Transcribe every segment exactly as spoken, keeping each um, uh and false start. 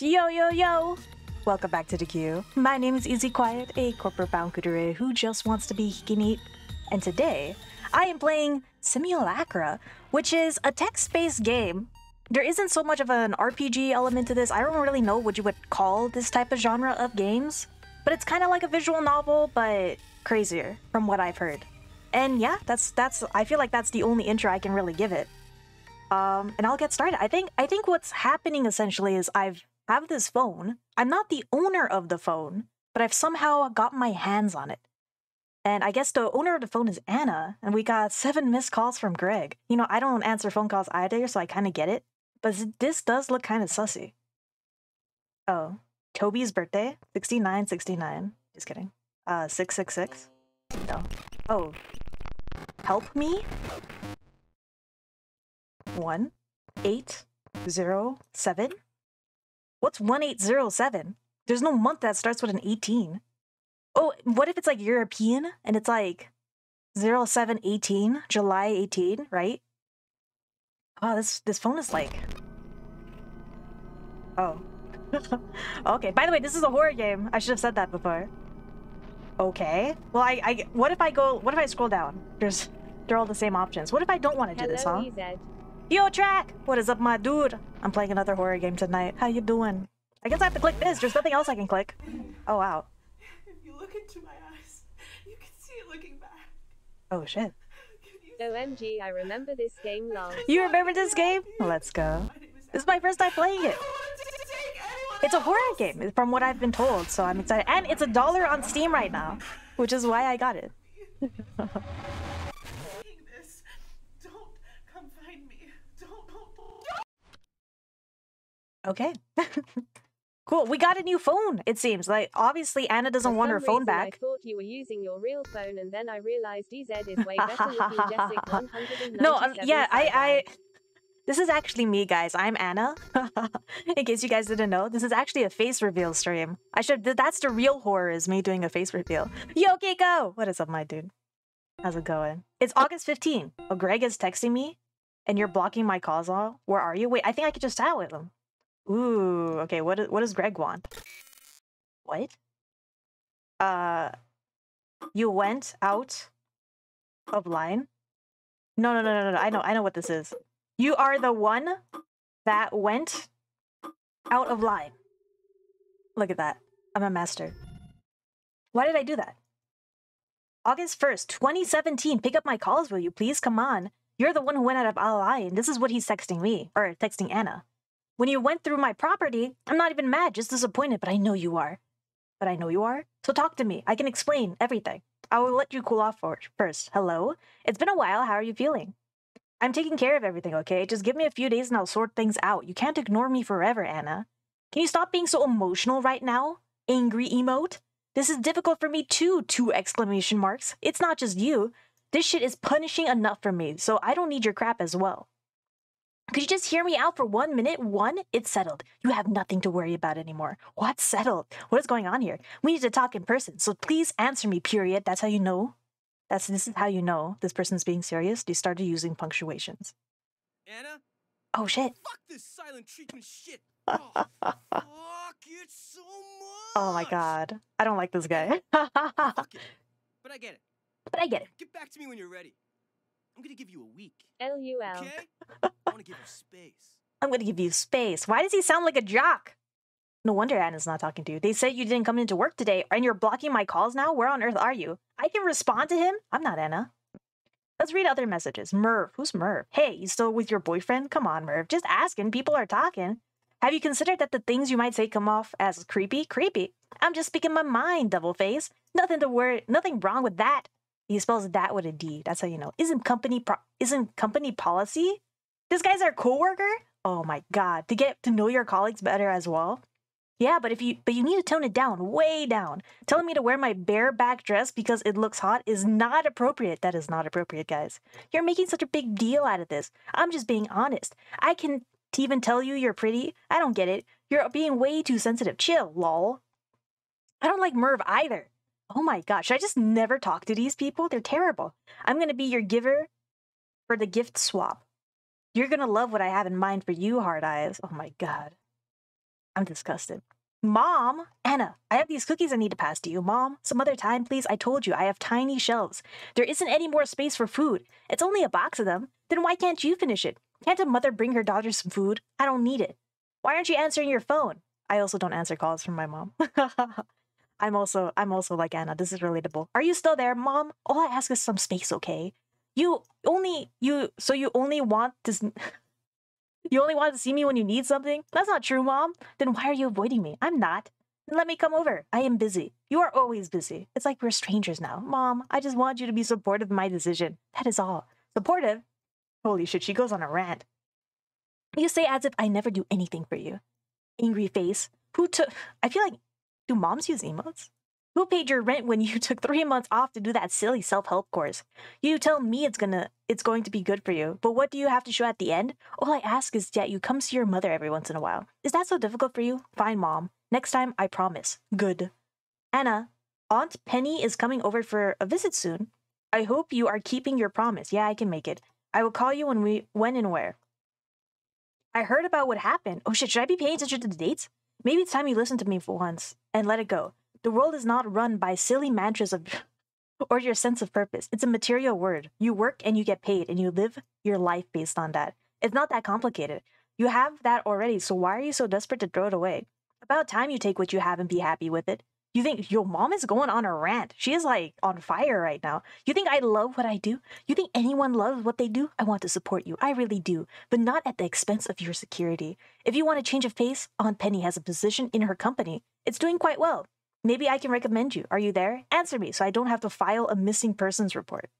Yo, yo, yo! Welcome back to the queue. My name is Easy Quiet, a corporate bound couturier who just wants to be hikimate. And today, I am playing Simulacra, which is a text-based game. There isn't so much of an R P G element to this. I don't really know what you would call this type of genre of games. But it's kind of like a visual novel, but crazier, from what I've heard. And yeah, that's that's. I feel like that's the only intro I can really give it. Um, and I'll get started. I think I think what's happening essentially is I've have this phone. I'm not the owner of the phone, but I've somehow got my hands on it. And I guess the owner of the phone is Anna, and we got seven missed calls from Greg. You know, I don't answer phone calls either, so I kind of get it. But this does look kind of sussy. Oh, Toby's birthday, sixty-nine sixty-nine. Just kidding. Uh, six six six. No. Oh, help me. One, eight, zero, seven. What's one eight zero seven? There's no month that starts with an eighteen. Oh, what if it's like European and it's like zero seven eighteen, July eighteen, right? Wow, this this phone is like. Oh, okay. By the way, this is a horror game. I should have said that before. Okay. Well, I, I what if I go? What if I scroll down? There's they're all the same options. What if I don't want to do Hello, this, huh? E Z. Yo, Track! What is up, my dude? I'm playing another horror game tonight. How you doing? I guess I have to click this. There's nothing else I can click. Oh, wow. If you look into my eyes, you can see it looking back. Oh, shit. O M G, I remember this game long. You remember this game? Let's go. This is my first time playing it. It's a horror game, from what I've been told, so I'm excited. And it's a dollar on Steam right now, which is why I got it. Okay. Cool. We got a new phone, it seems. Like, obviously, Anna doesn't want her phone back. I thought you were using your real phone, and then I realized E Z is way better looking Jessica one ninety-seven. No, um, yeah, I, I... This is actually me, guys. I'm Anna. In case you guys didn't know, this is actually a face reveal stream. I should... That's the real horror, is me doing a face reveal. Yo, Keiko! What is up, my dude? How's it going? It's August fifteenth. Oh, Greg is texting me, and you're blocking my calls all. Where are you? Wait, I think I could just chat with him. Ooh, okay, what, what does Greg want? What? Uh, you went out of line? No, no, no, no, no, I know, I know what this is. You are the one that went out of line. Look at that. I'm a master. Why did I do that? August first, twenty seventeen, pick up my calls, will you please? Come on. You're the one who went out of line. This is what he's texting me, or texting Anna. When you went through my property, I'm not even mad, just disappointed, but I know you are. But I know you are, so talk to me. I can explain everything. I will let you cool off for first. Hello? It's been a while, how are you feeling? I'm taking care of everything, okay? Just give me a few days and I'll sort things out. You can't ignore me forever, Anna. Can you stop being so emotional right now? Angry emote? This is difficult for me too, two exclamation marks. It's not just you. This shit is punishing enough for me, so I don't need your crap as well. Could you just hear me out for one minute? One, it's settled. You have nothing to worry about anymore. What's settled? What is going on here? We need to talk in person, so please answer me, period. That's how you know. That's This is how you know this person's being serious. They started using punctuations. Anna? Oh, shit. Fuck this silent treatment shit. Oh, fuck it so much. Oh, my God. I don't like this guy. Fuck it. But I get it. But I get it. Get back to me when you're ready. I'm gonna give you a week. L U L. Okay? I wanna give you space. I'm gonna give you space. Why does he sound like a jock? No wonder Anna's not talking to you. They said you didn't come into work today, and you're blocking my calls now? Where on earth are you? I can respond to him? I'm not Anna. Let's read other messages. Merv. Who's Merv? Hey, you still with your boyfriend? Come on, Merv. Just asking. People are talking. Have you considered that the things you might say come off as creepy? Creepy. I'm just speaking my mind, double face. Nothing to worry. Nothing wrong with that. He spells that with a D. That's how you know. Isn't company pro isn't company policy? This guy's our coworker. Oh my God! To get to know your colleagues better as well. Yeah, but if you but you need to tone it down, way down. Telling me to wear my bareback dress because it looks hot is not appropriate. That is not appropriate, guys. You're making such a big deal out of this. I'm just being honest. I can't even tell you you're pretty. I don't get it. You're being way too sensitive. Chill, lol. I don't like Merv either. Oh my gosh, should I just never talk to these people? They're terrible. I'm going to be your giver for the gift swap. You're going to love what I have in mind for you, hard eyes. Oh my God. I'm disgusted. Mom, Anna, I have these cookies I need to pass to you. Mom, some other time, please. I told you, I have tiny shelves. There isn't any more space for food. It's only a box of them. Then why can't you finish it? Can't a mother bring her daughter some food? I don't need it. Why aren't you answering your phone? I also don't answer calls from my mom. I'm also, I'm also like Anna. This is relatable. Are you still there, Mom? All I ask is some space, okay? You only, you, so you only want this... You only want to see me when you need something? That's not true, Mom. Then why are you avoiding me? I'm not. Then let me come over. I am busy. You are always busy. It's like we're strangers now. Mom, I just want you to be supportive of my decision. That is all. Supportive? Holy shit, she goes on a rant. You say as if I never do anything for you. Angry face. Who took... I feel like... Do moms use emotes? Who paid your rent when you took three months off to do that silly self-help course? You tell me it's gonna, it's going to be good for you, but what do you have to show at the end? All I ask is that you come see your mother every once in a while. Is that so difficult for you? Fine, Mom. Next time, I promise. Good. Anna, Aunt Penny is coming over for a visit soon. I hope you are keeping your promise. Yeah, I can make it. I will call you when we, when and where. I heard about what happened. Oh shit, should I be paying attention to the dates? Maybe it's time you listen to me for once and let it go. The world is not run by silly mantras of, or your sense of purpose. It's a material word. You work and you get paid and you live your life based on that. It's not that complicated. You have that already, so why are you so desperate to throw it away? About time you take what you have and be happy with it. You think, your mom is going on a rant. She is like on fire right now. You think I love what I do? You think anyone loves what they do? I want to support you. I really do. But not at the expense of your security. If you want to change of pace, Aunt Penny has a position in her company. It's doing quite well. Maybe I can recommend you. Are you there? Answer me so I don't have to file a missing persons report.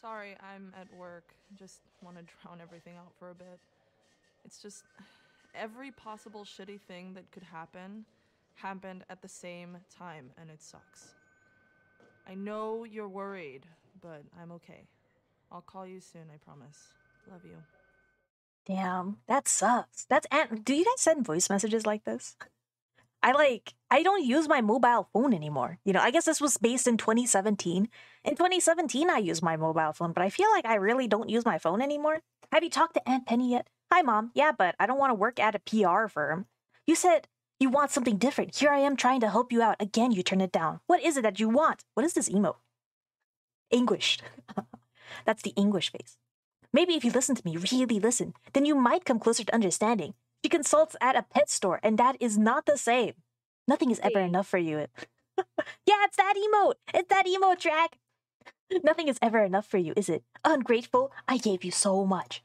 Sorry, I'm at work. Just want to drown everything out for a bit. It's just every possible shitty thing that could happen happened at the same time, and it sucks. I know you're worried, but I'm okay. I'll call you soon, I promise. Love you. Damn, that sucks. That's Aunt. Do you guys send voice messages like this? I like, I don't use my mobile phone anymore. You know, I guess this was based in twenty seventeen. In twenty seventeen, I used my mobile phone, but I feel like I really don't use my phone anymore. Have you talked to Aunt Penny yet? Hi, Mom. Yeah, but I don't want to work at a P R firm. You said you want something different. Here I am trying to help you out. Again, you turn it down. What is it that you want? What is this emote? Anguished. That's the anguish face. Maybe if you listen to me, really listen, then you might come closer to understanding. She consults at a pet store, and that is not the same. Nothing is ever enough for you. Yeah, it's that emote. It's that emote track. Nothing is ever enough for you, is it? Ungrateful? I gave you so much.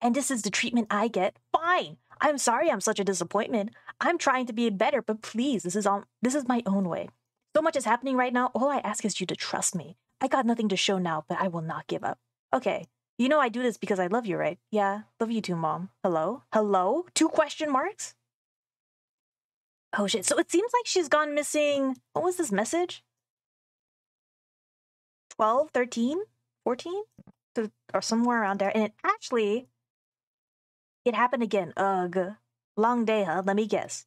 And this is the treatment I get? Fine. I'm sorry I'm such a disappointment. I'm trying to be better, but please, this is, on, this is my own way. So much is happening right now. All I ask is you to trust me. I got nothing to show now, but I will not give up. Okay. You know I do this because I love you, right? Yeah, love you too, Mom. Hello? Hello? Two question marks? Oh, shit. So it seems like she's gone missing... What was this message? twelve, thirteen, fourteen? Or somewhere around there. And it actually... It happened again. Ugh. Long day, huh? Let me guess.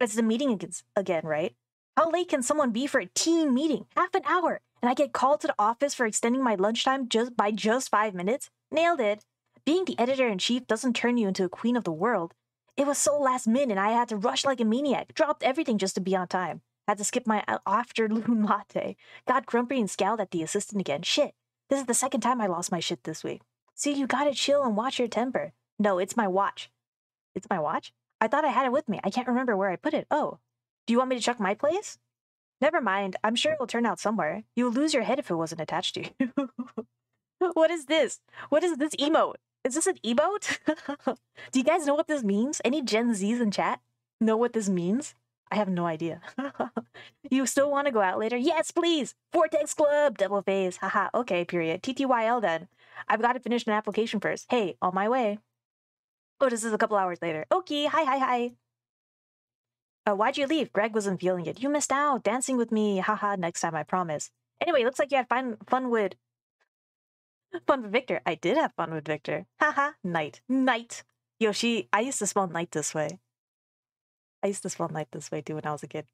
It's the meeting again, right? How late can someone be for a team meeting? Half an hour. And I get called to the office for extending my lunchtime just by just five minutes? Nailed it. Being the editor-in-chief doesn't turn you into a queen of the world. It was so last minute and I had to rush like a maniac. Dropped everything just to be on time. Had to skip my afternoon latte. Got grumpy and scowled at the assistant again. Shit. This is the second time I lost my shit this week. See, you gotta chill and watch your temper. No, it's my watch. It's my watch? I thought I had it with me. I can't remember where I put it. Oh. Do you want me to check my place? Never mind. I'm sure it will turn out somewhere. You'll lose your head if it wasn't attached to you. What is this? What is this emote? Is this an emote? Do you guys know what this means? Any Gen Zs in chat know what this means? I have no idea. You still want to go out later? Yes, please! Vortex Club! Double phase. Haha. Okay, period. T T Y L then. I've got to finish an application first. Hey, on my way. Oh, this is a couple hours later. Okay. Hi, hi, hi. Uh, why'd you leave? Greg wasn't feeling it. You missed out. Dancing with me. Haha, next time, I promise. Anyway, looks like you had fun, fun with... Fun with Victor. I did have fun with Victor. Haha, night. Night. Yo, she... I used to spell night this way. I used to spell night this way, too, when I was a kid.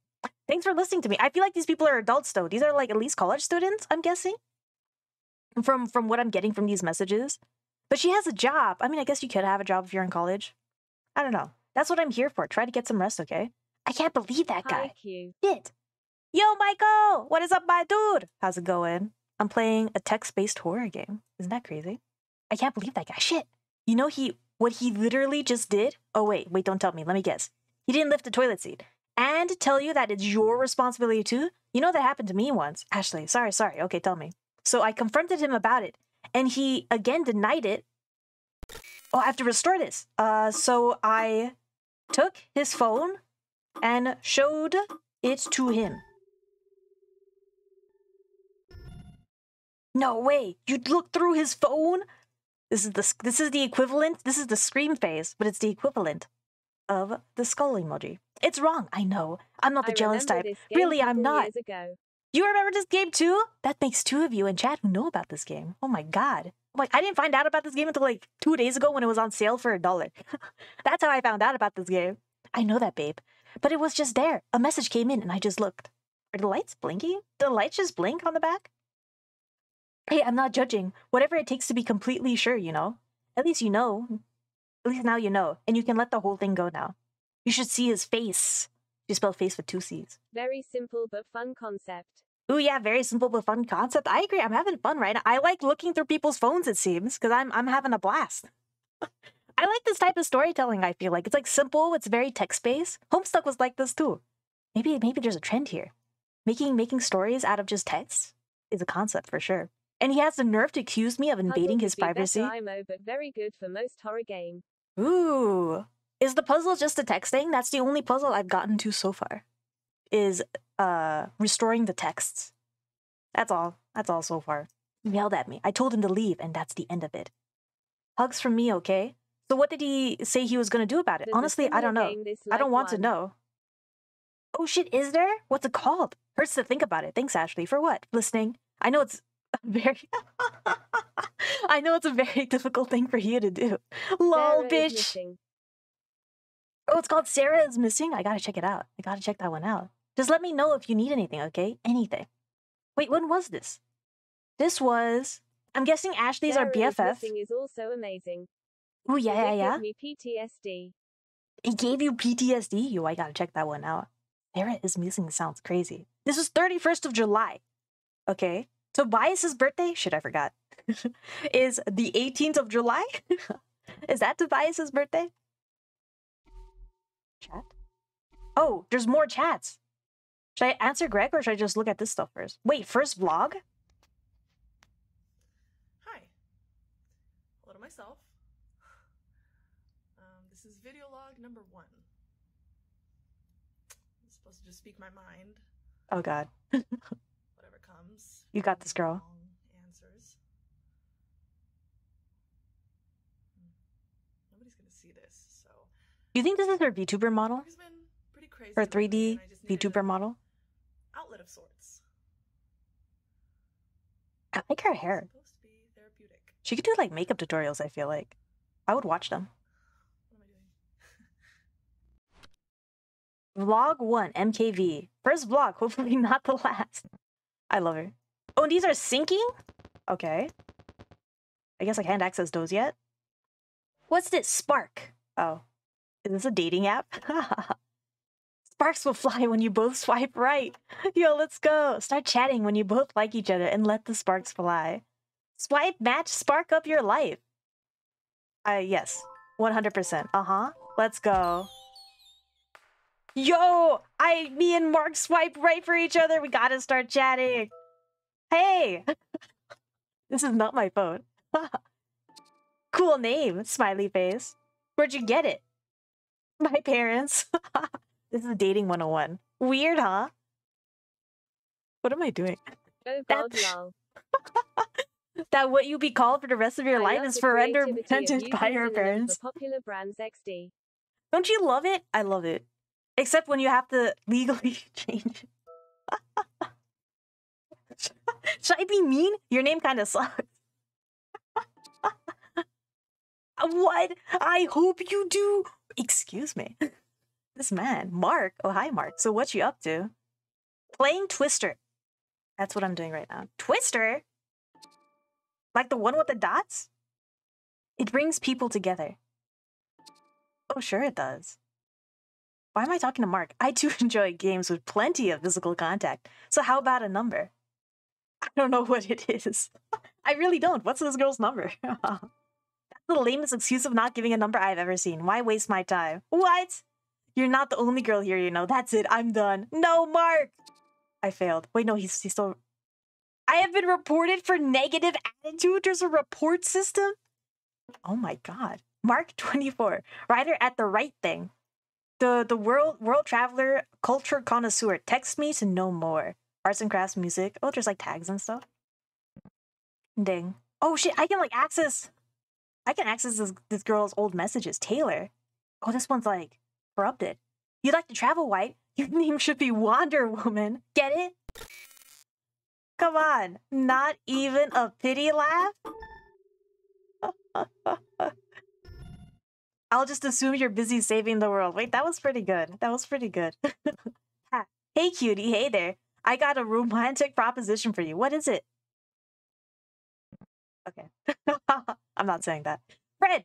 Thanks for listening to me. I feel like these people are adults, though. These are, like, at least college students, I'm guessing. From, from what I'm getting from these messages. But she has a job. I mean, I guess you could have a job if you're in college. I don't know. That's what I'm here for. Try to get some rest, okay? can't believe that guy. Shit. Yo, Michael! What is up, my dude? How's it going? I'm playing a text-based horror game. Isn't that crazy? I can't believe that guy. Shit. You know he what he literally just did? Oh, wait. Wait, don't tell me. Let me guess. He didn't lift the toilet seat. And tell you that it's your responsibility, too? You know that happened to me once. Ashley, sorry, sorry. Okay, tell me. So I confronted him about it. And he, again, denied it. Oh, I have to restore this. Uh, so I took his phone and showed it to him. No way! You'd look through his phone? This is the this is the equivalent. This is the scream phase, but it's the equivalent of the skull emoji. It's wrong. I know. I'm not the I jealous type. Really, I'm not. You remember this game too? That makes two of you in chat who know about this game. Oh my god. Like, I didn't find out about this game until like two days ago when it was on sale for a dollar. That's how I found out about this game. I know that, babe. But it was just there. A message came in and I just looked. Are the lights blinking? Do the lights just blink on the back? Hey, I'm not judging. Whatever it takes to be completely sure, you know? At least you know. At least now you know. And you can let the whole thing go now. You should see his face. You spell face with two C's. Very simple but fun concept. Ooh, yeah, very simple but fun concept. I agree. I'm having fun right now. I like looking through people's phones, it seems, because I'm, I'm having a blast. I like this type of storytelling, I feel like. It's like simple. It's very text-based. Homestuck was like this, too. Maybe, maybe there's a trend here. Making, making stories out of just text is a concept for sure. And he has the nerve to accuse me of invading his privacy. I M O, but very good for most horror game. Ooh. Is the puzzle just a text thing? That's the only puzzle I've gotten to so far. Is uh, restoring the texts. That's all. That's all so far. He yelled at me. I told him to leave, and that's the end of it. Hugs from me, okay? So what did he say he was going to do about it? There's Honestly, I don't know. I don't want one. to know. Oh shit, is there? What's it called? Hurts to think about it. Thanks, Ashley. For what? Listening. I know it's... Very, I know it's a very difficult thing for you to do. Lol, bitch. Oh, it's called Sara Is Missing. I gotta check it out. I gotta check that one out. Just let me know if you need anything, okay? Anything. Wait, when was this? This was. I'm guessing Ashley's our B F F. Is also amazing. Oh yeah, yeah, yeah. P T S D. It gave you P T S D. Yo, I gotta check that one out. Sara Is Missing sounds crazy. This was thirty-first of July. Okay. Tobias's birthday, shit, I forgot, is the eighteenth of July? Is that Tobias's birthday? Chat? Oh, there's more chats. Should I answer Greg or should I just look at this stuff first? Wait, first vlog? Hi. Hello to myself. Um, this is video log number one. I'm supposed to just speak my mind. Oh, God. You got this, girl. Answers. Nobody's gonna see this, so. Do you think this is her VTuber model? Been crazy her three D VTuber model? Outlet of sorts. I like her hair. Supposed to be therapeutic. She could do like makeup tutorials, I feel like. I would watch them. Vlog one, M K V. First vlog, hopefully not the last. I love her. Oh, and these are syncing? Okay. I guess I can't access those yet. What's this? Spark. Oh. Is this a dating app? Sparks will fly when you both swipe right. Yo, let's go. Start chatting when you both like each other and let the sparks fly. Swipe, match, spark up your life. Uh, yes. one hundred percent. Uh-huh. Let's go. Yo, I, me and Mark swipe right for each other. We gotta start chatting. Hey, this is not my phone. Cool name, smiley face. Where'd you get it? My parents. This is dating one oh one. Weird, huh? What am I doing? Oh, God, that, that what you be called for the rest of your I life is forever sentenced by your parents. Popular brands X D. Don't you love it? I love it. Except when you have to legally change it. Should I be mean? Your name kind of sucks. What? I hope you do. Excuse me. This man, Mark. Oh, hi, Mark. So what you up to? Playing Twister. That's what I'm doing right now. Twister? Like the one with the dots? It brings people together. Oh, sure it does. Why am I talking to Mark? I too enjoy games with plenty of physical contact. So how about a number? I don't know what it is. I really don't. What's this girl's number? That's the lamest excuse of not giving a number I've ever seen. Why waste my time? What? You're not the only girl here, you know. That's it. I'm done. No, Mark! I failed. Wait, no, he's, he's still... I have been reported for negative attitude. There's a report system? Oh my god. Mark twenty-four. Writer at the right thing. The the world world traveler, culture connoisseur. Text me to know more. Arts and crafts, music. Oh, there's like tags and stuff. Ding. Oh shit, I can like access... I can access this, this girl's old messages. Taylor. Oh, this one's like... corrupted. You'd like to travel, White? Your name should be Wonder Woman. Get it? Come on. Not even a pity laugh? I'll just assume you're busy saving the world. Wait, that was pretty good. That was pretty good. Hey, cutie. Hey there. I got a romantic proposition for you. What is it? Okay. I'm not saying that. Fred!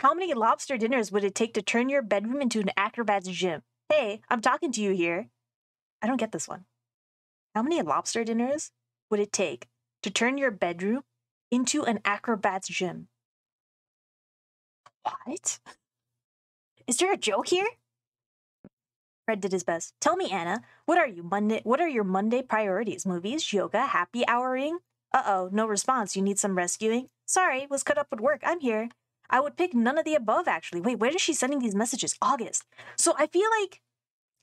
How many lobster dinners would it take to turn your bedroom into an acrobat's gym? Hey, I'm talking to you here. I don't get this one. How many lobster dinners would it take to turn your bedroom into an acrobat's gym? What? Is there a joke here? Fred did his best. Tell me, Anna, what are you Monday? What are your Monday priorities? Movies, yoga, happy houring? Uh-oh, no response. You need some rescuing? Sorry, was cut up with work. I'm here. I would pick none of the above, actually. Wait, where is she sending these messages? August. So I feel like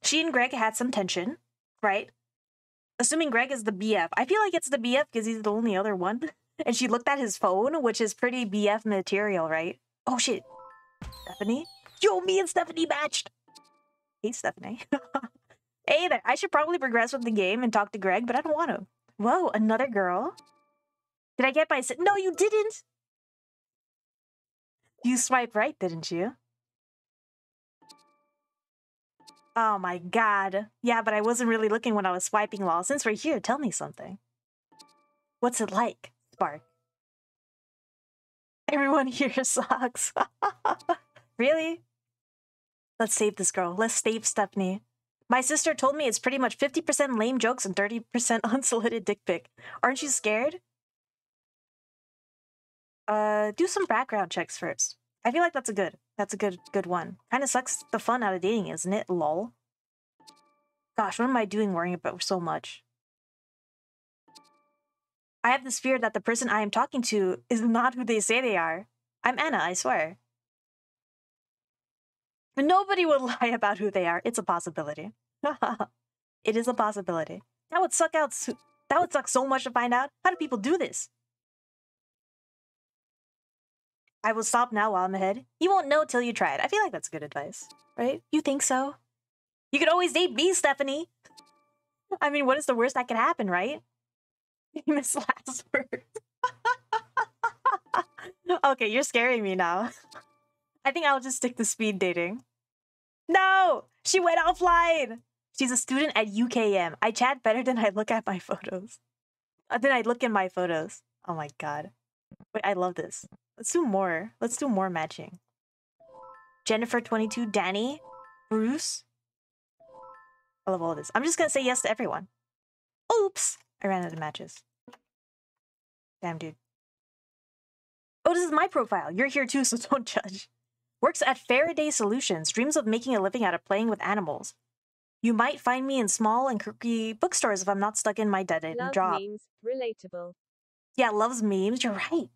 she and Greg had some tension, right? Assuming Greg is the B F. I feel like it's the B F because he's the only other one. And she looked at his phone, which is pretty B F material, right? Oh, shit. Stephanie? Yo, me and Stephanie matched! Hey, Stephanie. Hey there. I should probably progress with the game and talk to Greg, but I don't want to. Whoa, another girl? Did I get my... No, you didn't! You swiped right, didn't you? Oh my god. Yeah, but I wasn't really looking when I was swiping, lol. Since we're here, tell me something. What's it like, Spark? Everyone here sucks. Really? Let's save this girl. Let's save Stephanie. My sister told me it's pretty much fifty percent lame jokes and thirty percent unsolicited dick pic. Aren't you scared? Uh, do some background checks first. I feel like that's a good, that's a good, good one. Kind of sucks the fun out of dating, isn't it? Lol. Gosh, what am I doing worrying about so much? I have this fear that the person I am talking to is not who they say they are. I'm Anna, I swear. But nobody will lie about who they are. It's a possibility. It is a possibility. That would suck out. So that would suck so much to find out. How do people do this? I will stop now while I'm ahead. You won't know till you try it. I feel like that's good advice, right? You think so? You could always date me, Stephanie. I mean, what is the worst that could happen, right? Famous last words. Okay, you're scaring me now. I think I'll just stick to speed dating. No! She went offline! She's a student at U K M. I chat better than I look at my photos. Than I look in my photos. Oh my god. Wait, I love this. Let's do more. Let's do more matching. Jennifer, twenty-two. Danny. Bruce. I love all of this. I'm just gonna say yes to everyone. Oops! I ran out of matches. Damn, dude. Oh, this is my profile. You're here too, so don't judge. Works at Faraday Solutions. Dreams of making a living out of playing with animals. You might find me in small and quirky bookstores if I'm not stuck in my dead-end job. Love memes. Relatable. Yeah, loves memes. You're right.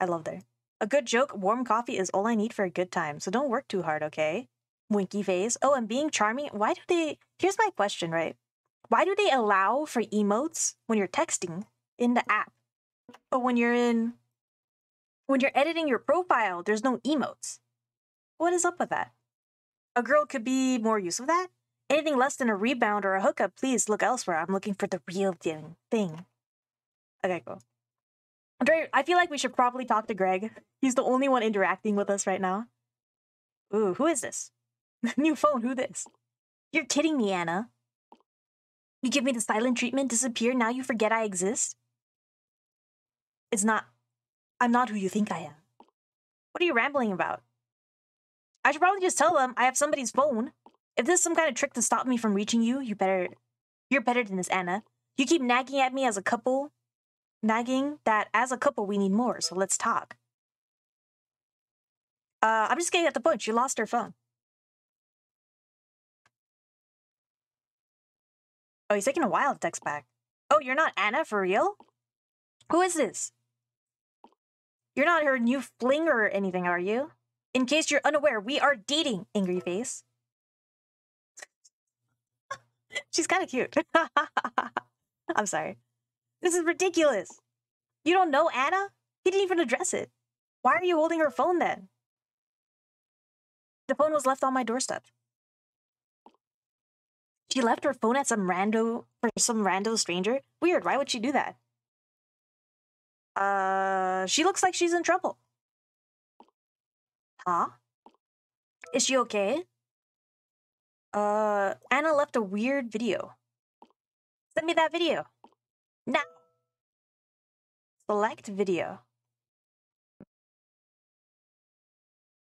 I love there. A good joke, warm coffee is all I need for a good time, so don't work too hard, okay? Winky face. Oh, and being charming. Why do they... Here's my question, right? Why do they allow for emotes when you're texting in the app? But when you're in... When you're editing your profile, there's no emotes. What is up with that? A girl could be more use of that. Anything less than a rebound or a hookup, please look elsewhere. I'm looking for the real thing. Okay, cool. I feel like we should probably talk to Greg. He's the only one interacting with us right now. Ooh, who is this? New phone, who this? You're kidding me, Anna. You give me the silent treatment, disappear, now you forget I exist? It's not... I'm not who you think I am. What are you rambling about? I should probably just tell them I have somebody's phone. If this is some kind of trick to stop me from reaching you, you better, you're better than this, Anna. You keep nagging at me as a couple, nagging that as a couple we need more, so let's talk. Uh, I'm just getting at the point. She lost her phone. Oh, he's taking a while to text back. Oh, you're not Anna, for real? Who is this? You're not her new fling or anything, are you? In case you're unaware, we are dating, angry face. She's kind of cute. I'm sorry. This is ridiculous. You don't know Anna? He didn't even address it. Why are you holding her phone then? The phone was left on my doorstep. She left her phone at some rando for some rando stranger? Weird, why would she do that? Uh, she looks like she's in trouble. Huh? Is she okay? Uh, Anna left a weird video. Send me that video. Now. Select video.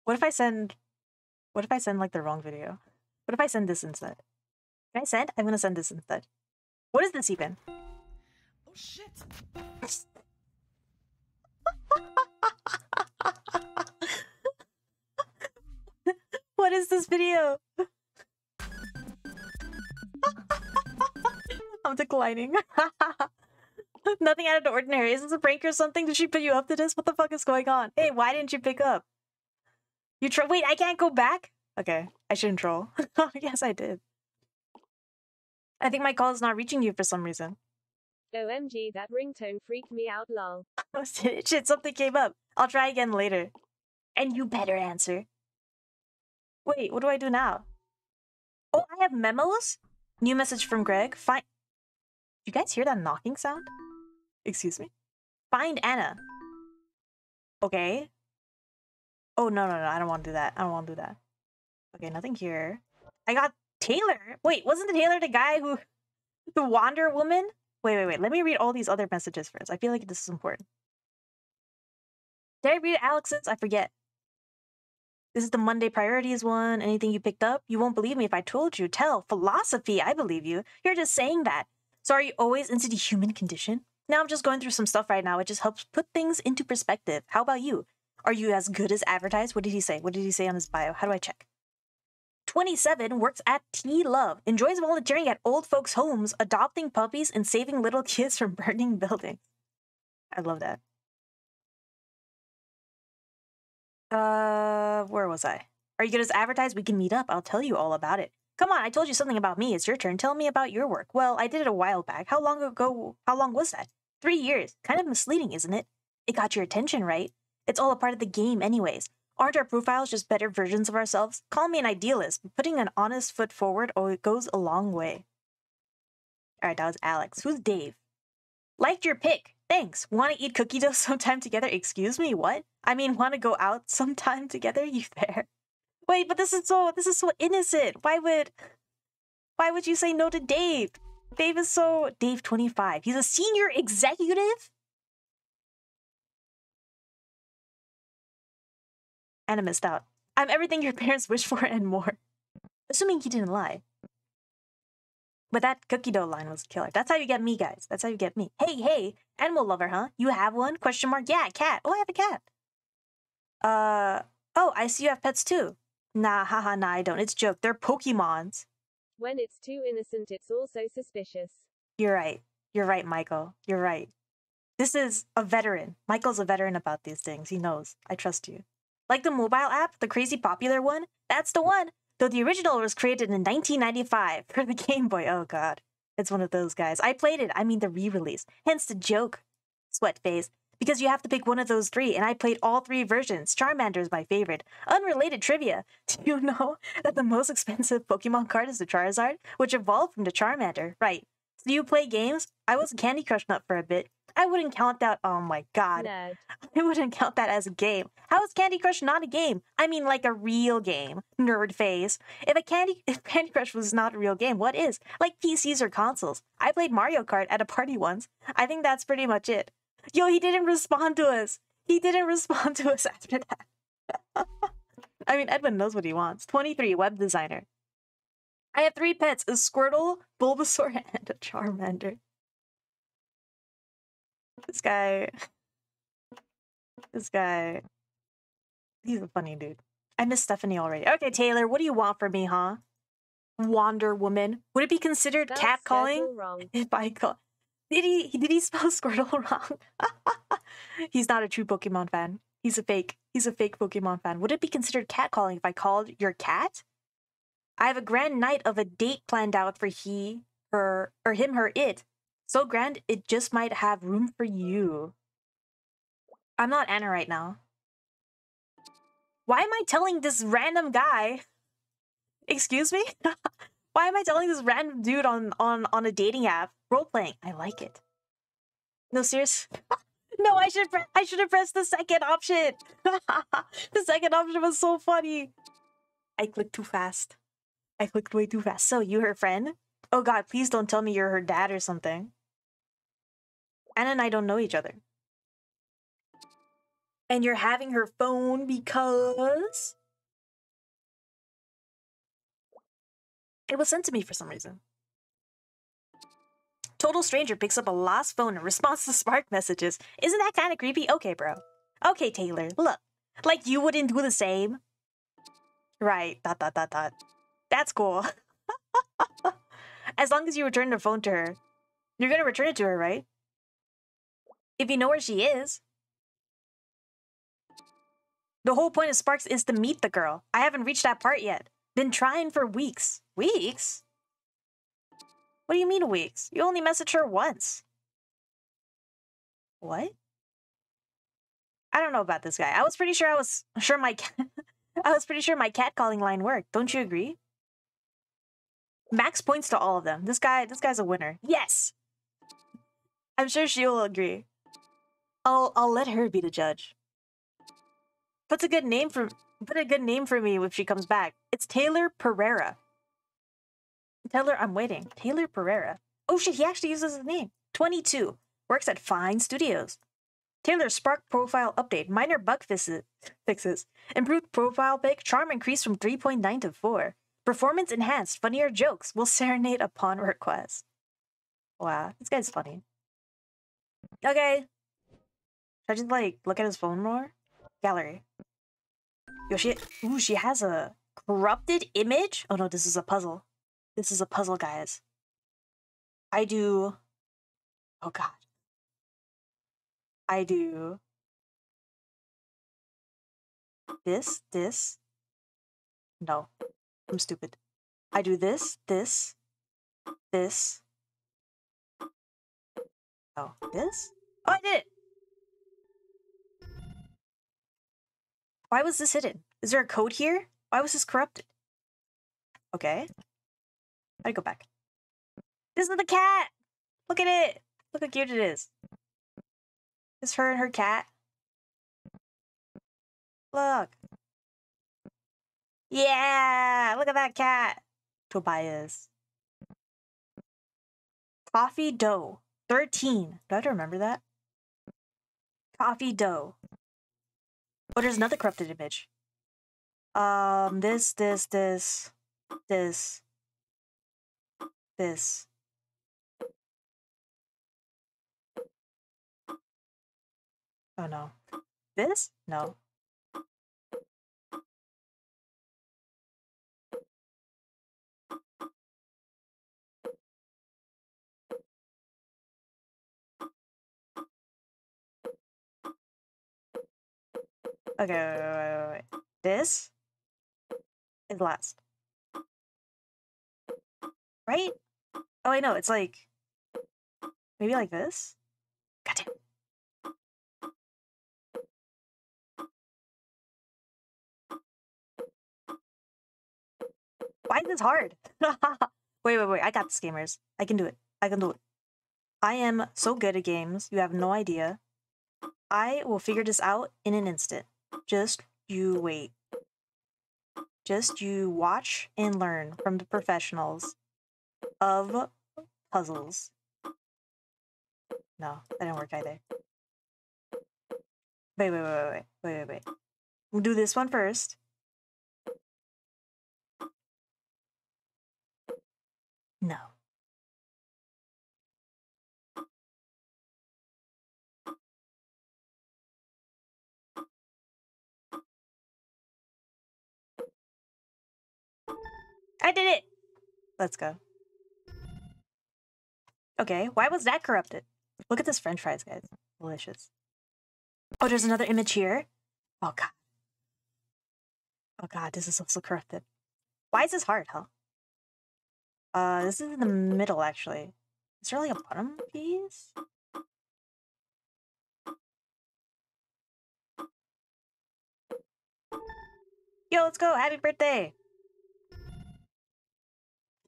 What if I send... What if I send, like, the wrong video? What if I send this instead? Can I send? I'm gonna send this instead. What is this even? Oh, shit. What is this video? I'm declining. Nothing out of the ordinary. Is this a prank or something? Did she put you up to this? What the fuck is going on? Hey, why didn't you pick up? You tro- Wait, I can't go back? Okay, I shouldn't troll. Yes, I did. I think my call is not reaching you for some reason. O M G, that ringtone freaked me out, lol. Shit, something came up. I'll try again later. And you better answer. Wait, what do I do now? Oh, I have memos? New message from Greg. Find... You guys hear that knocking sound? Excuse me? Find Anna. Okay. Oh, no, no, no, I don't want to do that. I don't want to do that. Okay, nothing here. I got Taylor. Wait, wasn't the Taylor the guy who... The Wander Woman? Wait, wait, wait. Let me read all these other messages first. I feel like this is important. Did I read Alex's? I forget. This is the Monday priorities one. Anything you picked up? You won't believe me if I told you. Tell. Philosophy. I believe you. You're just saying that. So are you always into the human condition? Now I'm just going through some stuff right now. It just helps put things into perspective. How about you? Are you as good as advertised? What did he say? What did he say on his bio? How do I check? twenty-seven, works at T-Love, enjoys volunteering at old folks' homes, adopting puppies, and saving little kids from burning buildings. I love that. Uh, where was I? Are you good as advertised? We can meet up. I'll tell you all about it. Come on, I told you something about me. It's your turn. Tell me about your work. Well, I did it a while back. How long ago? How long was that? Three years. Kind of misleading, isn't it? It got your attention, right? It's all a part of the game anyways. Aren't our profiles just better versions of ourselves? Call me an idealist, but putting an honest foot forward oh, goes a long way. Alright, that was Alex. Who's Dave? Liked your pick. Thanks. Want to eat cookie dough sometime together? Excuse me, what? I mean, want to go out sometime together? You there? Wait, but this is so, this is so innocent. Why would, why would you say no to Dave? Dave is so, Dave twenty-five. He's a senior executive? Anna missed out. I'm everything your parents wish for and more. Assuming he didn't lie. But that cookie dough line was killer. That's how you get me, guys. That's how you get me. Hey, hey, animal lover, huh? You have one? Question mark. Yeah, cat. Oh, I have a cat. Uh, oh, I see you have pets too. Nah, haha, nah, I don't. It's a joke. They're Pokemons. When it's too innocent, it's also suspicious. You're right. You're right, Michael. You're right. This is a veteran. Michael's a veteran about these things. He knows. I trust you. Like the mobile app, the crazy popular one? That's the one! Though the original was created in nineteen ninety-five for the Game Boy. Oh god. It's one of those guys. I played it. I mean the re-release. Hence the joke. Sweat phase. Because you have to pick one of those three, and I played all three versions. Charmander is my favorite. Unrelated trivia. Do you know that the most expensive Pokemon card is the Charizard? Which evolved from the Charmander. Right. So you play games? I was a Candy Crush nut for a bit. I wouldn't count that. Oh my god. Nerd. I wouldn't count that as a game. How is Candy Crush not a game? I mean like a real game. Nerd phase. If a Candy if Candy Crush was not a real game, what is? Like P Cs or consoles. I played Mario Kart at a party once. I think that's pretty much it. Yo, he didn't respond to us. He didn't respond to us after that. I mean, Edwin knows what he wants. twenty-three, web designer. I have three pets, a Squirtle, Bulbasaur, and a Charmander. This guy... This guy... He's a funny dude. I miss Stephanie already. Okay, Taylor, what do you want from me, huh? Wander woman. Would it be considered catcalling? If I call... Did he, did he spell Squirtle wrong? He's not a true Pokemon fan. He's a fake. He's a fake Pokemon fan. Would it be considered catcalling if I called your cat? I have a grand night of a date planned out for he, her, or him, her, it. So grand, it just might have room for you. I'm not Anna right now. Why am I telling this random guy? Excuse me? Why am I telling this random dude on, on, on a dating app? Role-playing. I like it. No, serious? No, I should I should have pressed the second option. The second option was so funny. I clicked too fast. I clicked way too fast. So, you her friend? Oh god, please don't tell me you're her dad or something. Anna and I don't know each other. And you're having her phone because... It was sent to me for some reason. Total stranger picks up a lost phone in response to Spark messages. Isn't that kind of creepy? Okay, bro. Okay, Taylor, look. Like you wouldn't do the same. Right, dot, dot, dot, dot. That's cool. As long as you return the phone to her. You're gonna return it to her, right? If you know where she is. The whole point of Sparks is to meet the girl. I haven't reached that part yet. Been trying for weeks. Weeks? What do you mean weeks? You only messaged her once. What? I don't know about this guy. I was pretty sure I was sure my cat I was pretty sure my catcalling line worked. Don't you agree? Max points to all of them. This guy, this guy's a winner. Yes. I'm sure she will agree. I'll I'll let her be the judge. Puts a good name for put a good name for me if she comes back. It's Taylor Pereira. Taylor, I'm waiting. Taylor Pereira. Oh shit, he actually uses his name. twenty-two. Works at Fine Studios. Taylor, Spark profile update. Minor bug fixes. Improved profile pic. Charm increased from three point nine to four. Performance enhanced. Funnier jokes. Will serenade upon request. Wow, this guy's funny. Okay. Should I just, like, look at his phone more? Gallery. Yo, she- Ooh, she has a corrupted image? Oh no, this is a puzzle. This is a puzzle, guys. I do... Oh god. I do... This, this... No. I'm stupid. I do this, this... This... Oh, this? Oh, I did it! Why was this hidden? Is there a code here? Why was this corrupted? Okay. I go back. This is the cat! Look at it! Look how cute it is. It's her and her cat. Look. Yeah! Look at that cat! Tobias. Coffee dough. thirteen. Do I have to remember that? Coffee dough. Oh, there's another corrupted image. Um, this, this, this, this, this. Oh no. This? No. Okay, wait, wait, wait, wait. This is last. Right? Oh, I know. It's like... Maybe like this? Goddamn. Why is this hard? Wait, wait, wait. I got this, gamers. I can do it. I can do it. I am so good at games. You have no idea. I will figure this out in an instant. Just you wait. Just you watch and learn from the professionals of puzzles. No, that didn't work either. Wait, wait, wait, wait, wait, wait, wait. We'll do this one first. No. I did it! Let's go. Okay, why was that corrupted? Look at this french fries, guys. Delicious. Oh, there's another image here. Oh, God. Oh, God, this is also corrupted. Why is this hard, huh? Uh, this is in the middle, actually. Is there, like, a bottom piece? Yo, let's go! Happy birthday!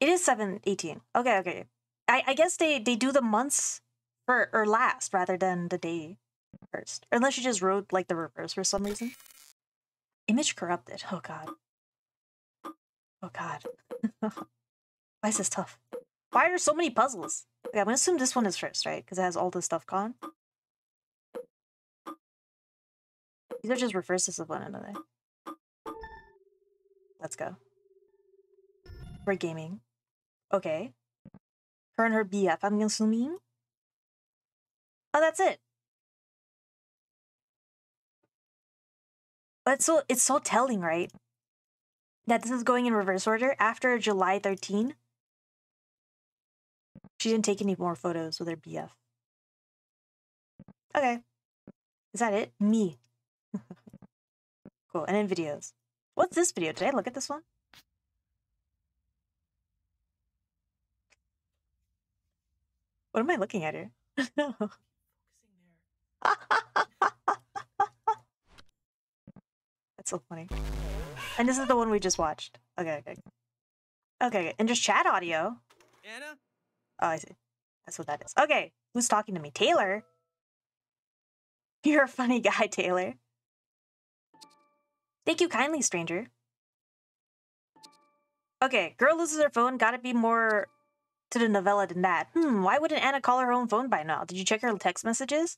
It is seven eighteen. Okay, okay. I, I guess they, they do the months for, or last rather than the day first. Unless you just wrote like the reverse for some reason. Image corrupted. Oh god. Oh god. Why is this tough? Why are there so many puzzles? Okay, I'm gonna assume this one is first, right? Because it has all this stuff gone. These are just reverses of one another. Let's go. We're gaming. Okay. Her and her B F, I'm assuming. Oh, that's it. But it's so, it's so telling, right? That this is going in reverse order. After July thirteenth, she didn't take any more photos with her B F. Okay. Is that it? Me. Cool. And then videos. What's this video? Did I look at this one? What am I looking at here? No. That's so funny. And this is the one we just watched. Okay, okay. Okay, okay. And just chat audio. Anna? Oh, I see. That's what that is. Okay. Who's talking to me? Taylor? You're a funny guy, Taylor. Thank you kindly, stranger. Okay, girl loses her phone. Gotta be more... to the novella than that. Hmm, why wouldn't Anna call her own phone by now? Did you check her text messages?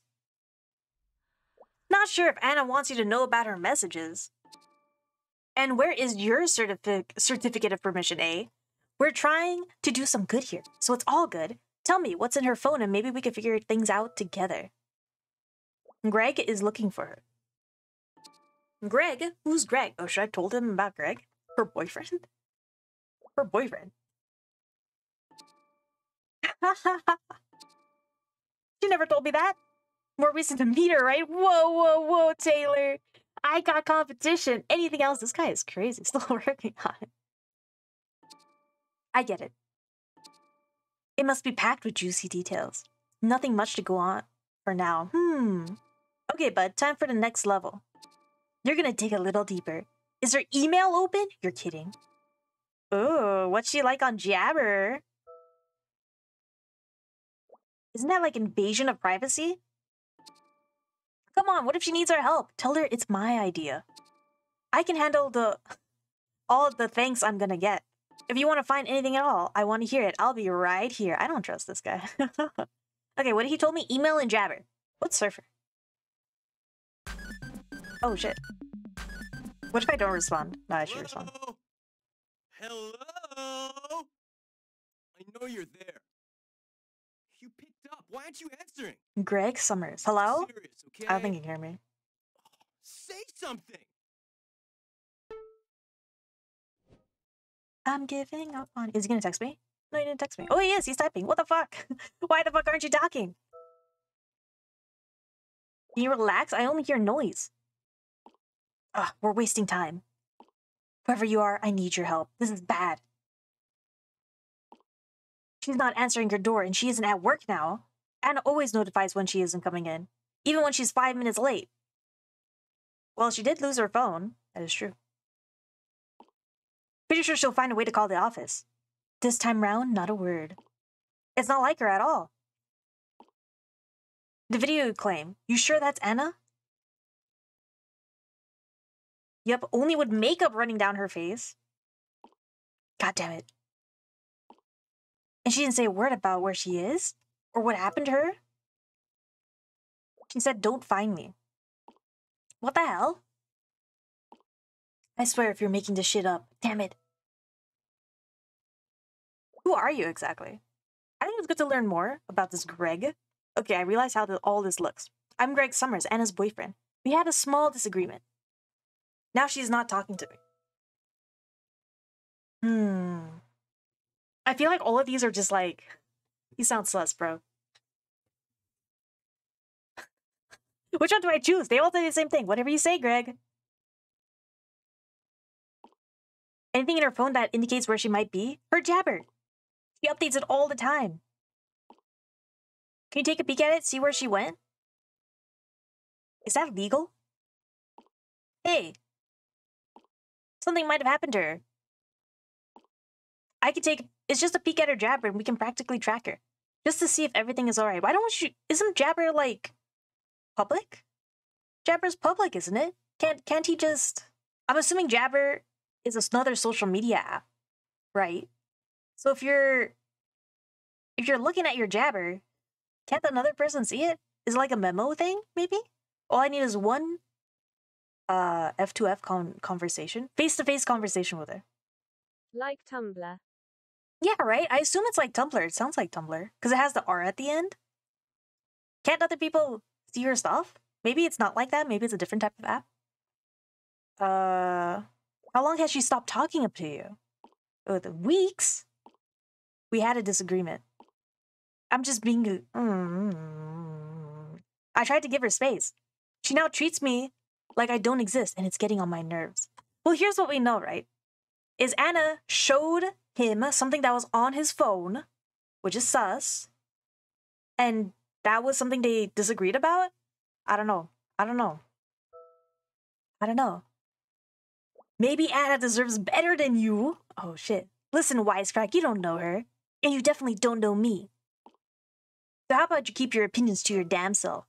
Not sure if Anna wants you to know about her messages. And where is your certifi- certificate of permission, eh? We're trying to do some good here, so it's all good. Tell me what's in her phone and maybe we can figure things out together. Greg is looking for her. Greg? Who's Greg? Oh, should I told him about Greg? Her boyfriend? Her boyfriend? She never told me that. More reason to meet her, right? Whoa, whoa, whoa, Taylor. I got competition. Anything else? This guy is crazy. Still working on it. I get it. It must be packed with juicy details. Nothing much to go on for now. Hmm. Okay, bud. Time for the next level. You're gonna dig a little deeper. Is her email open? You're kidding. Oh, what's she like on Jabber? Isn't that like invasion of privacy? Come on, what if she needs our help? Tell her it's my idea. I can handle the... all the thanks I'm gonna get. If you want to find anything at all, I want to hear it. I'll be right here. I don't trust this guy. Okay, what did he told me? Email and Jabber. What's Surfer? Oh, shit. What if I don't respond? No, I should respond. Hello? Hello? I know you're there. You picked up. Why aren't you answering? Greg Summers. Hello? Serious, okay? I don't think you can hear me. Oh, say something. I'm giving up on. Is he gonna text me? No, he didn't text me. Oh, he is. He's typing. What the fuck? Why the fuck aren't you talking? Can you relax? I only hear noise. Ugh, we're wasting time. Whoever you are, I need your help. This is bad. She's not answering your door, and she isn't at work now. Anna always notifies when she isn't coming in, even when she's five minutes late. Well, she did lose her phone. That is true. Pretty sure she'll find a way to call the office. This time round, not a word. It's not like her at all. The video claim. You sure that's Anna? Yep, only with makeup running down her face. God damn it. And she didn't say a word about where she is? Or what happened to her? She said, don't find me. What the hell? I swear if you're making this shit up. Damn it. Who are you exactly? I think it's good to learn more about this Greg. Okay, I realize how all this looks. I'm Greg Summers, Anna's boyfriend. We had a small disagreement. Now she's not talking to me. Hmm. I feel like all of these are just like, you sound sus, bro. Which one do I choose? They all say the same thing. Whatever you say, Greg. Anything in her phone that indicates where she might be? Her Jabber. She updates it all the time. Can you take a peek at it? See where she went? Is that legal? Hey. Something might have happened to her. I could take... It's just a peek at her Jabber and we can practically track her. Just to see if everything is alright. Why don't you... Isn't Jabber, like... public? Jabber's public, isn't it? Can't can't he just... I'm assuming Jabber is another social media app, right? So if you're... If you're looking at your Jabber, can't another person see it? Is it like a memo thing, maybe? All I need is one uh, F two F con conversation. Face-to-face conversation with her. Like Tumblr. Yeah, right? I assume it's like Tumblr. It sounds like Tumblr. Because it has the R at the end. Can't other people... see your stuff? Maybe it's not like that. Maybe it's a different type of app. Uh, how long has she stopped talking up to you? Oh, the weeks? We had a disagreement. I'm just being... Mm. I tried to give her space. She now treats me like I don't exist, and it's getting on my nerves. Well, here's what we know, right? Is Anna showed him something that was on his phone, which is sus, and... that was something they disagreed about? I don't know. I don't know. I don't know. Maybe Anna deserves better than you. Oh, shit. Listen, Wisecrack, you don't know her. And you definitely don't know me. So how about you keep your opinions to your damn self?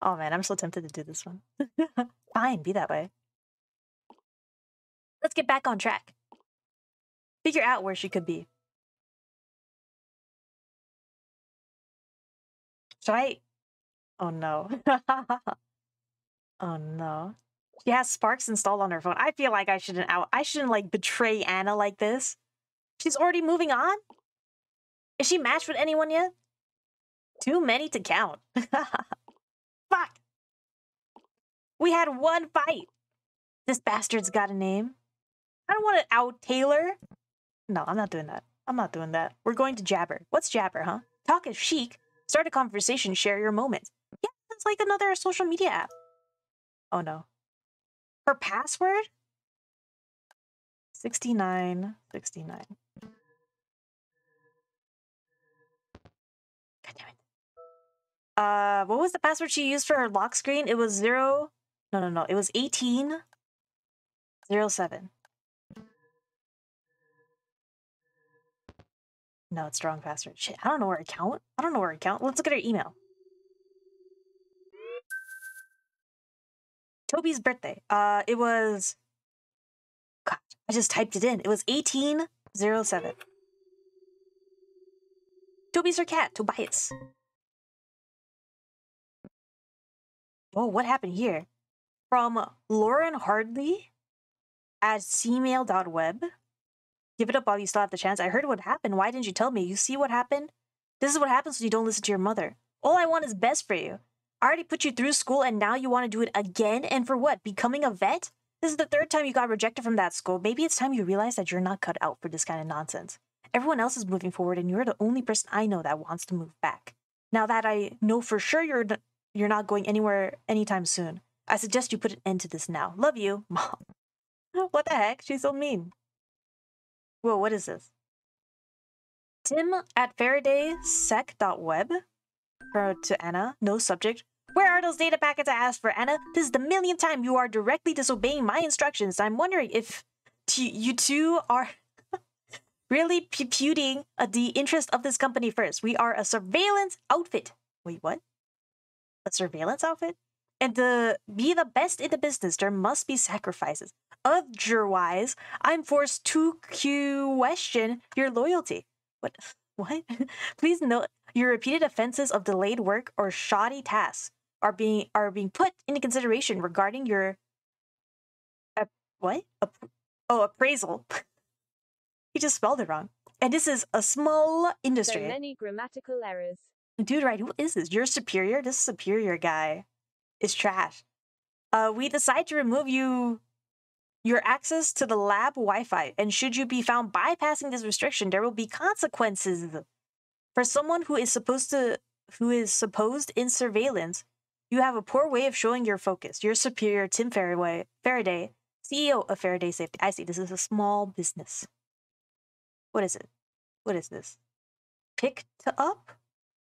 Oh, man, I'm so tempted to do this one. Fine, be that way. Let's get back on track. Figure out where she could be. Should I? Oh no. Oh no. She has Sparks installed on her phone. I feel like I shouldn't out I shouldn't like betray Anna like this. She's already moving on? Is she matched with anyone yet? Too many to count. Fuck. We had one fight. This bastard's got a name. I don't want to out Taylor. No, I'm not doing that. I'm not doing that. We're going to Jabber. What's Jabber, huh? Talk is chic. Start a conversation, share your moments. Yeah, it's like another social media app. Oh no. Her password? sixty-nine sixty-nine. God damn it. Uh, what was the password she used for her lock screen? It was zero. No, no, no. It was eighteen zero seven. No, it's the wrong password. Shit, I don't know her account. I don't know her account. Let's look at her email. Toby's birthday. Uh, it was... God, I just typed it in. It was eighteen oh seven. Toby's her cat, Tobias. Oh, what happened here? From Lauren Hardley at gmail dot web. Give it up while you still have the chance. I heard what happened. Why didn't you tell me? You see what happened? This is what happens when you don't listen to your mother. All I want is best for you. I already put you through school and now you want to do it again? And for what? Becoming a vet? This is the third time you got rejected from that school. Maybe it's time you realize that you're not cut out for this kind of nonsense. Everyone else is moving forward and you're the only person I know that wants to move back. Now that I know for sure you're you're not going anywhere anytime soon, I suggest you put an end to this now. Love you, Mom. What the heck? She's so mean. Whoa, what is this? Tim at faraday sec dot web to Anna. No subject. Where are those data packets I asked for, Anna? This is the millionth time you are directly disobeying my instructions. I'm wondering if you two are really pursuing the interest of this company first. We are a surveillance outfit. Wait, what? A surveillance outfit? And to be the best in the business, there must be sacrifices. Otherwise, I'm forced to question your loyalty. What? What? Please note your repeated offenses of delayed work or shoddy tasks are being are being put into consideration regarding your uh, what? Uh, Oh, appraisal. He just spelled it wrong. And this is a small industry. So many grammatical errors. Dude, right, who is this? Your superior? This superior guy is trash. Uh, we decide to remove you your access to the lab Wi-Fi, and should you be found bypassing this restriction, there will be consequences. For someone who is supposed to who is supposed in surveillance, you have a poor way of showing your focus. Your superior, Tim Faraday, Faraday, C E O of Faraday Safety. I see, this is a small business. What is it? What is this? Picked up?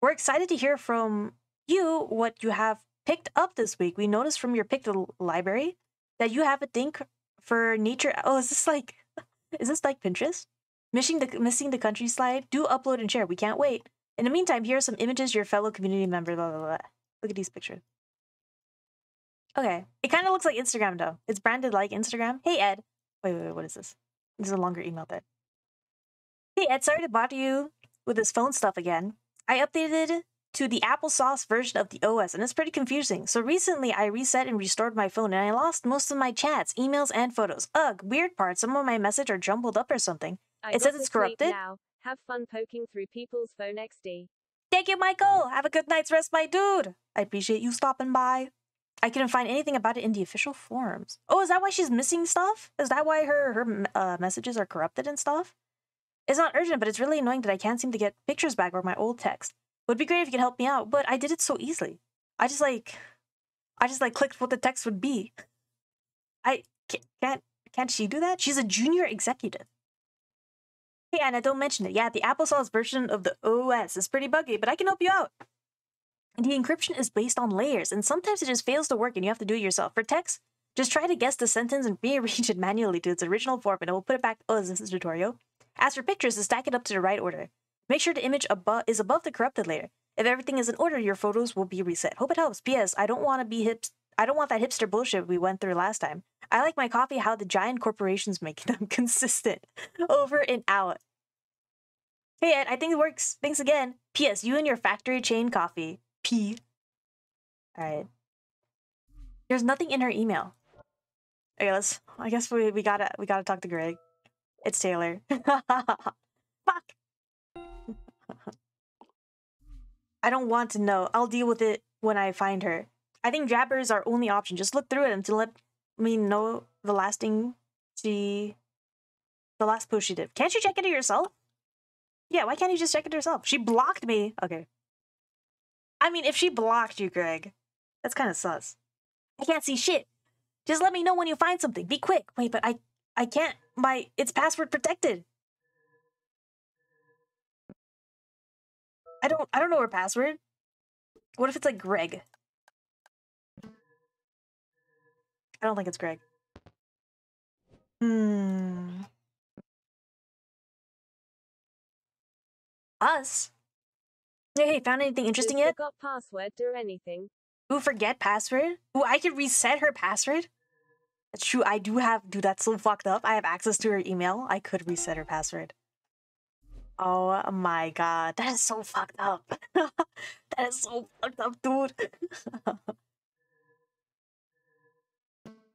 We're excited to hear from you what you have picked up this week. We noticed from your picked library that you have a think for nature. Oh, is this like, is this like Pinterest? Missing the, missing the country slide? Do upload and share. We can't wait. In the meantime, here are some images your fellow community member, blah, blah, blah. Look at these pictures. Okay. It kind of looks like Instagram, though. It's branded like Instagram. Hey, Ed. Wait, wait, wait. What is this? This is a longer email thread. Hey, Ed. Sorry to bother you with this phone stuff again. I updated to the Applesauce version of the O S, and it's pretty confusing. So recently, I reset and restored my phone, and I lost most of my chats, emails, and photos. Ugh, weird part. Some of my messages are jumbled up or something. I it says it's corrupted. Now. Have fun poking through people's phone X D. Thank you, Michael. Have a good night's rest, my dude. I appreciate you stopping by. I couldn't find anything about it in the official forums. Oh, is that why she's missing stuff? Is that why her, her uh, messages are corrupted and stuff? It's not urgent, but it's really annoying that I can't seem to get pictures back or my old text. It would be great if you could help me out, but I did it so easily. I just like, I just like clicked what the text would be. I can't, can't she do that? She's a junior executive. Hey, Anna, don't mention it. Yeah, the Applesauce version of the O S is pretty buggy, but I can help you out. And the encryption is based on layers, and sometimes it just fails to work and you have to do it yourself. For text, just try to guess the sentence and rearrange it manually to its original form, and it will put it back. Oh, is this a tutorial? As for pictures, to stack it up to the right order. Make sure the image abo is above the corrupted layer. If everything is in order, your photos will be reset. Hope it helps. P S. I don't want to be hip. I don't want that hipster bullshit we went through last time. I like my coffee how the giant corporations make them consistent over and out. Hey, Ed, I think it works. Thanks again. P S. You and your factory chain coffee. P. Alright. There's nothing in her email. Okay, let's... I guess we, we gotta we gotta talk to Greg. It's Taylor. Fuck! I don't want to know. I'll deal with it when I find her. I think Jabber is our only option. Just look through it and to let me know the last thing she... The last post she did. Can't you check it yourself? Yeah, why can't you just check it yourself? She blocked me. Okay. I mean, if she blocked you, Greg, that's kind of sus. I can't see shit. Just let me know when you find something. Be quick. Wait, but I... I can't. My... It's password protected. I don't... I don't know her password. What if it's like Greg? I don't think it's Greg. Hmm. Us? Hey, found anything interesting yet? Forgot password or anything? Ooh, forget password? Ooh, I could reset her password? That's true, I do have... Dude, that's so fucked up. I have access to her email. I could reset her password. Oh my god. That is so fucked up. That is so fucked up, dude.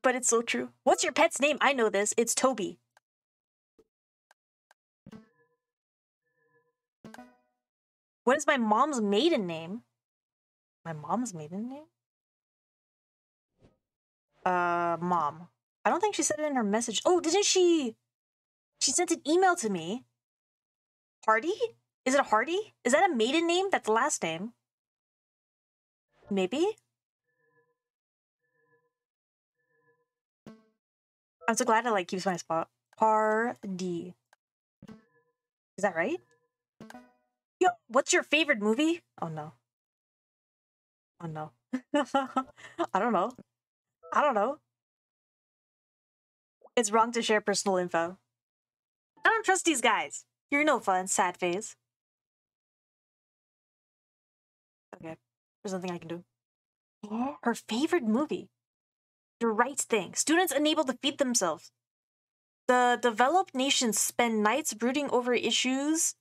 But it's so true. What's your pet's name? I know this. It's Toby. What is my mom's maiden name? My mom's maiden name? Uh, mom. I don't think she said it in her message. Oh, didn't she? She sent an email to me. Hardy? Is it Hardy? Is that a maiden name? That's the last name. Maybe? I'm so glad it like keeps my spot. Hardy. Is that right? Yo, what's your favorite movie? Oh no. Oh no. I don't know. I don't know. It's wrong to share personal info. I don't trust these guys. You're no fun, sad face. Okay. There's nothing I can do. Yeah. Her favorite movie. The right thing. Students unable to feed themselves. The developed nations spend nights brooding over issues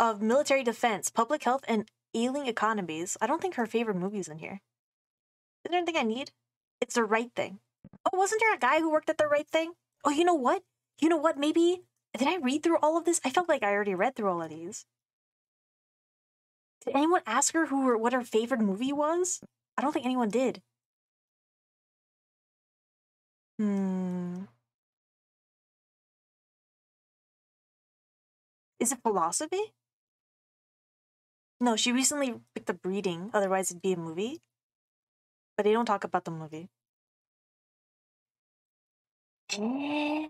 of military defense, public health, and ailing economies. I don't think her favorite movie's in here. Is there anything I need? It's the right thing. Oh, wasn't there a guy who worked at the right thing? Oh, you know what? you know what, maybe, did I read through all of this? I felt like I already read through all of these. Did anyone ask her who or what her favorite movie was? I don't think anyone did. Hmm. Is it philosophy? No, she recently picked up reading, otherwise it'd be a movie. But they don't talk about the movie. Eh.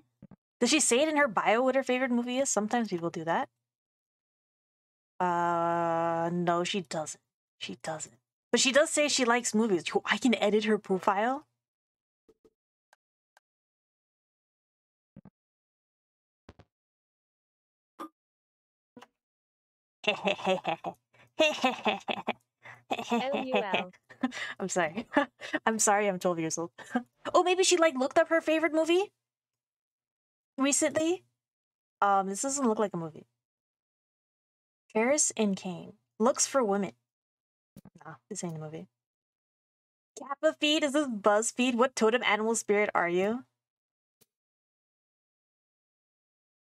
Does she say it in her bio what her favorite movie is? Sometimes people do that. Uh, no, she doesn't. She doesn't. But she does say she likes movies. I can edit her profile. LUL. I'm sorry. I'm sorry, I'm twelve years old. Oh, maybe she like looked up her favorite movie recently. Um, this doesn't look like a movie. Ferris and Kane. Looks for Women. Nah, this ain't a movie. Kappa feed? Is this BuzzFeed? What totem animal spirit are you?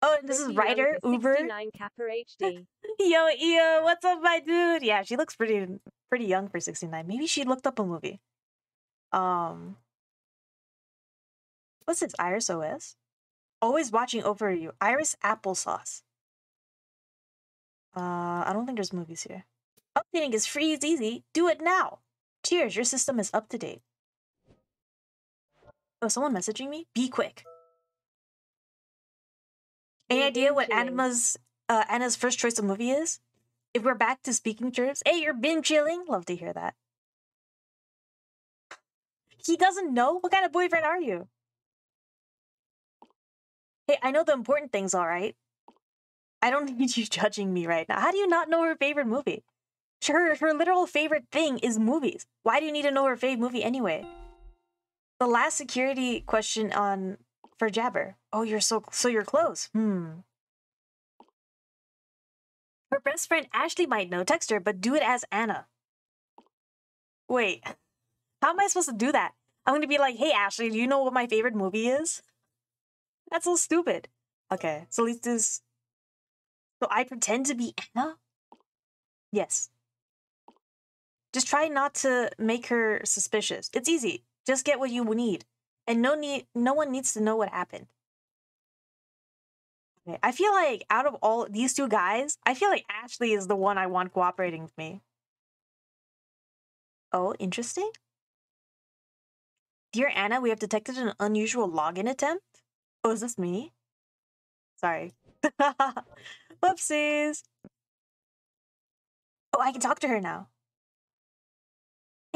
Oh, and this is Ryder Uber. H D. Yo, yo, what's up, my dude? Yeah, she looks pretty pretty young for sixty-nine. Maybe she looked up a movie. Um, what's this? Iris O S. Always watching over you. Iris Applesauce. Uh, I don't think there's movies here. Updating is free, it's easy. Do it now. Cheers, your system is up to date. Oh, someone messaging me? Be quick. Any idea what Anna's, uh, Anna's first choice of movie is? If we're back to speaking terms, hey, you're been chilling. Love to hear that. He doesn't know? What kind of boyfriend are you? Hey, I know the important things, all right? I don't need you judging me right now. How do you not know her favorite movie? Her, her literal favorite thing is movies. Why do you need to know her favorite movie anyway? The last security question on... for Jabber. Oh, you're so so you're close. Hmm. Her best friend Ashley might know. Text her, but do it as Anna. Wait. How am I supposed to do that? I'm going to be like, hey, Ashley, do you know what my favorite movie is? That's so stupid. Okay, so let's do... So I pretend to be Anna? Yes. Just try not to make her suspicious. It's easy. Just get what you need. And no need, no one needs to know what happened. Okay. I feel like out of all these two guys, I feel like Ashley is the one I want cooperating with me. Oh, interesting. Dear Anna, we have detected an unusual login attempt. Oh, is this me? Sorry. Whoopsies. Oh, I can talk to her now.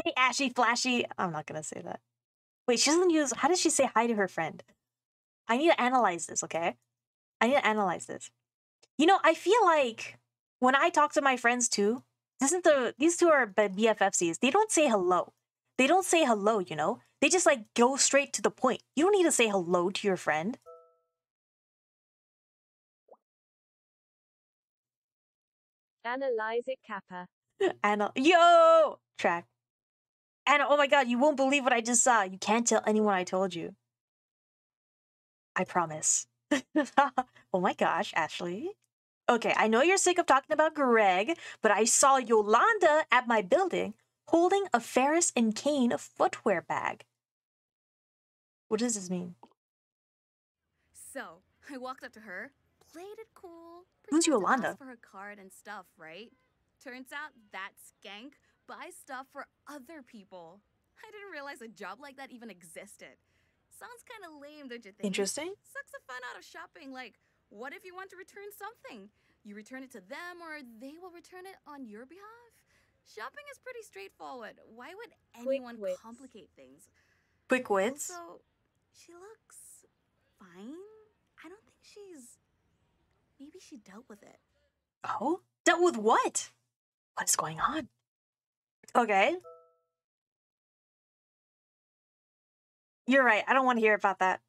Hey, Ashy Flashy. I'm not going to say that. Wait, she doesn't use... How does she say hi to her friend? I need to analyze this, okay? I need to analyze this. You know, I feel like when I talk to my friends too, isn't the, these two are B F Fs. They don't say hello. They don't say hello, you know? They just, like, go straight to the point. You don't need to say hello to your friend. Analyze it, Kappa. Anna... Yo! Track. Anna, oh my god, you won't believe what I just saw. You can't tell anyone I told you. I promise. Oh my gosh, Ashley. Okay, I know you're sick of talking about Greg, but I saw Yolanda at my building holding a Ferris and Kane footwear bag. What does this mean? So, I walked up to her, played it cool. Who's Yolanda? For her card and stuff, right? Turns out that skank buy stuff for other people. I didn't realize a job like that even existed. Sounds kind of lame, don't you think? Interesting. Sucks the fun out of shopping. Like, what if you want to return something? You return it to them or they will return it on your behalf? Shopping is pretty straightforward. Why would anyone Quick complicate things? Quick wits. Also, she looks fine. I don't think she's... Maybe she dealt with it. Oh? Dealt with what? What's going on? Okay. You're right. I don't want to hear about that.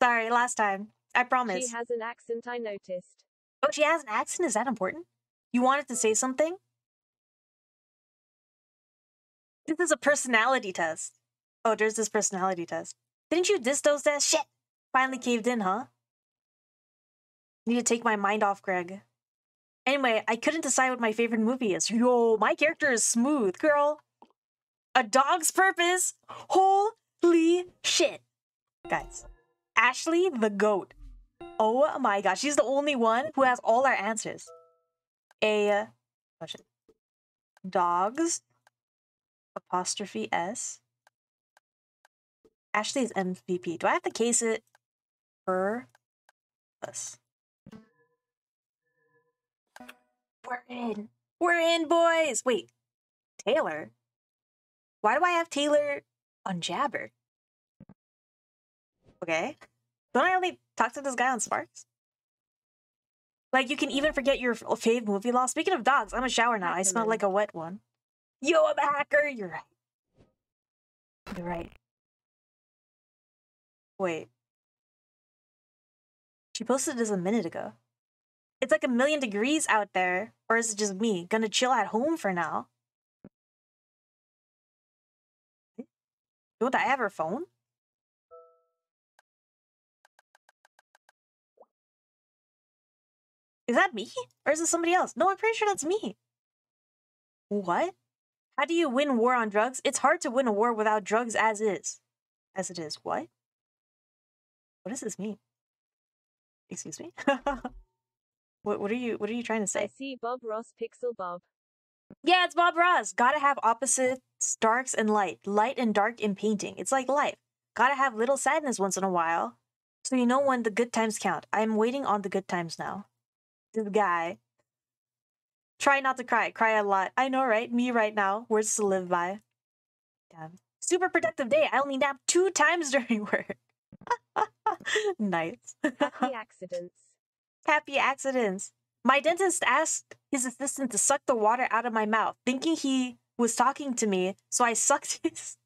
Sorry, last time. I promise. She has an accent, I noticed. Oh, she has an accent? Is that important? You wanted to say something? This is a personality test. Oh, there's this personality test. Didn't you diss those that shit? Finally caved in, huh? Need to take my mind off Greg. Anyway, I couldn't decide what my favorite movie is. Yo, my character is smooth, girl. A Dog's Purpose. Holy shit. Guys, Ashley the goat. Oh my gosh, she's the only one who has all our answers. A question. Dogs. Apostrophe S. Ashley's M V P. Do I have to case it for us? We're in. We're in, boys. Wait, Taylor? Why do I have Taylor on Jabber? Okay. Don't I only talk to this guy on Sparks? Like, you can even forget your fave movie law. Speaking of dogs, I'm a shower now. I smell like a wet one. Yo, I'm a hacker. You're right. You're right. Wait. She posted this a minute ago. It's like a million degrees out there. Or is it just me? Gonna chill at home for now. Don't I have her phone? Is that me? Or is it somebody else? No, I'm pretty sure that's me. What? How do you win war on drugs? It's hard to win a war without drugs as is. As it is. What? What does this mean? Excuse me? What, what are you what are you trying to say? I see Bob Ross, Pixel Bob. Yeah, it's Bob Ross. Gotta have opposites, darks and light. Light and dark in painting. It's like life. Gotta have little sadness once in a while. So you know when the good times count. I'm waiting on the good times now. This guy. Try not to cry. Cry a lot. I know, right? Me right now. Words to live by. Damn. Super productive day. I only nap two times during work. Nice. Happy accidents. Happy accidents. My dentist asked his assistant to suck the water out of my mouth, thinking he was talking to me, so I sucked his,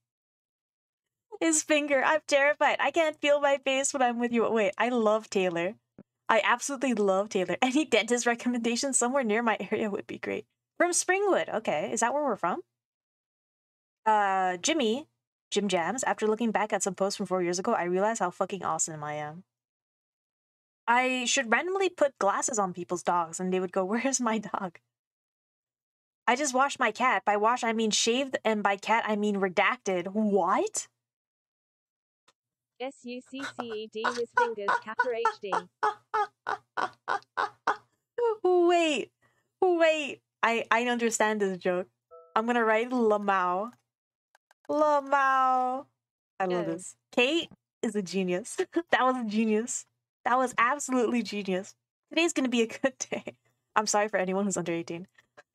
his finger. I'm terrified. I can't feel my face when I'm with you. Wait, I love Taylor. I absolutely love Taylor. Any dentist recommendations somewhere near my area would be great. From Springwood. Okay, is that where we're from? Uh, Jimmy. Jim Jams, after looking back at some posts from four years ago, I realized how fucking awesome I am. I should randomly put glasses on people's dogs and they would go, where's my dog? I just washed my cat. By wash, I mean shaved, and by cat, I mean redacted. What? S U C C E D with fingers, Kappa H D. Wait, wait. I, I understand this joke. I'm gonna write LMAO. LMAO. I love yes. this. Kate is a genius. That was a genius. That was absolutely genius. Today's gonna be a good day. I'm sorry for anyone who's under eighteen.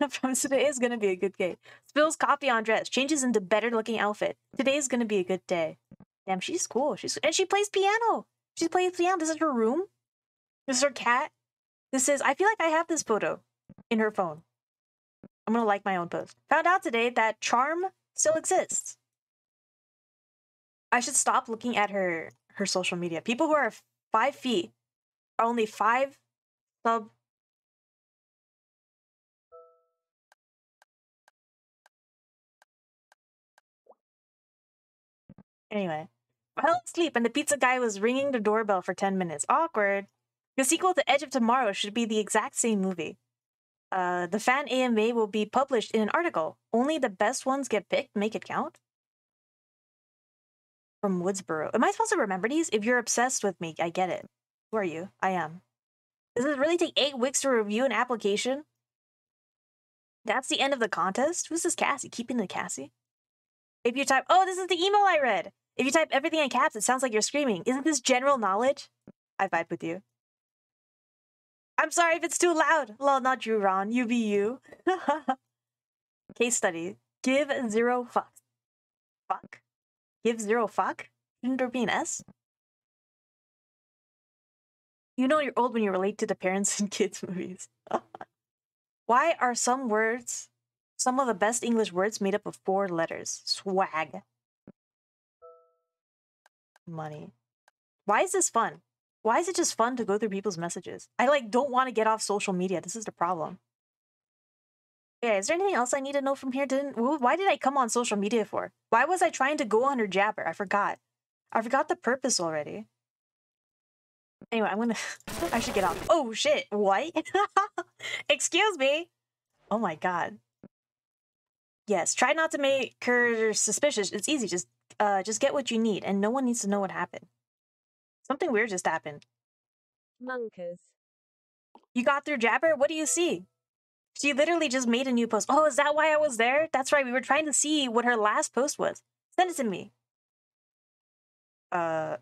I promise today is gonna be a good day. Spills coffee on dress. Changes into better looking outfit. Today's gonna be a good day. Damn, she's cool. She's and she plays piano. She plays piano. This is her room. This is her cat. This is. I feel like I have this photo in her phone. I'm gonna like my own post. Found out today that charm still exists. I should stop looking at her her social media. People who are five feet are only five sub. Anyway, I fell asleep and the pizza guy was ringing the doorbell for ten minutes. Awkward. The sequel to Edge of Tomorrow should be the exact same movie. Uh, the fan A M A will be published in an article. Only the best ones get picked. Make it count. From Woodsboro. Am I supposed to remember these? If you're obsessed with me, I get it. Who are you? I am. Does it really take eight weeks to review an application? That's the end of the contest? Who's this Cassie? Keeping It Cassie? If you type... Oh, this is the email I read! If you type everything in caps, it sounds like you're screaming. Isn't this general knowledge? I vibe with you. I'm sorry if it's too loud. Lol, not you, Ron. You be you. Case study. Give zero fuck. Fuck? Give zero fuck? Shouldn't there be an S? You know you're old when you relate to the parents in kids' movies. Why are some words, some of the best English words made up of four letters? Swag. Money. Why is this fun? Why is it just fun to go through people's messages? I, like, don't want to get off social media. This is the problem. Yeah, is there anything else I need to know from here? Didn't Why did I come on social media for? Why was I trying to go on her Jabber? I forgot. I forgot the purpose already. Anyway, I'm gonna... I should get off. Oh, shit. What? Excuse me. Oh, my God. Yes, try not to make her suspicious. It's easy. Just uh, just get what you need, and no one needs to know what happened. Something weird just happened. Monkers. You got through Jabber? What do you see? She literally just made a new post. Oh, is that why I was there? That's right. We were trying to see what her last post was. Send it to me. Uh...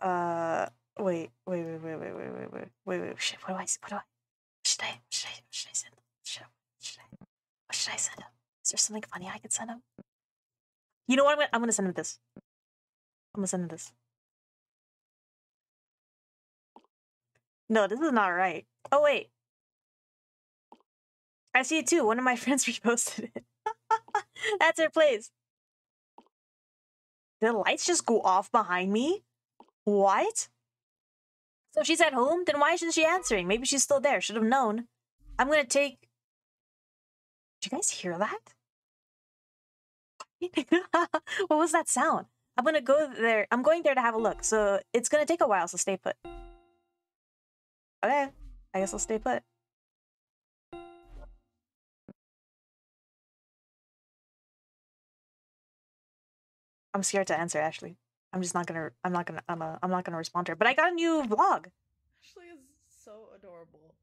Uh... Wait, wait, wait, wait, wait, wait, wait, wait, wait, wait, shit, what do I, what do I, should I, should I, should I send them? Should I, should I, what should I send him? Is there something funny I could send him? You know what, I'm gonna, I'm gonna send him this. I'm gonna send him this. No, this is not right. Oh, wait. I see it too, one of my friends reposted it. That's her place. Did the lights just go off behind me? What? So she's at home? Then why isn't she answering? Maybe she's still there. Should have known. I'm gonna take... Did you guys hear that? What was that sound? I'm gonna go there. I'm going there to have a look. So it's gonna take a while, so stay put. Okay. I guess I'll stay put. I'm scared to answer, Ashley. I'm just not gonna. I'm not gonna. I'm. A, I'm not gonna respond to her. But I got a new vlog. Ashley is so adorable.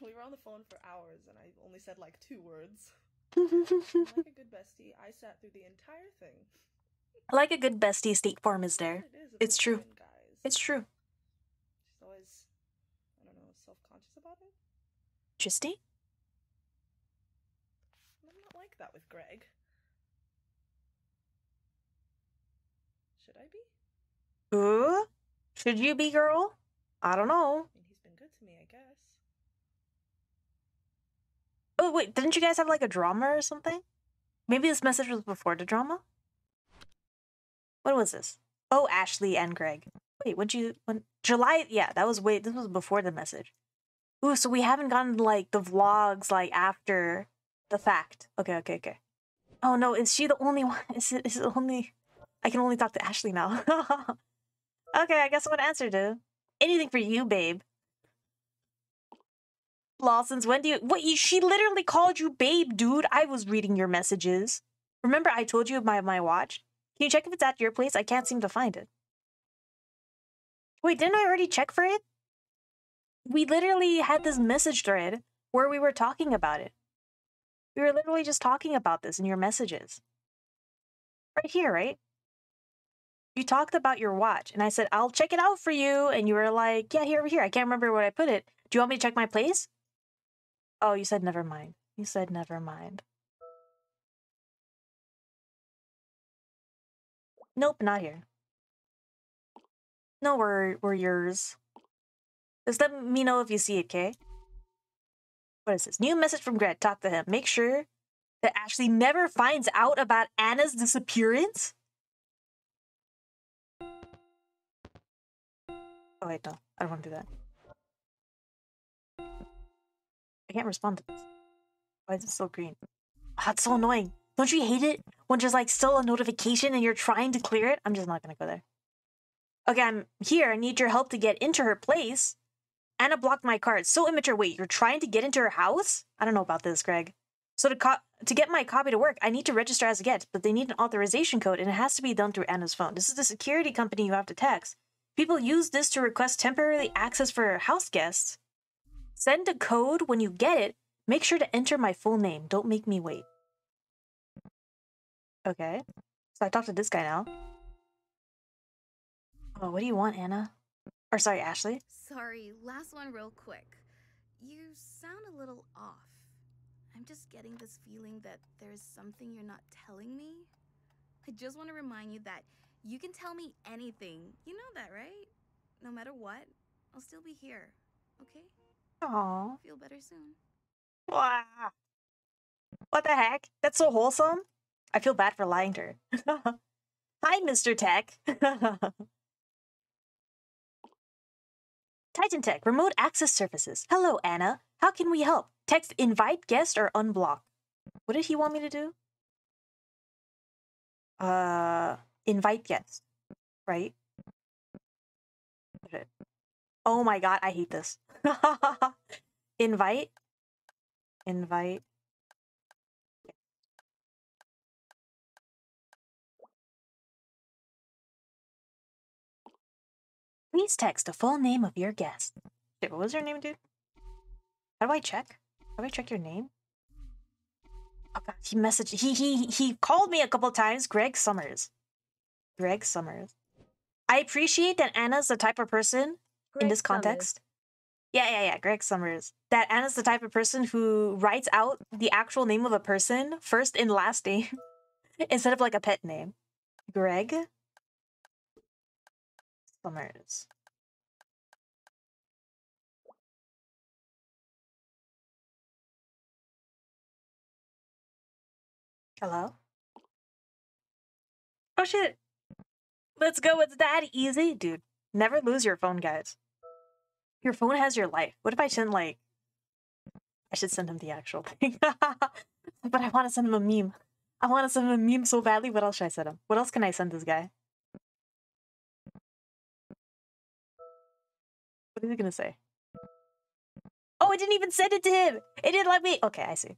We were on the phone for hours, and I only said like two words. Like a good bestie, I sat through the entire thing. Like a good bestie, State Farm is there. It is, it's it's true. Fun, guys. It's true. She's always, I don't know, self-conscious about it. Tristy? I'm not like that with Greg. Should I be? Ooh, should you be, girl? I don't know. I mean, he's been good to me, I guess. Oh, wait, didn't you guys have like a drama or something? Maybe this message was before the drama? What was this? Oh, Ashley and Greg. Wait, what'd you... When, July? Yeah, that was... Wait, this was before the message. Ooh, so we haven't gotten like the vlogs like after the fact. Okay, okay, okay. Oh no, is she the only one? Is it, is it only... I can only talk to Ashley now. Okay, I guess what answer, dude? Anything for you, babe. Lawson's, when do you... What, you, she literally called you babe, dude. I was reading your messages. Remember I told you about my, my watch? Can you check if it's at your place? I can't seem to find it. Wait, didn't I already check for it? We literally had this message thread where we were talking about it. We were literally just talking about this in your messages. Right here, right? You talked about your watch, and I said, I'll check it out for you. And you were like, yeah, here, over here. I can't remember where I put it. Do you want me to check my place? Oh, you said never mind. You said never mind. Nope, not here. No, we're, we're yours. Just let me know if you see it, okay? What is this? New message from Greg. Talk to him. Make sure that Ashley never finds out about Anna's disappearance. Oh, wait, no. I don't want to do that. I can't respond to this. Why is it still green? Ah, oh, it's so annoying. Don't you hate it when there's, like, still a notification and you're trying to clear it? I'm just not gonna go there. Okay, I'm here. I need your help to get into her place. Anna blocked my card. So immature. Wait, you're trying to get into her house? I don't know about this, Greg. So to, co to get my copy to work, I need to register as a guest, but they need an authorization code, and it has to be done through Anna's phone. This is the security company you have to text. People use this to request temporary access for house guests. Send a code when you get it. Make sure to enter my full name. Don't make me wait. Okay. So I talked to this guy now. Oh, what do you want, Anna? Or sorry, Ashley. Sorry, last one real quick. You sound a little off. I'm just getting this feeling that there's something you're not telling me. I just want to remind you that you can tell me anything. You know that, right? No matter what, I'll still be here. Okay? Aww. Feel better soon. Wow. What the heck? That's so wholesome. I feel bad for lying to her. Hi, Mister Tech. Titan Tech, remote access services. Hello, Anna. How can we help? Text invite guest or unblock. What did he want me to do? Uh... Invite guest, right? Oh my god, I hate this. Invite. Invite. Please text the full name of your guest. Shit, what was your name, dude? How do I check? How do I check your name? Oh god, he messaged. He he he called me a couple times. Greg Summers. Greg Summers. I appreciate that Anna's the type of person Greg in this context. Summers. Yeah, yeah, yeah. Greg Summers. That Anna's the type of person who writes out the actual name of a person first and last name instead of like a pet name. Greg Summers. Hello? Oh shit! Let's go, it's that easy? Dude, never lose your phone, guys. Your phone has your life. What if I send, like... I should send him the actual thing. But I want to send him a meme. I want to send him a meme so badly. What else should I send him? What else can I send this guy? What is he gonna say? Oh, it didn't even send it to him! It didn't let me... Okay, I see.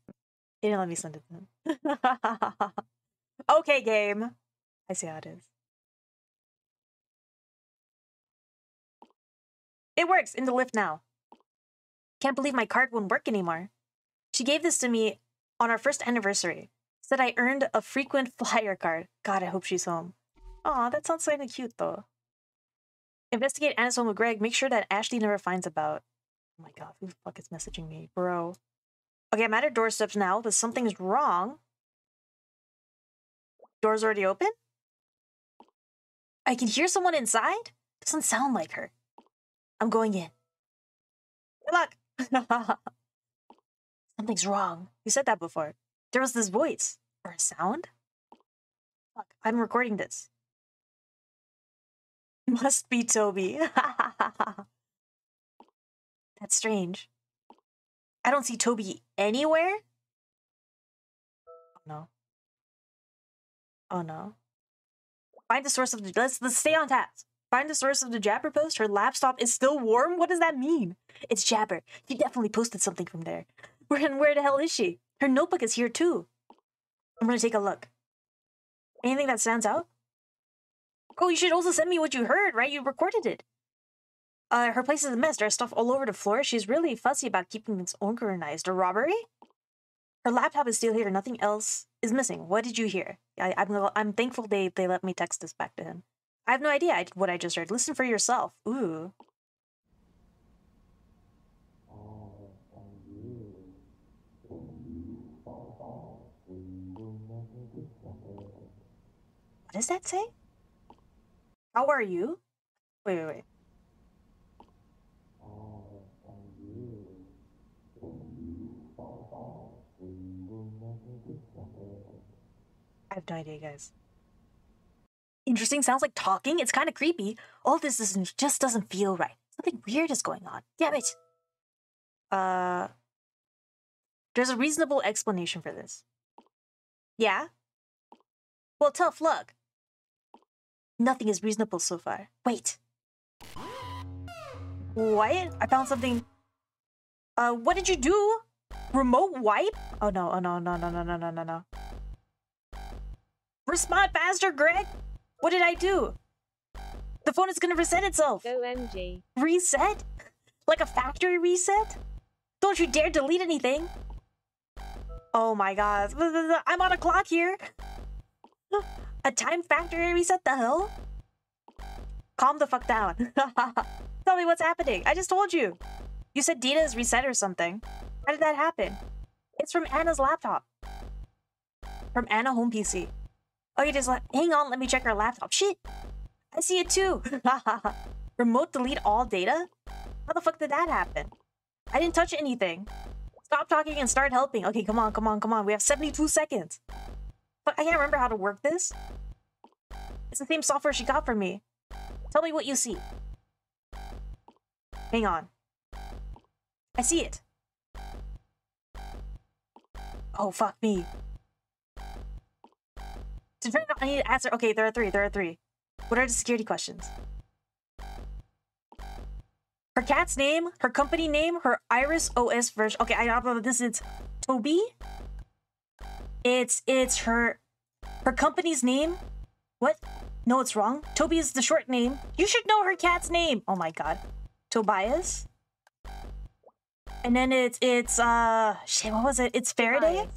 It didn't let me send it to him. Okay, game. I see how it is. It works! In the lift now. Can't believe my card won't work anymore. She gave this to me on our first anniversary. Said I earned a frequent flyer card. God, I hope she's home. Aw, that sounds kinda cute, though. Investigate Anna's home with Greg. Make sure that Ashley never finds about... Oh my god, who the fuck is messaging me? Bro. Okay, I'm at her doorsteps now, but something's wrong. Door's already open? I can hear someone inside? Doesn't sound like her. I'm going in. Good luck! Something's wrong. You said that before. There was this voice. Or a sound? Fuck, I'm recording this. Must be Toby. That's strange. I don't see Toby anywhere? Oh no. Oh no. Find the source of the... Let's, let's stay on task. Find the source of the Jabber post. Her laptop is still warm? What does that mean? It's Jabber. She definitely posted something from there. Where, where the hell is she? Her notebook is here too. I'm gonna take a look. Anything that stands out? Oh, you should also send me what you heard, right? You recorded it. Uh, her place is a mess. There's stuff all over the floor. She's really fussy about keeping things organized. A robbery? Her laptop is still here. Nothing else is missing. What did you hear? I, I'm, I'm thankful they, they let me text this back to him. I have no idea I, what I just heard. Listen for yourself. Ooh. What does that say? How are you? Wait, wait, wait. I have no idea, guys. Interesting, sounds like talking. It's kind of creepy. All this isn't, just doesn't feel right. Something weird is going on. Damn it. Uh, there's a reasonable explanation for this. Yeah? Well, tough luck. Nothing is reasonable so far. Wait. What? I found something. Uh, what did you do? Remote wipe? Oh no, oh no, no, no, no, no, no, no, no. Respond faster, Greg! What did I do? The phone is gonna reset itself! O M G. Reset? Like a factory reset? Don't you dare delete anything! Oh my god. I'm on a clock here! A time factory reset? The hell? Calm the fuck down. Tell me what's happening. I just told you. You said data is reset or something. How did that happen? It's from Anna's laptop. From Anna home P C. Okay, just let, hang on, let me check her laptop. Shit! I see it too! Remote delete all data? How the fuck did that happen? I didn't touch anything. Stop talking and start helping. Okay, come on, come on, come on. We have seventy-two seconds. But I can't remember how to work this. It's the same software she got from me. Tell me what you see. Hang on. I see it. Oh, fuck me. To turn it on, I need to answer. Okay, there are three. There are three. What are the security questions? Her cat's name, her company name, her Iris O S version. Okay, I don't know. This is Toby. It's it's her her company's name. What? No, it's wrong. Toby is the short name. You should know her cat's name. Oh my god, Tobias. And then it's it's uh shit. What was it? It's Faraday.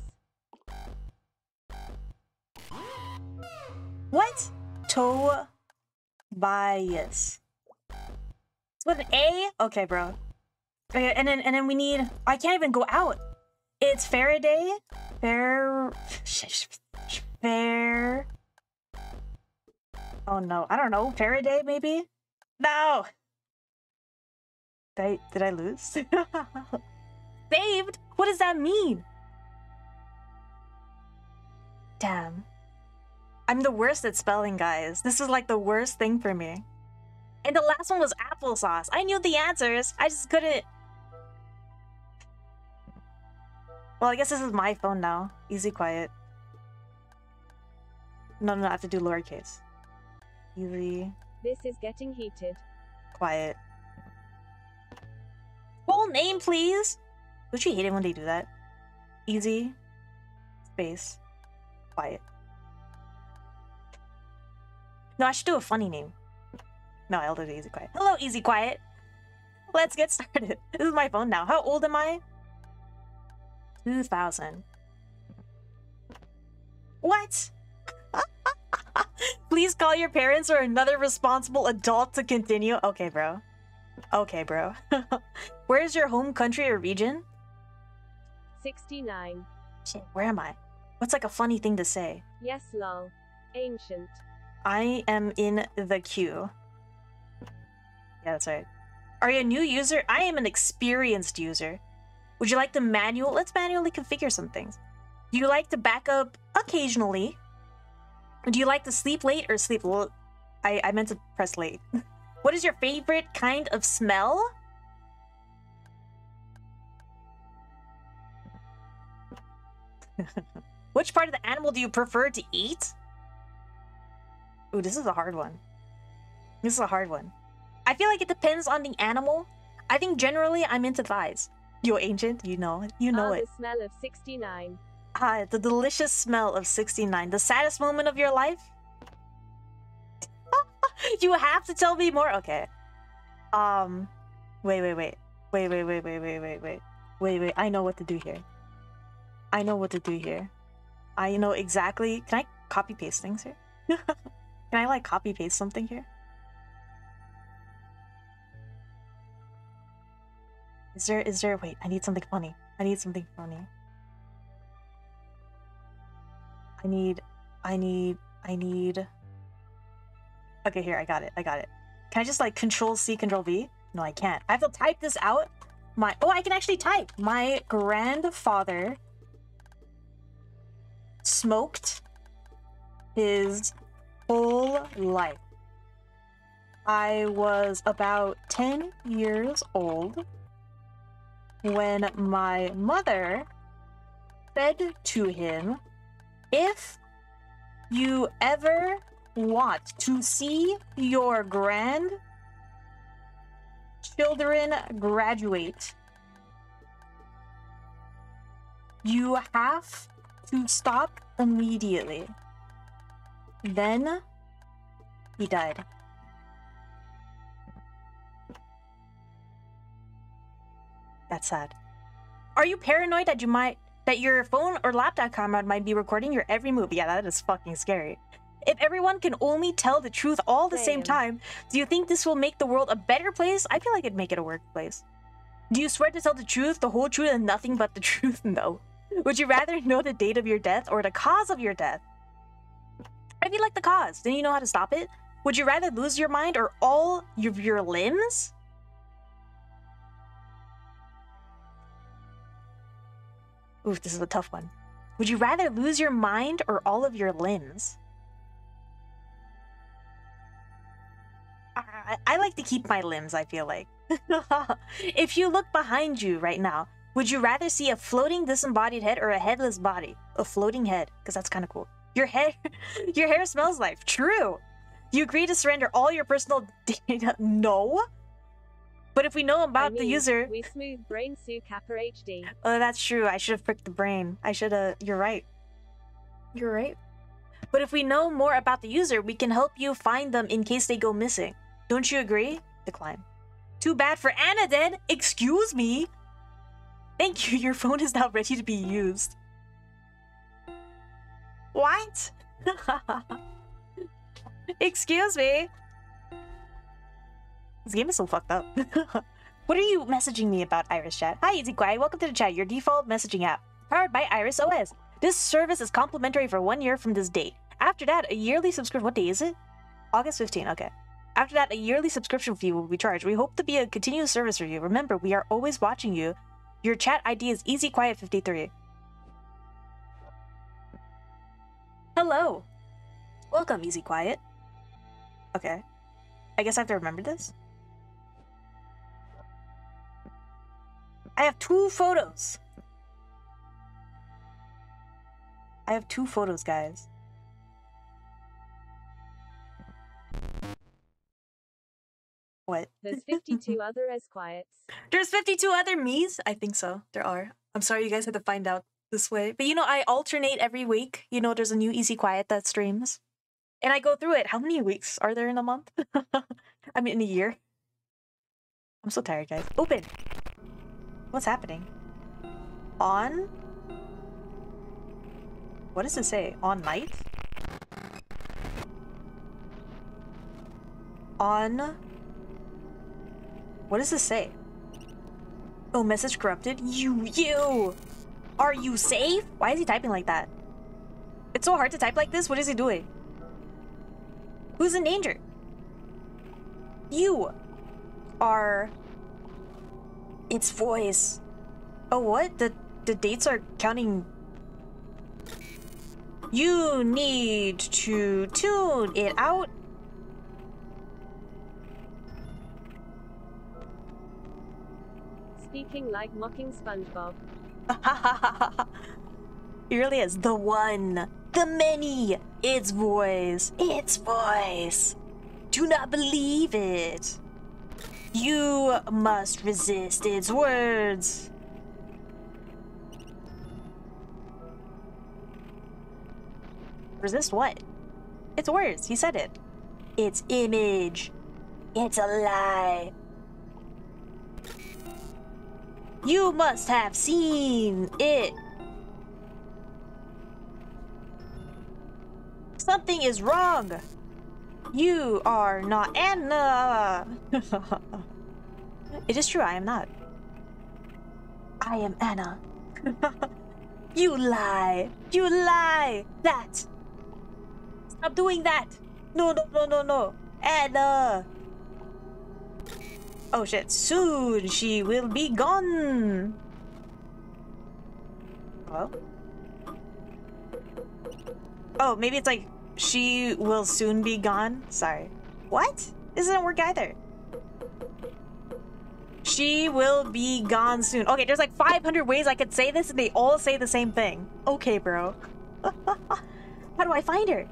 What? Tobias. It's with an A. Okay, bro. Okay, and then and then we need. I can't even go out. It's Faraday. Fair. Fair. Oh no, I don't know. Faraday, maybe? No! Did I, did I lose? Saved? What does that mean? Damn. I'm the worst at spelling, guys. This is like the worst thing for me. And the last one was applesauce. I knew the answers. I just couldn't. Well, I guess this is my phone now. Easy, quiet. No, no, no, I have to do lowercase. Easy. This is getting heated. Quiet. Full name, please. Don't you hate it when they do that? Easy. Space. Quiet. No, I should do a funny name. No, I'll do the easy quiet. Hello, easy quiet. Let's get started. This is my phone now. How old am I? two thousand. What? Please call your parents or another responsible adult to continue. Okay, bro. Okay, bro. Where is your home country or region? sixty-nine. Shit, where am I? What's like a funny thing to say? Yes, lol. Ancient. I am in the queue. Yeah, that's right. Are you a new user? I am an experienced user. Would you like to manual? Let's manually configure some things. Do you like to back up occasionally? Do you like to sleep late or sleep l- I, I meant to press late. What is your favorite kind of smell? Which part of the animal do you prefer to eat? Ooh, this is a hard one. This is a hard one. I feel like it depends on the animal. I think generally I'm into thighs. Yo, ancient, you know it. You know oh, it. The smell of sixty-nine. Ah, the delicious smell of sixty-nine. The saddest moment of your life? You have to tell me more. Okay. Um, wait, wait, wait. Wait, wait, wait, wait, wait, wait, wait. Wait, wait. I know what to do here. I know what to do here. I know exactly. Can I copy paste things here? Can I like copy paste something here? Is there, is there, wait, I need something funny. I need something funny. I need, I need, I need. Okay, here, I got it, I got it. Can I just like control C, control V? No, I can't. I have to type this out. My, oh, I can actually type. My grandfather smoked his whole life. I was about ten years old when my mother said to him, if you ever want to see your grandchildren graduate, you have to stop immediately. Then he died. That's sad. Are you paranoid that you might that your phone or laptop camera might be recording your every move? Yeah, that is fucking scary. If everyone can only tell the truth all the same, same time, do you think this will make the world a better place? I feel like it'd make it a worse place. Do you swear to tell the truth, the whole truth, and nothing but the truth? No. Would you rather know the date of your death or the cause of your death? I feel like the cause. Then you know how to stop it. Would you rather lose your mind or all your, your limbs? Oof, this is a tough one. Would you rather lose your mind or all of your limbs? I, I like to keep my limbs, I feel like. If you look behind you right now, would you rather see a floating disembodied head or a headless body? A floating head, because that's kind of cool. Your hair, your hair smells life. True. You agree to surrender all your personal data. No. But if we know about I mean, the user... we smooth brain sue Kappa H D. Oh, that's true. I should have pricked the brain. I should have... You're right. You're right. But if we know more about the user, we can help you find them in case they go missing. Don't you agree? Decline. Too bad for Anna then. Excuse me. Thank you. Your phone is now ready to be used. What? Excuse me. This game is so fucked up. What are you messaging me about, Iris Chat? Hi, EZQuai. Welcome to the chat, your default messaging app. Powered by Iris O S. This service is complimentary for one year from this date. After that, a yearly subscription... What day is it? August fifteenth. Okay. After that, a yearly subscription fee will be charged. We hope to be a continuous service for you. Remember, we are always watching you. Your chat I D is EZQuai fifty-three. Hello. Welcome, EZQuai. Okay. I guess I have to remember this. I have two photos. I have two photos, guys. What? There's fifty-two other EZQuai. There's fifty-two other me's? I think so. There are. I'm sorry you guys had to find out this way. But you know, I alternate every week. You know, there's a new EZQuai that streams. And I go through it. How many weeks are there in a month? I mean, in a year. I'm so tired, guys. Open. What's happening? On? What does it say? On night? On... What does this say? Oh, message corrupted? You, you! Are you safe? Why is he typing like that? It's so hard to type like this? What is he doing? Who's in danger? You are... It's voice. Oh, what? The, the dates are counting... You need to tune it out. Speaking like mocking SpongeBob. It really is. The one. The many. It's voice. It's voice. Do not believe it. You must resist its words. Resist what? It's words. He said it. It's image. It's a lie. You must have seen it. Something is wrong. You are not Anna. It is true. I am not. I am Anna. You lie. You lie. That. Stop doing that! No, no, no, no, no! Anna! Oh shit, soon she will be gone! Hello? Oh, maybe it's like, she will soon be gone? Sorry. What? This doesn't work either. She will be gone soon. Okay, there's like five hundred ways I could say this and they all say the same thing. Okay, bro. How do I find her?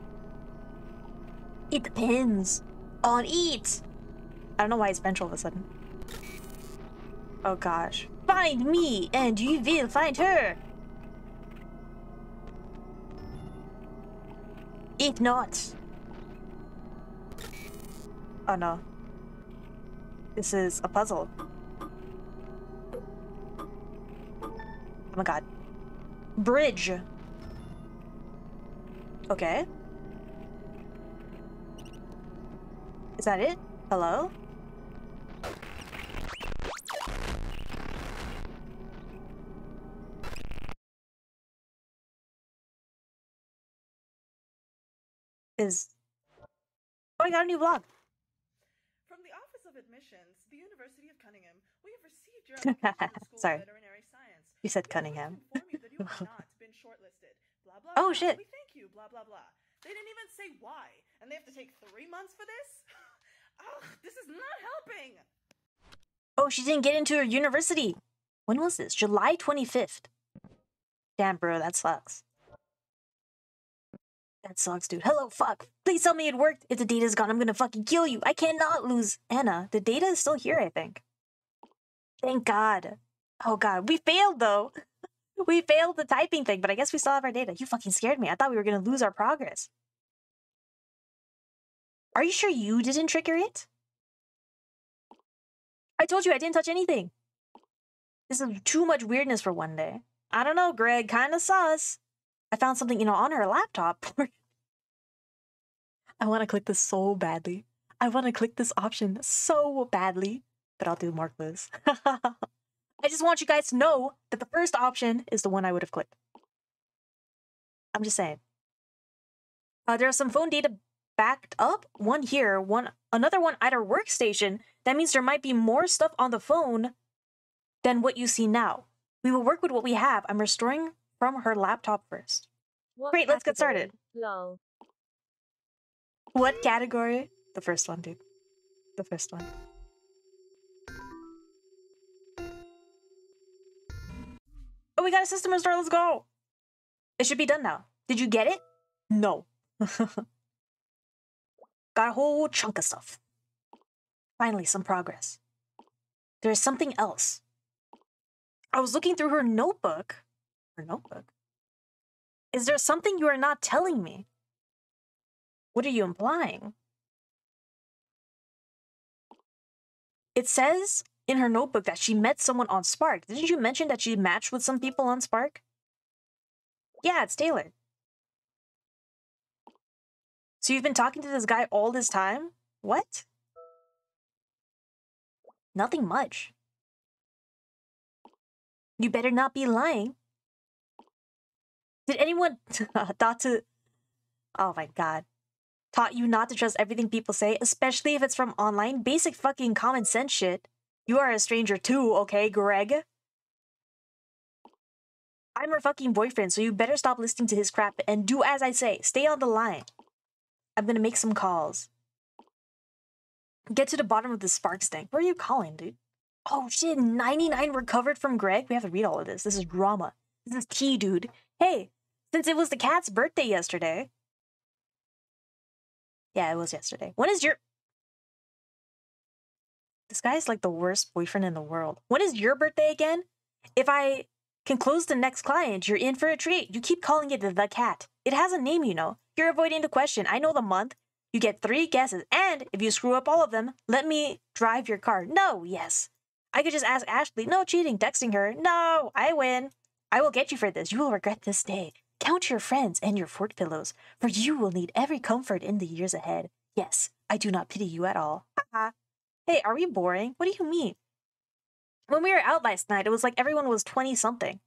It depends on it. I don't know why it's bench all of a sudden. Oh gosh. Find me and you will find her. If not. Oh no. This is a puzzle. Oh my god. Bridge. Okay. Is that it? Hello? Is... Oh, I got a new vlog! From the Office of Admissions, the University of Cunningham, we have received your application to the School of Veterinary Science. You said Cunningham. We inform you that you have not been shortlisted. Blah, blah, oh, blah. Shit! We thank you, blah, blah, blah. They didn't even say why, and they have to take three months for this? Ugh, this is not helping! Oh, she didn't get into her university! When was this? July twenty-fifth. Damn, bro, that sucks. That sucks, dude. Hello, fuck! Please tell me it worked! If the data's gone, I'm gonna fucking kill you! I cannot lose Anna. The data is still here, I think. Thank God. Oh God, we failed though. We failed the typing thing, but I guess we still have our data. You fucking scared me. I thought we were gonna lose our progress. Are you sure you didn't trigger it? I told you I didn't touch anything. This is too much weirdness for one day. I don't know, Greg, kinda sus. I found something, you know, on her laptop. I wanna click this so badly. I wanna click this option so badly, but I'll do more clues. I just want you guys to know that the first option is the one I would have clicked. I'm just saying. Uh, there's some phone data backed up. One here, one another one at our workstation. That means there might be more stuff on the phone than what you see now. We will work with what we have. I'm restoring from her laptop first. What Great, category? Let's get started. No. What category? The first one, dude. The first one. Oh, we got a system restore. Let's go. It should be done now. Did you get it? No. Got a whole chunk of stuff. Finally, some progress. There is something else. I was looking through her notebook. Her notebook? Is there something you are not telling me? What are you implying? It says in her notebook that she met someone on Spark. Didn't you mention that she matched with some people on Spark? Yeah, it's Taylor. So you've been talking to this guy all this time? What? Nothing much. You better not be lying. Did anyone thought to... Oh my god. Taught you not to trust everything people say, especially if it's from online? Basic fucking common sense shit. You are a stranger too, okay, Greg? I'm her fucking boyfriend, so you better stop listening to his crap and do as I say. Stay on the line. I'm gonna make some calls. Get to the bottom of the Sparks thing. Where are you calling, dude? Oh shit, ninety-nine recovered from Greg? We have to read all of this. This is drama. This is tea, dude. Hey, since it was the cat's birthday yesterday. Yeah, it was yesterday. When is your... This guy is like the worst boyfriend in the world. When is your birthday again? If I can close the next client, you're in for a treat. You keep calling it the cat. It has a name, you know. You're avoiding the question. I know the month. You get three guesses. And if you screw up all of them, let me drive your car. No, yes. I could just ask Ashley. No cheating. Texting her. No, I win. I will get you for this. You will regret this day. Count your friends and your fort pillows, for you will need every comfort in the years ahead. Yes, I do not pity you at all. Haha. Hey, are we boring? What do you mean? When we were out last night, it was like everyone was twenty-something.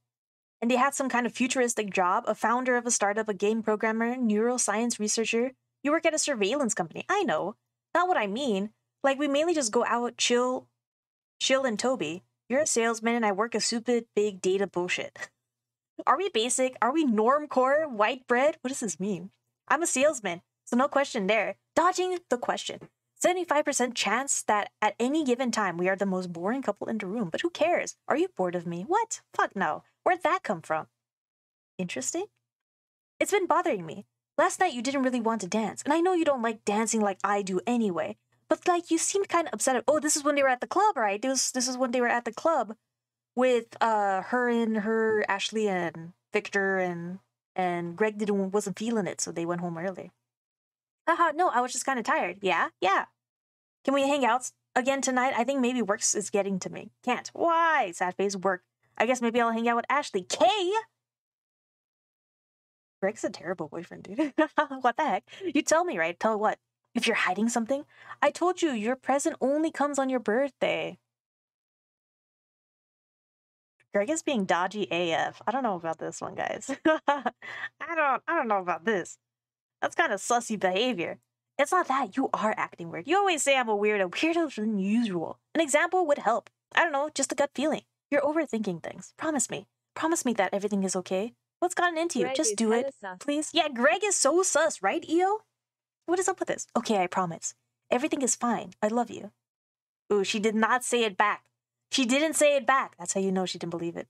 And they had some kind of futuristic job, a founder of a startup, a game programmer, neuroscience researcher. You work at a surveillance company. I know. Not what I mean. Like, we mainly just go out, chill, chill and Toby. You're a salesman and I work a stupid big data bullshit. Are we basic? Are we normcore? White bread? What does this mean? I'm a salesman, so no question there. Dodging the question. seventy-five percent chance that at any given time we are the most boring couple in the room, but who cares? Are you bored of me? What? Fuck no. Where'd that come from? Interesting? It's been bothering me. Last night you didn't really want to dance, and I know you don't like dancing like I do anyway, but like you seemed kind of upset. Oh, this is when they were at the club, right? This, this is when they were at the club with uh, her and her, Ashley and Victor, and and Greg didn't wasn't feeling it, so they went home early. Haha, no, I was just kind of tired. Yeah, yeah. Can we hang out again tonight? I think maybe work is getting to me. Can't. Why? Sad face, work. I guess maybe I'll hang out with Ashley. K! Greg's a terrible boyfriend, dude. What the heck? You tell me, right? Tell what? If you're hiding something? I told you, your present only comes on your birthday. Greg is being dodgy A F. I don't know about this one, guys. I don't I don't know about this. That's kind of sussy behavior. It's not that you are acting weird. You always say I'm a weirdo. Weirdo's unusual. An example would help. I don't know, just a gut feeling. You're overthinking things. Promise me. Promise me that everything is okay. What's gotten into you? Greg, just do it, please. Yeah, Greg is so sus, right, E O? What is up with this? Okay, I promise. Everything is fine. I love you. Ooh, she did not say it back. She didn't say it back. That's how you know she didn't believe it.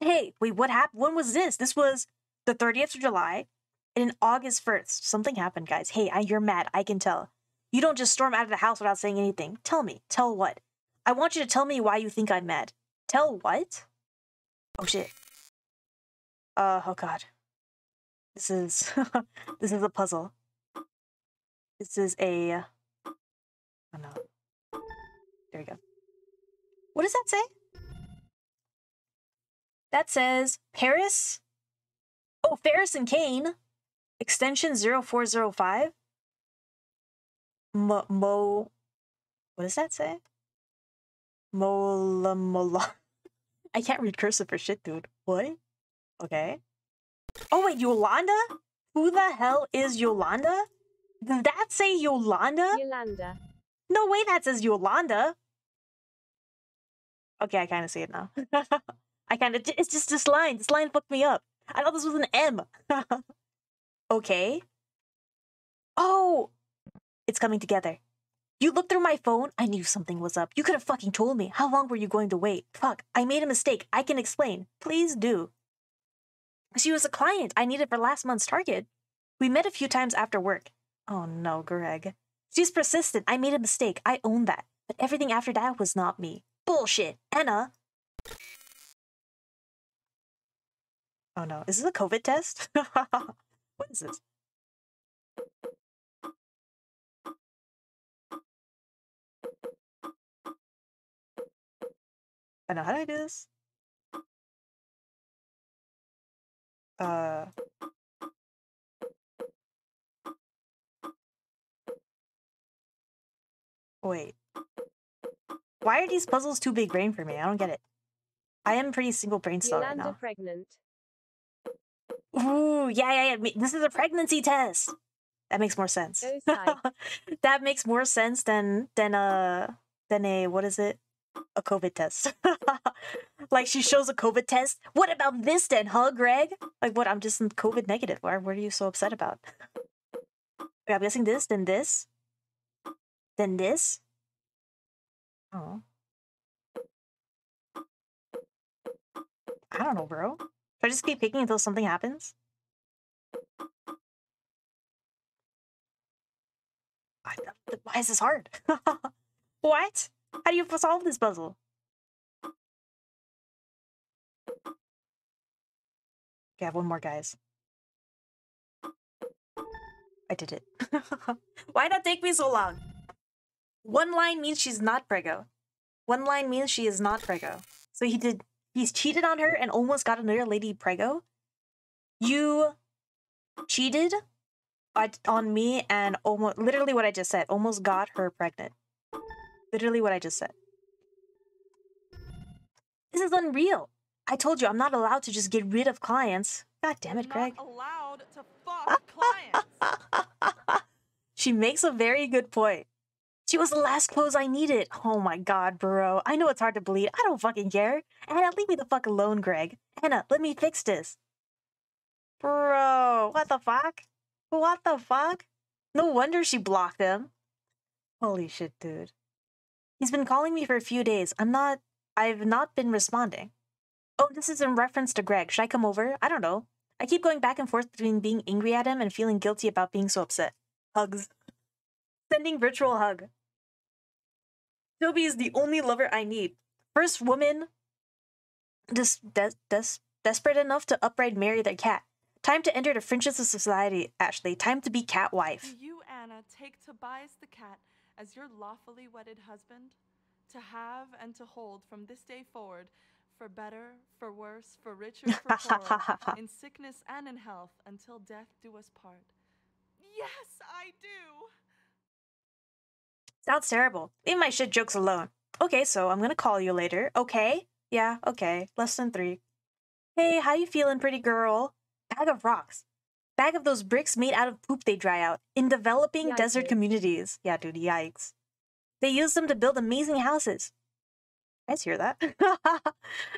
Hey, wait, what happened? When was this? This was the thirtieth of July. And in August first, something happened, guys. Hey, I, you're mad. I can tell. You don't just storm out of the house without saying anything. Tell me. Tell what? I want you to tell me why you think I'm mad. Tell what? Oh shit. Uh, oh god. This is... this is a puzzle. This is a... Oh no. There we go. What does that say? That says Paris... Oh, Ferris and Kane. Extension zero four zero five. Mo... Mo... What does that say? Mola mola. I can't read cursive for shit, dude. What? Okay. Oh wait, Yolanda? Who the hell is Yolanda? Does that say Yolanda? Yolanda. No way that says Yolanda. Okay, I kind of see it now. I kind of... It's just this line. This line fucked me up. I thought this was an M. Okay. Oh! It's coming together. You looked through my phone? I knew something was up. You could have fucking told me. How long were you going to wait? Fuck, I made a mistake. I can explain. Please do. She was a client I needed for last month's target. We met a few times after work. Oh no, Greg. She's persistent. I made a mistake. I own that. But everything after that was not me. Bullshit. Anna. Oh no. Is this a COVID test? What is this? I know, how do I do this? Uh. Wait. Why are these puzzles too big brain for me? I don't get it. I am pretty single brain still right now. Pregnant. Ooh, yeah, yeah, yeah. This is a pregnancy test. That makes more sense. That makes more sense than than uh than a what is it? A COVID test. Like she shows a COVID test. What about this then, huh, Greg? Like what? I'm just COVID negative. Why? What are you so upset about? Okay, I'm guessing this, then this, then this. Oh, I don't know, bro. Should I just keep picking until something happens? Why is this hard? What? How do you solve this puzzle? Okay, I have one more, guys. I did it. Why'd that take me so long? One line means she's not preggo. One line means she is not preggo. So he did... He's cheated on her and almost got another lady preggo. You cheated on me and almost... Literally what I just said. Almost got her pregnant. Literally what I just said. This is unreal. I told you I'm not allowed to just get rid of clients. God damn it, Greg. Not allowed to fuck clients. She makes a very good point. She was the last clothes I needed. Oh my god, bro. I know it's hard to believe. I don't fucking care. Anna, leave me the fuck alone, Greg. Anna, let me fix this. Bro, what the fuck? What the fuck? No wonder she blocked him. Holy shit, dude. He's been calling me for a few days. I'm not... I've not been responding. Oh, this is in reference to Greg. Should I come over? I don't know. I keep going back and forth between being angry at him and feeling guilty about being so upset. Hugs. Sending virtual hug. Toby is the only lover I need. First woman... Des des des desperate enough to upright marry their cat. Time to enter the fringes of society, Ashley. Time to be cat wife. Do you, Anna, take Tobias the cat as your lawfully wedded husband, to have and to hold from this day forward, for better, for worse, for richer, for poorer, in sickness and in health, until death do us part. Yes, I do! Sounds terrible. Leave my shit jokes alone. Okay, so I'm gonna call you later. Okay? Yeah, okay. Less than three. Hey, how you feeling, pretty girl? Bag of rocks. Bag of those bricks made out of poop they dry out in developing yikes. Desert communities. Yeah, dude, yikes. They use them to build amazing houses. I just hear that.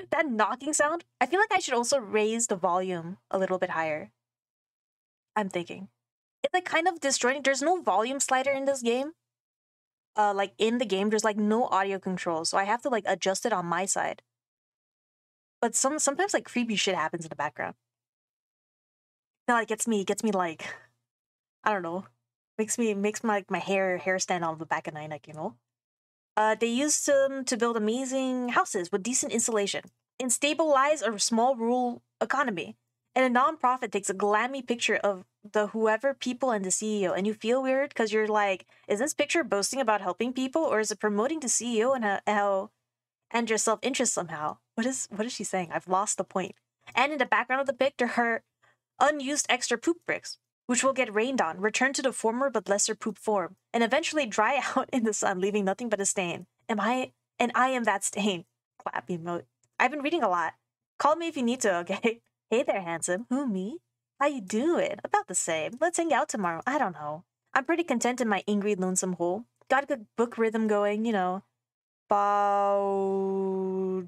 That knocking sound. I feel like I should also raise the volume a little bit higher. I'm thinking. It's like kind of disjointed. There's no volume slider in this game. Uh, like in the game, there's like no audio control. So I have to like adjust it on my side. But some sometimes like creepy shit happens in the background. No, it gets me, it gets me like, I don't know, makes me, makes my, like, my hair, hair stand on the back of my neck, you know? Uh, they used them to build amazing houses with decent insulation and stabilize a small rural economy. And a nonprofit takes a glammy picture of the whoever people and the C E O, and you feel weird because you're like, is this picture boasting about helping people, or is it promoting the C E O and how, how and your self-interest somehow? What is what is she saying? I've lost the point. And in the background of the picture, her unused extra poop bricks, which will get rained on, return to the former but lesser poop form, and eventually dry out in the sun, leaving nothing but a stain. Am I? And I am that stain. Clap emote. I've been reading a lot. Call me if you need to, okay? Hey there, handsome. Who, me? How you doing? About the same. Let's hang out tomorrow. I don't know. I'm pretty content in my angry, lonesome hole. Got a good book rhythm going, you know. Baudrillard?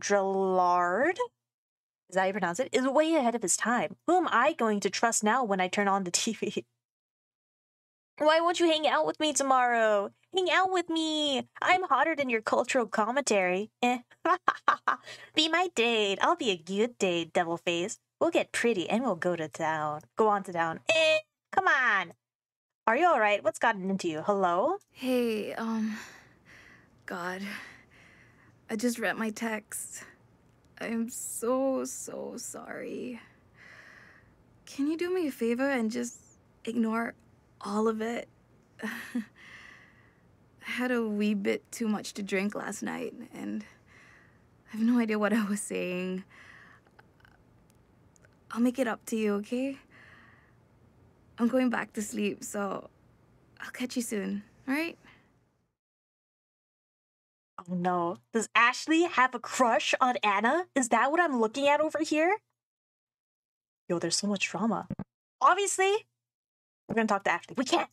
Is that how you pronounce it? Is way ahead of his time. Who am I going to trust now when I turn on the T V? Why won't you hang out with me tomorrow? Hang out with me. I'm hotter than your cultural commentary. Eh. Be my date. I'll be a good date, devil face. We'll get pretty and we'll go to town. Go on to town. Eh, come on. Are you all right? What's gotten into you? Hello? Hey, um, God, I just read my text. I'm so, so sorry. Can you do me a favor and just ignore all of it? I had a wee bit too much to drink last night and I have no idea what I was saying. I'll make it up to you, okay? I'm going back to sleep, so I'll catch you soon, all right? Oh no. Does Ashley have a crush on Anna? Is that what I'm looking at over here? Yo, there's so much drama. Obviously, we're gonna talk to Ashley. We can't.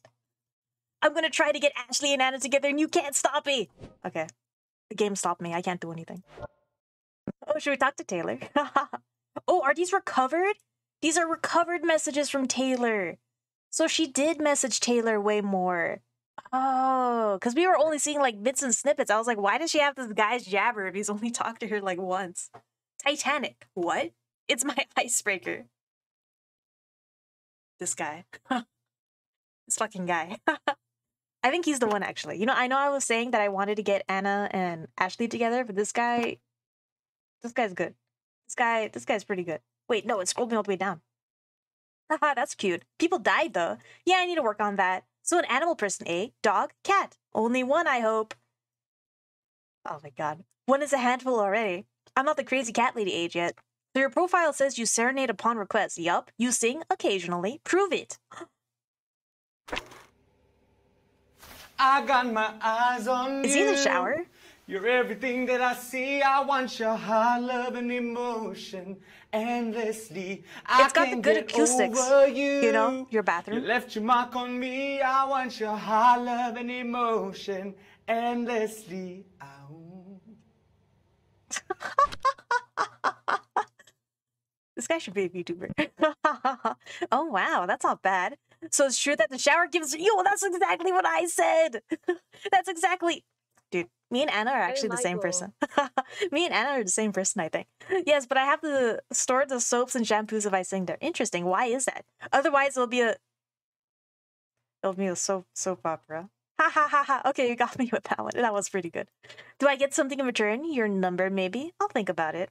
I'm gonna try to get Ashley and Anna together and you can't stop me. Okay. The game stopped me. I can't do anything. Oh, should we talk to Taylor? Oh, are these recovered? These are recovered messages from Taylor. So she did message Taylor way more. Oh, because we were only seeing like bits and snippets. I was like, why does she have this guy's jabber if he's only talked to her like once? Titanic. What? It's my icebreaker. This guy. This fucking guy. I think he's the one, actually. You know, I know I was saying that I wanted to get Anna and Ashley together, but this guy... This guy's good. This guy, this guy's pretty good. Wait, no, it scrolled me all the way down. Haha, that's cute. People died, though. Yeah, I need to work on that. So an animal person, eh? Dog, cat. Only one, I hope. Oh my god. One is a handful already. I'm not the crazy cat lady age yet. So your profile says you serenade upon request. Yup. You sing occasionally. Prove it. I got my eyes on you. Is he in the shower? You're everything that I see. I want your heart, love, and emotion endlessly. I it's got the good acoustics, you. you know, your bathroom. You left your mark on me. I want your heart, love, and emotion endlessly. This guy should be a YouTuber. Oh, wow, that's not bad. So it's true that the shower gives you... Well, that's exactly what I said. That's exactly... Dude, me and Anna are actually hey, the same person. Me and Anna are the same person, I think. Yes, but I have to store the soaps and shampoos if I sing there. Interesting. Why is that? Otherwise, it'll be a... It'll be a soap, soap opera. Ha ha ha ha. Okay, you got me with that one. That was pretty good. Do I get something in return? Your number, maybe? I'll think about it.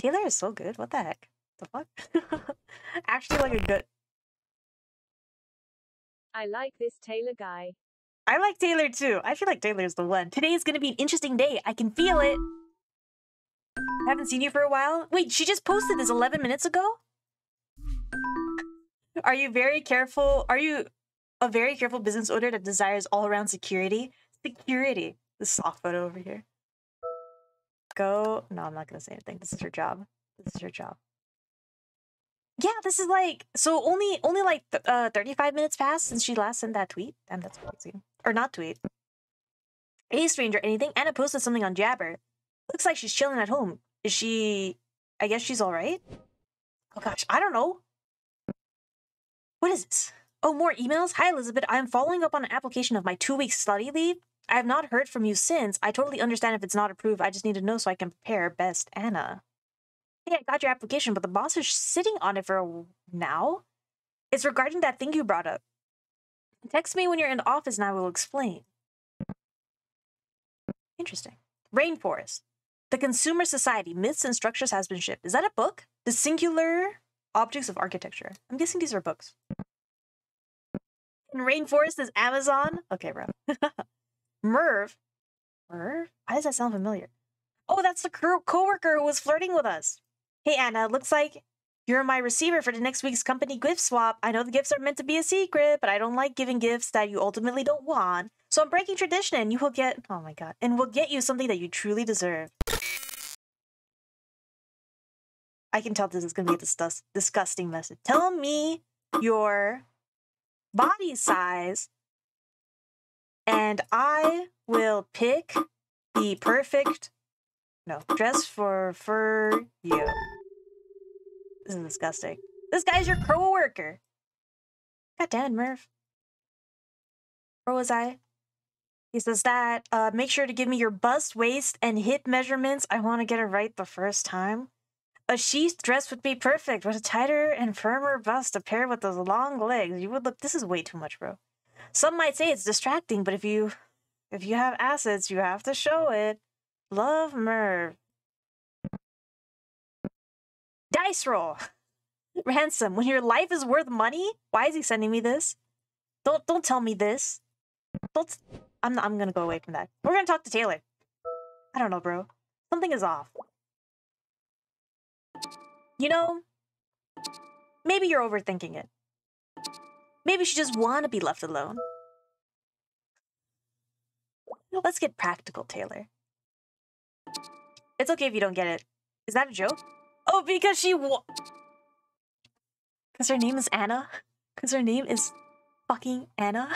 Taylor is so good. What the heck? The fuck? Actually, like a good... I like this Taylor guy. I like Taylor too. I feel like Taylor's the one. Today is going to be an interesting day. I can feel it. I haven't seen you for a while. Wait, she just posted this eleven minutes ago? Are you very careful? Are you a very careful business owner that desires all-around security? Security. This soft photo over here. Go. No, I'm not going to say anything. This is her job. This is her job. Yeah, this is like, so only only like th uh, thirty-five minutes passed since she last sent that tweet. Damn, that's crazy. Or not tweet. Hey, stranger, anything? Anna posted something on Jabber. Looks like she's chilling at home. Is she... I guess she's alright? Oh gosh, I don't know. What is this? Oh, more emails? Hi, Elizabeth. I am following up on an application of my two-week study leave. I have not heard from you since. I totally understand if it's not approved. I just need to know so I can prepare best, Anna. Hey, I got your application, but the boss is sitting on it for a now. It's regarding that thing you brought up. Text me when you're in the office and I will explain. Interesting. Rainforest. The Consumer Society, Myths and Structures Has Been Shipped. Is that a book? The Singular Objects of Architecture. I'm guessing these are books. And Rainforest is Amazon. Okay, bro. Merv. Merv? Why does that sound familiar? Oh, that's the co-worker who was flirting with us. Hey, Anna, looks like you're my receiver for the next week's company gift swap. I know the gifts are meant to be a secret, but I don't like giving gifts that you ultimately don't want. So I'm breaking tradition and you will get... Oh my god. And we'll get you something that you truly deserve. I can tell this is going to be a disgust, disgusting message. Tell me your body size and I will pick the perfect no dress for, for you. This is disgusting. This guy's your co-worker. God damn it, Merv. Where was I? He says that, uh, make sure to give me your bust, waist, and hip measurements. I want to get it right the first time. A sheath dress would be perfect with a tighter and firmer bust to pair with those long legs. You would look... This is way too much, bro. Some might say it's distracting, but if you... If you have assets, you have to show it. Love, Merv. Dice roll. Ransom. When your life is worth money? Why is he sending me this? Don't don't tell me this. Don't... I'm not, I'm gonna go away from that. We're gonna talk to Taylor. I don't know, bro. Something is off. You know, maybe you're overthinking it. Maybe she just want to be left alone. Let's get practical, Taylor. It's okay if you don't get it. Is that a joke? Oh, because she wa- Because her name is Anna? Because her name is fucking Anna?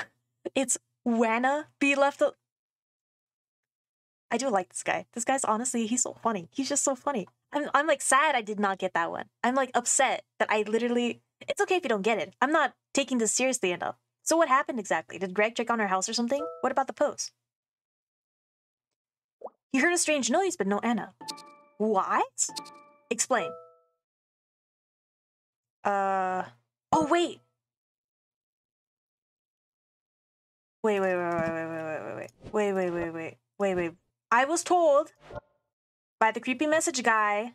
It's Wanna be left al- I do like this guy. This guy's honestly, he's so funny. He's just so funny. I'm, I'm like sad I did not get that one. I'm like upset that I literally... It's okay if you don't get it. I'm not taking this seriously enough. So what happened exactly? Did Greg check on her house or something? What about the post? You heard a strange noise, but no Anna. What? Explain. Uh... Oh, wait! Wait, wait, wait, wait, wait, wait, wait, wait, wait, wait, wait, wait, wait. I was told by the creepy message guy.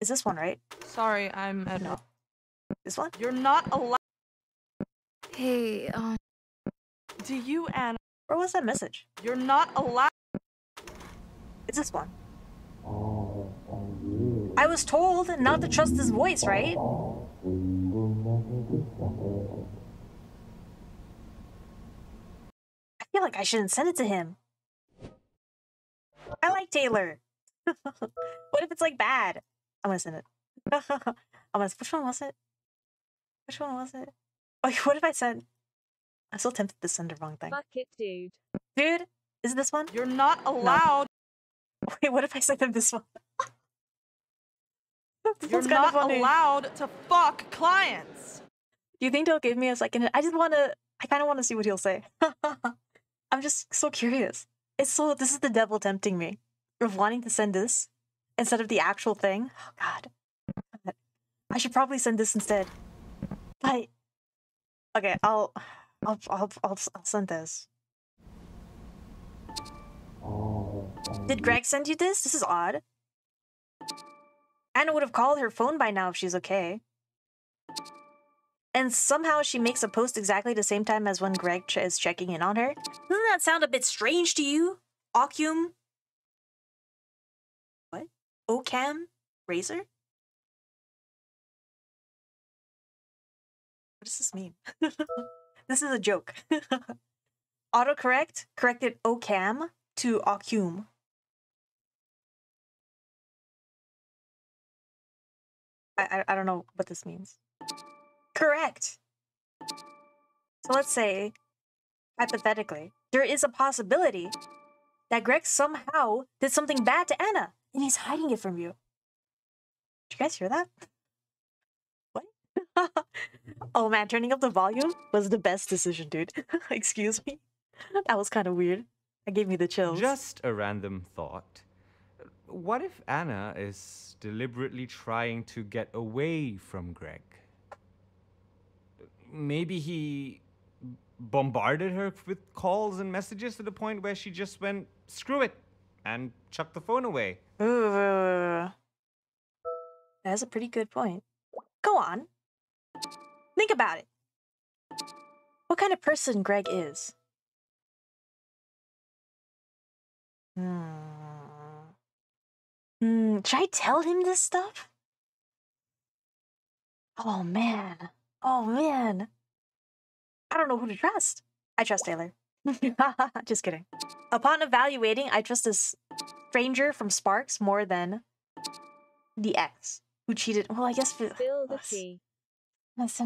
Is this one right? Sorry, I'm at no. This one? You're not allowed. Hey, um. Do you, Anna? Where was that message? You're not allowed. It's this one. Oh, oh, I was told not to trust his voice, right? I feel like I shouldn't send it to him. I like Taylor. What if it's like bad? I'm gonna send it. I'm gonna. Which one was it? Which one was it? Oh, what if I sent? I'm still tempted to send the wrong thing. Fuck it, dude. Dude, is it this one? You're not allowed. No. Wait, what if I sent him this one? You're not allowed to fuck clients. Do you think they'll give me a second? I just want to. I kind of want to see what he'll say. I'm just so curious. It's so. This is the devil tempting me of wanting to send this instead of the actual thing. Oh God. I should probably send this instead. But okay, I'll, I'll, I'll, I'll, I'll send this. Did Greg send you this? This is odd. Anna would have called her phone by now if she's okay. And somehow she makes a post exactly the same time as when Greg ch is checking in on her. Doesn't that sound a bit strange to you? Ocum? What? Ocam? Razor? What does this mean? This is a joke. Autocorrect corrected Ocam to Ocum. I, I don't know what this means. Correct! So let's say, hypothetically, there is a possibility that Greg somehow did something bad to Anna, and he's hiding it from you. Did you guys hear that? What? Oh man, turning up the volume was the best decision, dude. Excuse me? That was kind of weird. That gave me the chills. Just a random thought. What if Anna is deliberately trying to get away from Greg? Maybe he bombarded her with calls and messages to the point where she just went, screw it, and chucked the phone away. Ooh. That's a pretty good point. Go on. Think about it. What kind of person Greg is? Hmm. Hmm. Should I tell him this stuff? Oh, man. Oh, man. I don't know who to trust. I trust Taylor. Just kidding. Upon evaluating, I trust this stranger from Sparks more than the ex who cheated. Well, I guess Phil.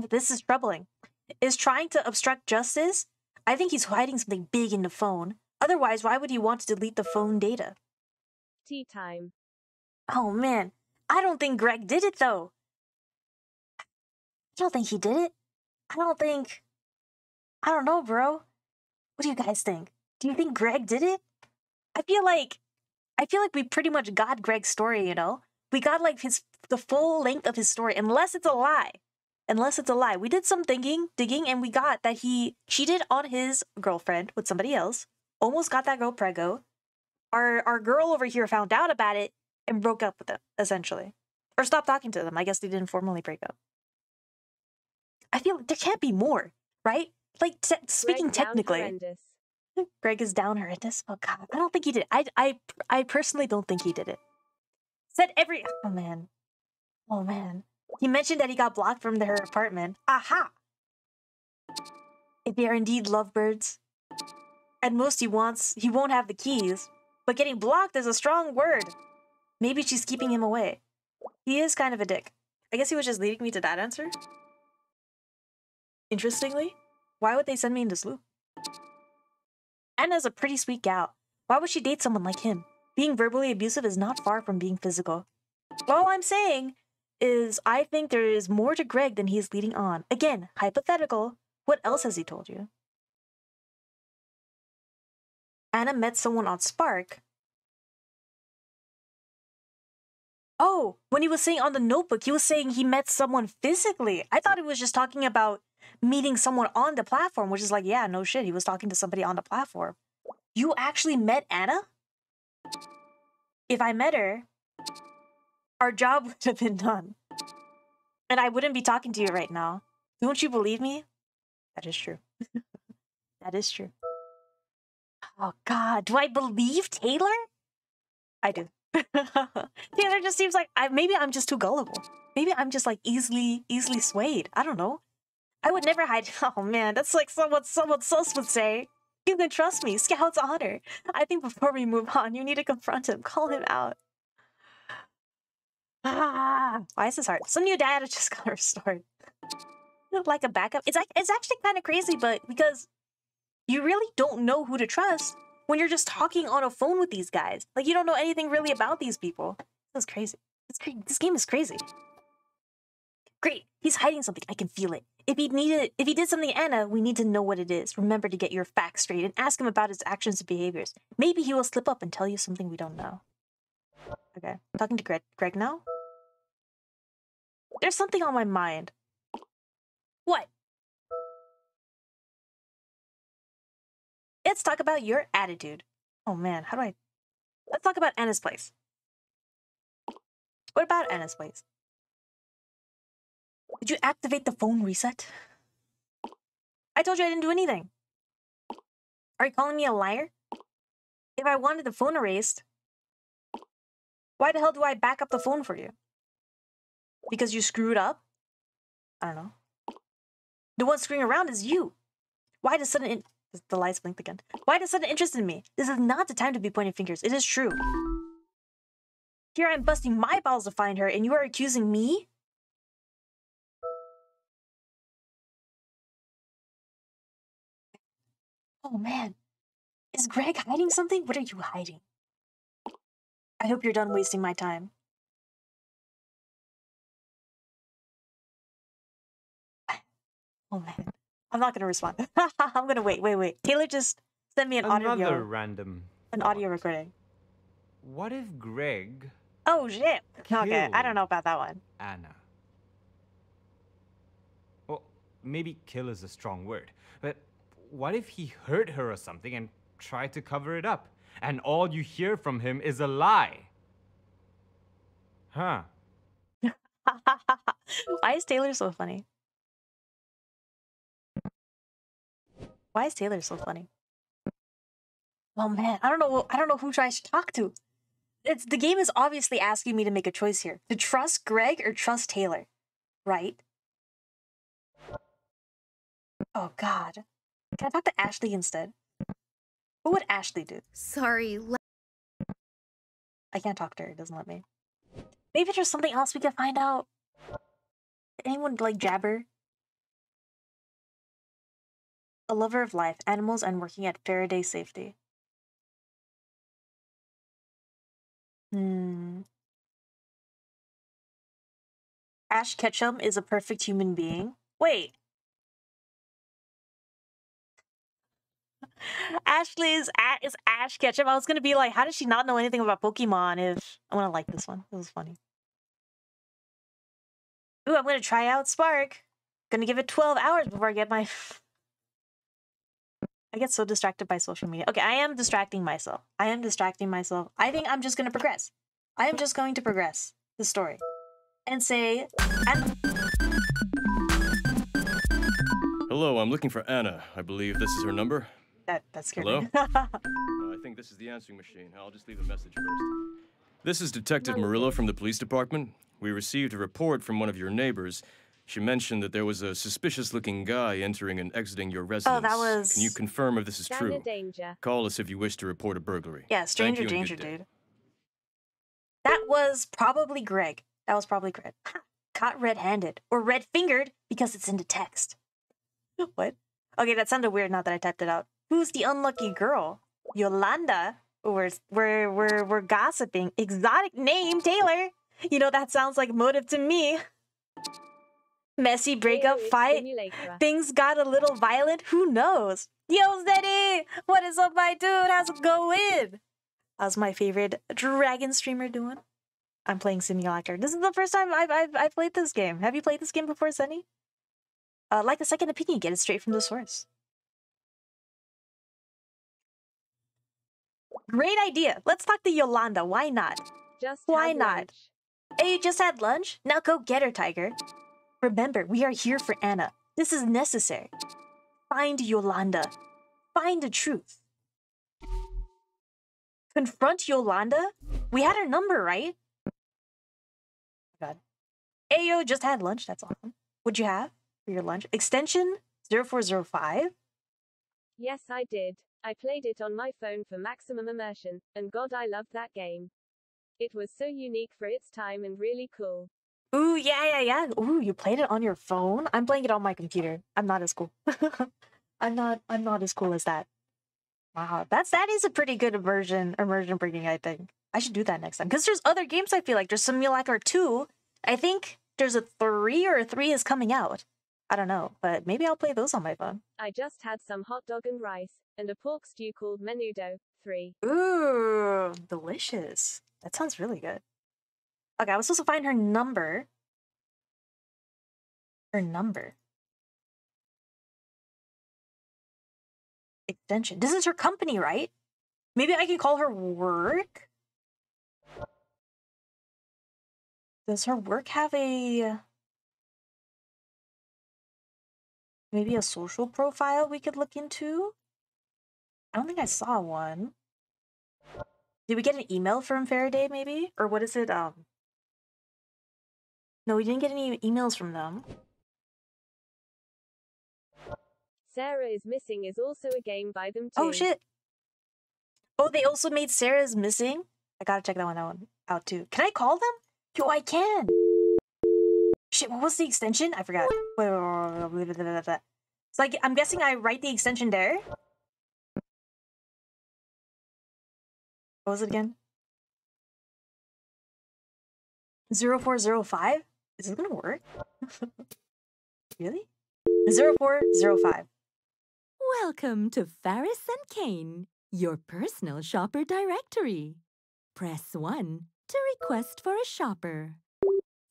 This is troubling. Is trying to obstruct justice? I think he's hiding something big in the phone. Otherwise, why would he want to delete the phone data? Tea time. Oh, man. I don't think Greg did it, though. I don't think he did it. I don't think... I don't know, bro. What do you guys think? Do you think Greg did it? I feel like... I feel like we pretty much got Greg's story, you know? We got, like, his the full length of his story, unless it's a lie. Unless it's a lie. We did some thinking, digging, and we got that he cheated on his girlfriend with somebody else. Almost got that girl prego. Our our girl over here found out about it and broke up with them, essentially. Or stopped talking to them. I guess they didn't formally break up. I feel like there can't be more, right? Like, te speaking technically. Greg is down horrendous. Oh, God. I don't think he did it. I, I, I personally don't think he did it. Said every... Oh, man. Oh, man. He mentioned that he got blocked from her apartment. Aha! If they are indeed lovebirds... At most, he wants, he won't have the keys. But getting blocked is a strong word. Maybe she's keeping him away. He is kind of a dick. I guess he was just leading me to that answer. Interestingly, why would they send me into Sloop? Anna's a pretty sweet gal. Why would she date someone like him? Being verbally abusive is not far from being physical. All I'm saying is I think there is more to Greg than he is leading on. Again, hypothetical. What else has he told you? Anna met someone on Spark. Oh, when he was saying on the notebook, he was saying he met someone physically. I thought he was just talking about meeting someone on the platform, which is like, yeah, no shit. He was talking to somebody on the platform. You actually met Anna? If I met her, our job would have been done. And I wouldn't be talking to you right now. Don't you believe me? That is true. That is true. Oh, God. Do I believe Taylor? I do. Taylor just seems like I, maybe I'm just too gullible. Maybe I'm just like easily, easily swayed. I don't know. I would never hide. Oh, man. That's like someone, someone else would say. You can trust me. Scout's honor. I think before we move on, you need to confront him. Call him out. Ah, why is this hard? Some new data just got restored. Like a backup. It's, it's actually kind of crazy, but because... You really don't know who to trust when you're just talking on a phone with these guys. Like, you don't know anything really about these people. That's crazy. This, cra this game is crazy. Great. He's hiding something. I can feel it. If he needed, if he did something to Anna, we need to know what it is. Remember to get your facts straight and ask him about his actions and behaviors. Maybe he will slip up and tell you something we don't know. Okay. I'm talking to Greg, Greg now? There's something on my mind. What? Let's talk about your attitude. Oh, man. How do I... Let's talk about Anna's place. What about Anna's place? Did you activate the phone reset? I told you I didn't do anything. Are you calling me a liar? If I wanted the phone erased, why the hell do I back up the phone for you? Because you screwed up? I don't know. The one screwing around is you. Why the sudden... In The lights blinked again. Why does sudden interest in me? This is not the time to be pointing fingers. It is true. Here I am busting my balls to find her, and you are accusing me? Oh, man. Is Greg hiding something? What are you hiding? I hope you're done wasting my time. Oh, man. I'm not going to respond. I'm going to wait, wait, wait. Taylor just sent me an Another audio. Another random. An thought. Audio recording. What if Greg... Oh, shit. Okay, I don't know about that one. Anna. Well, maybe kill is a strong word, but what if he hurt her or something and tried to cover it up? And all you hear from him is a lie. Huh. Why is Taylor so funny? Why is Taylor so funny? Oh man, I don't know. I don't know who I should talk to. It's, the game is obviously asking me to make a choice here: to trust Greg or trust Taylor, right? Oh God, can I talk to Ashley instead? What would Ashley do? Sorry, I can't talk to her. It doesn't let me. Maybe there's something else we can find out. Anyone like Jabber? A lover of life, animals, and working at Faraday Safety. Hmm. Ash Ketchum is a perfect human being. Wait. Ashley is, is Ash Ketchum. I was going to be like, how does she not know anything about Pokemon if... I want to like this one. This was funny. Ooh, I'm going to try out Spark. Going to give it twelve hours before I get my... I get so distracted by social media. Okay, I am distracting myself. I am distracting myself. I think I'm just going to progress. I am just going to progress the story. And say... And hello, I'm looking for Anna. I believe this is her number. That, that scared Hello? me. uh, I think this is the answering machine. I'll just leave a message first. This is Detective Marillo from the police department. We received a report from one of your neighbors. She mentioned that there was a suspicious-looking guy entering and exiting your residence. Oh, that was... Can you confirm if this is true? Danger. Call us if you wish to report a burglary. Yeah, stranger danger, dude. That was probably Greg. That was probably Greg. Caught red-handed. Or red-fingered, because it's in the text. What? Okay, that sounded weird now that I typed it out. Who's the unlucky girl? Yolanda? We're, we're, we're, we're gossiping. Exotic name, Taylor. You know, that sounds like motive to me. Messy breakup fight. Simulacra. Things got a little violent. Who knows? Yo, Zeddy! What is up, my dude? How's it going? How's my favorite dragon streamer doing? I'm playing Simulacra. This is the first time I've, I've, I've played this game. Have you played this game before, Zenny? Uh, like a second opinion. Get it straight from the source. Great idea. Let's talk to Yolanda. Why not? Just Why not? Hey, you just had lunch? Now go get her, tiger. Remember, we are here for Anna. This is necessary. Find Yolanda. Find the truth. Confront Yolanda? We had her number, right? God. Ayo, just had lunch. That's awesome. What'd you have for your lunch? Extension zero four zero five? Yes, I did. I played it on my phone for maximum immersion, and God, I loved that game. It was so unique for its time and really cool. Ooh, yeah, yeah, yeah. Ooh, you played it on your phone? I'm playing it on my computer. I'm not as cool. I'm not I'm not as cool as that. Wow, that's that is a pretty good immersion immersion breaking, I think. I should do that next time. Because there's other games I feel like. There's Simulacra two. I think there's a three or a three is coming out. I don't know, but maybe I'll play those on my phone. I just had some hot dog and rice and a pork stew called menudo three. Ooh, delicious. That sounds really good. Okay, I was supposed to find her number. Her number. Extension. This is her company, right? Maybe I can call her work? Does her work have a... Maybe a social profile we could look into? I don't think I saw one. Did we get an email from Faraday, maybe? Or what is it? Um. No, we didn't get any emails from them. Sara is Missing is also a game by them too. Oh, shit. Oh, they also made Sara is Missing? I gotta check that one, that one out too. Can I call them? Yo, I can! Shit, what was the extension? I forgot. Wait, wait, wait, wait, wait, wait. It's like, I'm guessing I write the extension there? What was it again? zero four zero five? Is this gonna work? Really? zero four zero five. Welcome to Ferris and Kane, your personal shopper directory. Press one to request for a shopper.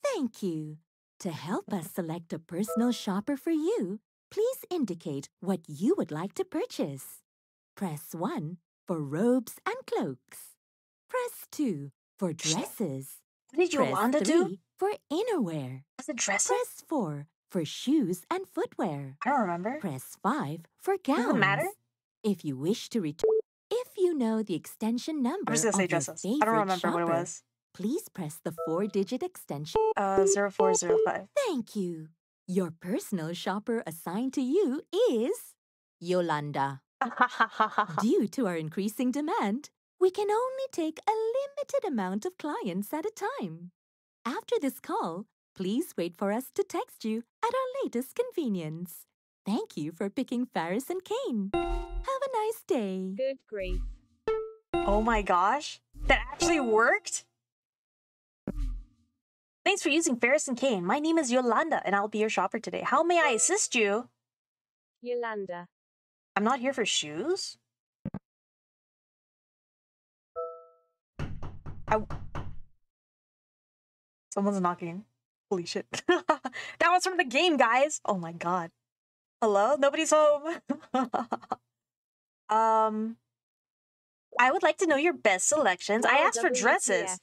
Thank you. To help us select a personal shopper for you, please indicate what you would like to purchase. Press one for robes and cloaks. Press two for dresses. What did Yolanda do? Press three for innerwear. Was it dresses? Press four for shoes and footwear. I don't remember. Press five for gowns. Doesn't matter. If you wish to return, if you know the extension number of your favorite shopper, I don't remember what it was. Please press the four-digit extension. Uh, zero four zero five. Thank you. Your personal shopper assigned to you is Yolanda. Due to our increasing demand, we can only take a limited amount of clients at a time. After this call, please wait for us to text you at our latest convenience. Thank you for picking Ferris and Kane. Have a nice day. Good grief. Oh my gosh, that actually worked? Thanks for using Ferris and Kane. My name is Yolanda, and I'll be your shopper today. How may I assist you? Yolanda. I'm not here for shoes. I... Someone's knocking. Holy shit. That was from the game, guys. Oh my god. Hello? Nobody's home. um, I would like to know your best selections. Well, I asked for dresses.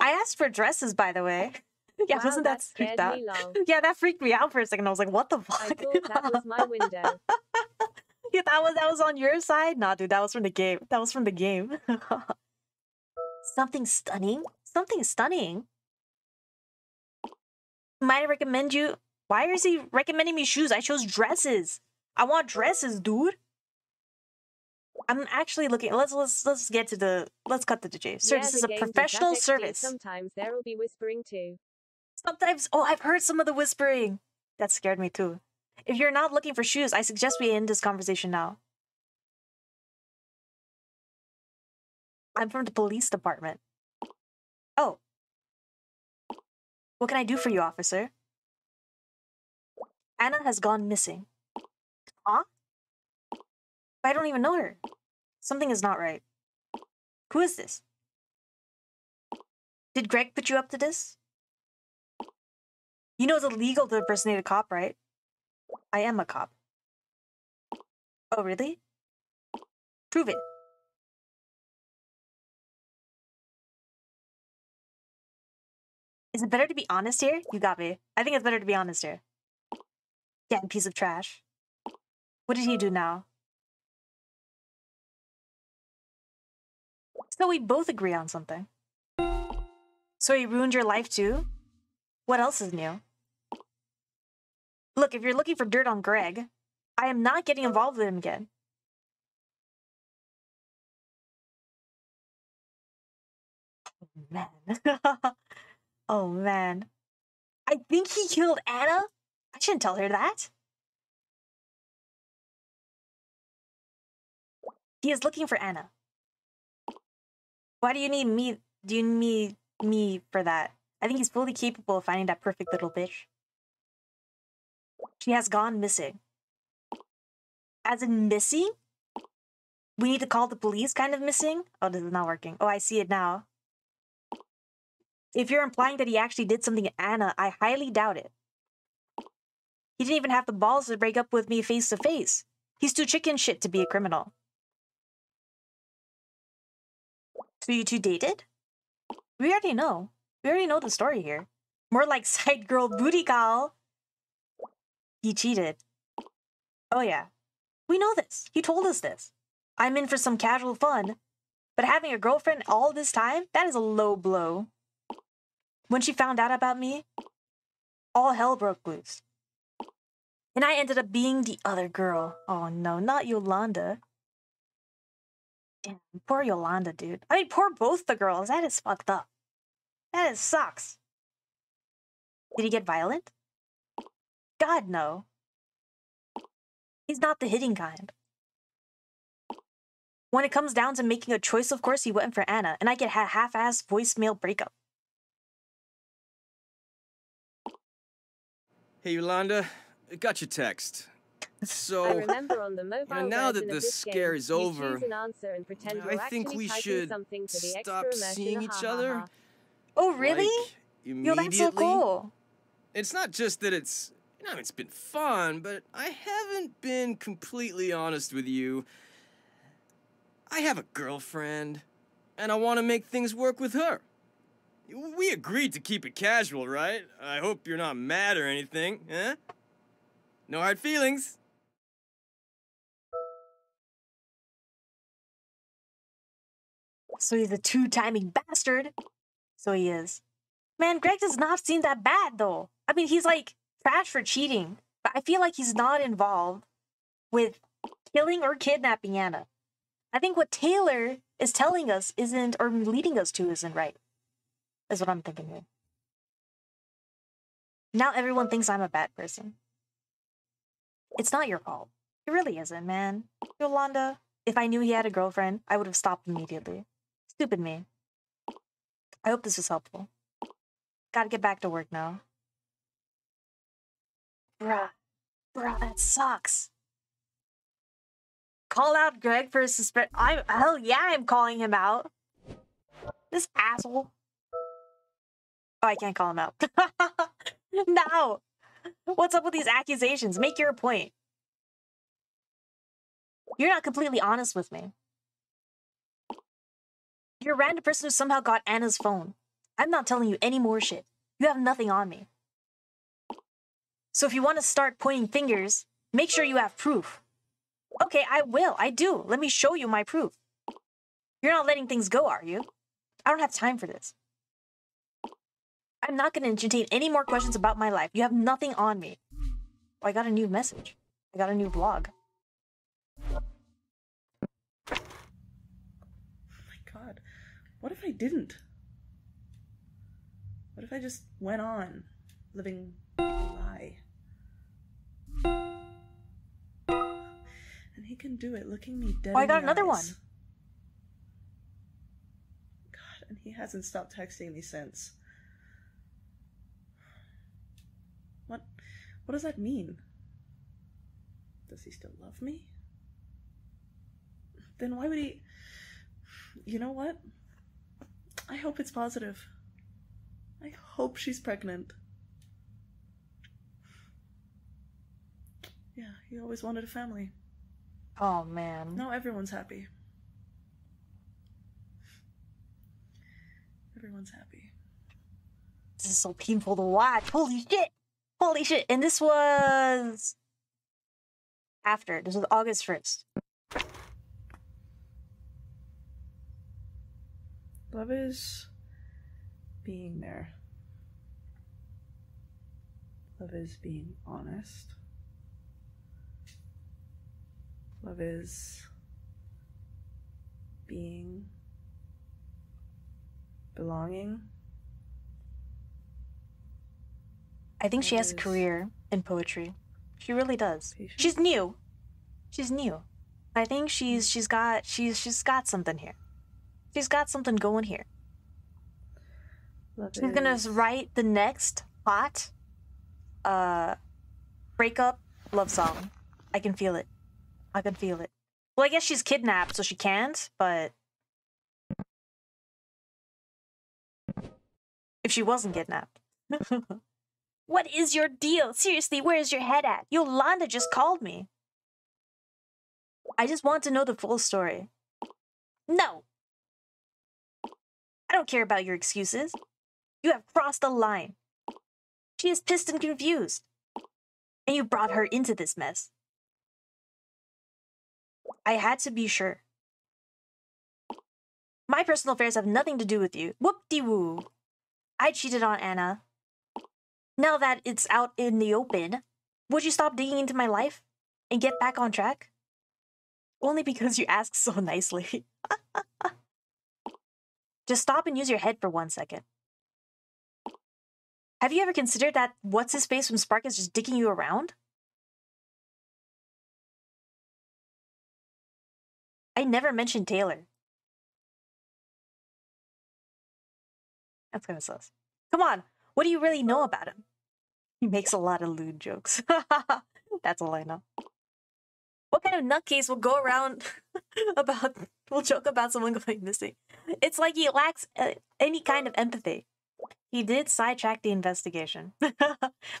I asked for dresses, by the way. Yeah, wow, wasn't that, that freaked out? Yeah, that freaked me out for a second. I was like, "What the fuck?" I thought that was my window. Yeah, that was that was on your side. Nah, dude, that was from the game. That was from the game. Something stunning. Something stunning. Might I recommend you? Why is he recommending me shoes? I chose dresses. I want dresses, dude. I'm actually looking. Let's let's let's get to the. Let's cut to the chase. Sir, yeah, this is a professional service. Sometimes there will be whispering too. Sometimes, oh, I've heard some of the whispering. That scared me too. If you're not looking for shoes, I suggest we end this conversation now. I'm from the police department. Oh. What can I do for you, officer? Anna has gone missing. Huh? I don't even know her. Something is not right. Who is this? Did Greg put you up to this? You know it's illegal to impersonate a cop, right? I am a cop. Oh, really? Prove it. Is it better to be honest here? You got me. I think it's better to be honest here. Damn piece of trash. What did he do now? So we both agree on something. So he ruined your life too? What else is new? Look, if you're looking for dirt on Greg, I am not getting involved with him again. Oh man. Oh man. I think he killed Anna? I shouldn't tell her that. He is looking for Anna. Why do you need me? Do you need me for that? I think he's fully capable of finding that perfect little bitch. She has gone missing. As in missing? We need to call the police kind of missing? Oh, this is not working. Oh, I see it now. If you're implying that he actually did something to Anna, I highly doubt it. He didn't even have the balls to break up with me face to face. He's too chicken shit to be a criminal. So you two dated? We already know. We already know the story here. More like side girl booty call. He cheated. Oh yeah. We know this. You told us this. I'm in for some casual fun. But having a girlfriend all this time? That is a low blow. When she found out about me, all hell broke loose. And I ended up being the other girl. Oh no, not Yolanda. Damn, poor Yolanda, dude. I mean, poor both the girls. That is fucked up. That is sucks. Did he get violent? God, no. He's not the hitting kind. When it comes down to making a choice, of course, he went for Anna, and I get a half-assed voicemail breakup. Hey, Yolanda. I got your text. So, I remember on the mobile, you know, now that the scare game, is over, an and I think we should stop seeing each ha, ha, other. Ha. Oh, really? Like, yo, that's so cool. It's not just that it's I mean, it's been fun, but I haven't been completely honest with you. I have a girlfriend, and I want to make things work with her. We agreed to keep it casual, right? I hope you're not mad or anything, huh? No hard feelings. So he's a two-timing bastard. So he is. Man, Greg does not seem that bad, though. I mean, he's like trash for cheating, but I feel like he's not involved with killing or kidnapping Anna. I think what Taylor is telling us isn't, or leading us to isn't right, is what I'm thinking here. Now everyone thinks I'm a bad person. It's not your fault. It really isn't, man. Yolanda, if I knew he had a girlfriend, I would have stopped immediately. Stupid me. I hope this was helpful. Gotta get back to work now. Bruh. Bruh, that sucks. Call out Greg for his suspend- I'm- hell yeah, I'm calling him out. This asshole. Oh, I can't call him out. No! What's up with these accusations? Make your point. You're not completely honest with me. You're a random person who somehow got Anna's phone. I'm not telling you any more shit. You have nothing on me. So if you want to start pointing fingers, make sure you have proof. Okay, I will. I do. Let me show you my proof. You're not letting things go, are you? I don't have time for this. I'm not going to entertain any more questions about my life. You have nothing on me. Oh, I got a new message. I got a new vlog. Oh my god. What if I didn't? What if I just went on living a lie? And he can do it, looking me dead in the eyes. Oh, I got another one. God, and he hasn't stopped texting me since. What, what does that mean? Does he still love me? Then why would he... You know what? I hope it's positive. I hope she's pregnant. Yeah, he always wanted a family. Oh, man. Now everyone's happy. Everyone's happy. This is so painful to watch. Holy shit! Holy shit! And this was... after. This was August first. Love is... being there. Love is being honest. Love is being, belonging. I think love she has a career in poetry. She really does. Patient. She's new. She's new. I think she's she's got she's she's got something here. She's got something going here. Love She's is. gonna write the next hot uh, breakup love song. I can feel it. I can feel it. Well, I guess she's kidnapped, so she can't, but... if she wasn't kidnapped. What is your deal? Seriously, where is your head at? Yolanda just called me. I just want to know the full story. No! I don't care about your excuses. You have crossed the line. She is pissed and confused. And you brought her into this mess. I had to be sure. My personal affairs have nothing to do with you. Whoop-de-woo. I cheated on Anna. Now that it's out in the open, would you stop digging into my life and get back on track? Only because you asked so nicely. Just stop and use your head for one second. Have you ever considered that what's-his-face from Spark is just dicking you around? I never mentioned Taylor. That's kind of sus. Come on, what do you really know about him? He makes a lot of lewd jokes. That's all I know. What kind of nutcase will go around about... will joke about someone going missing? It's like he lacks uh, any kind of empathy. He did sidetrack the investigation. But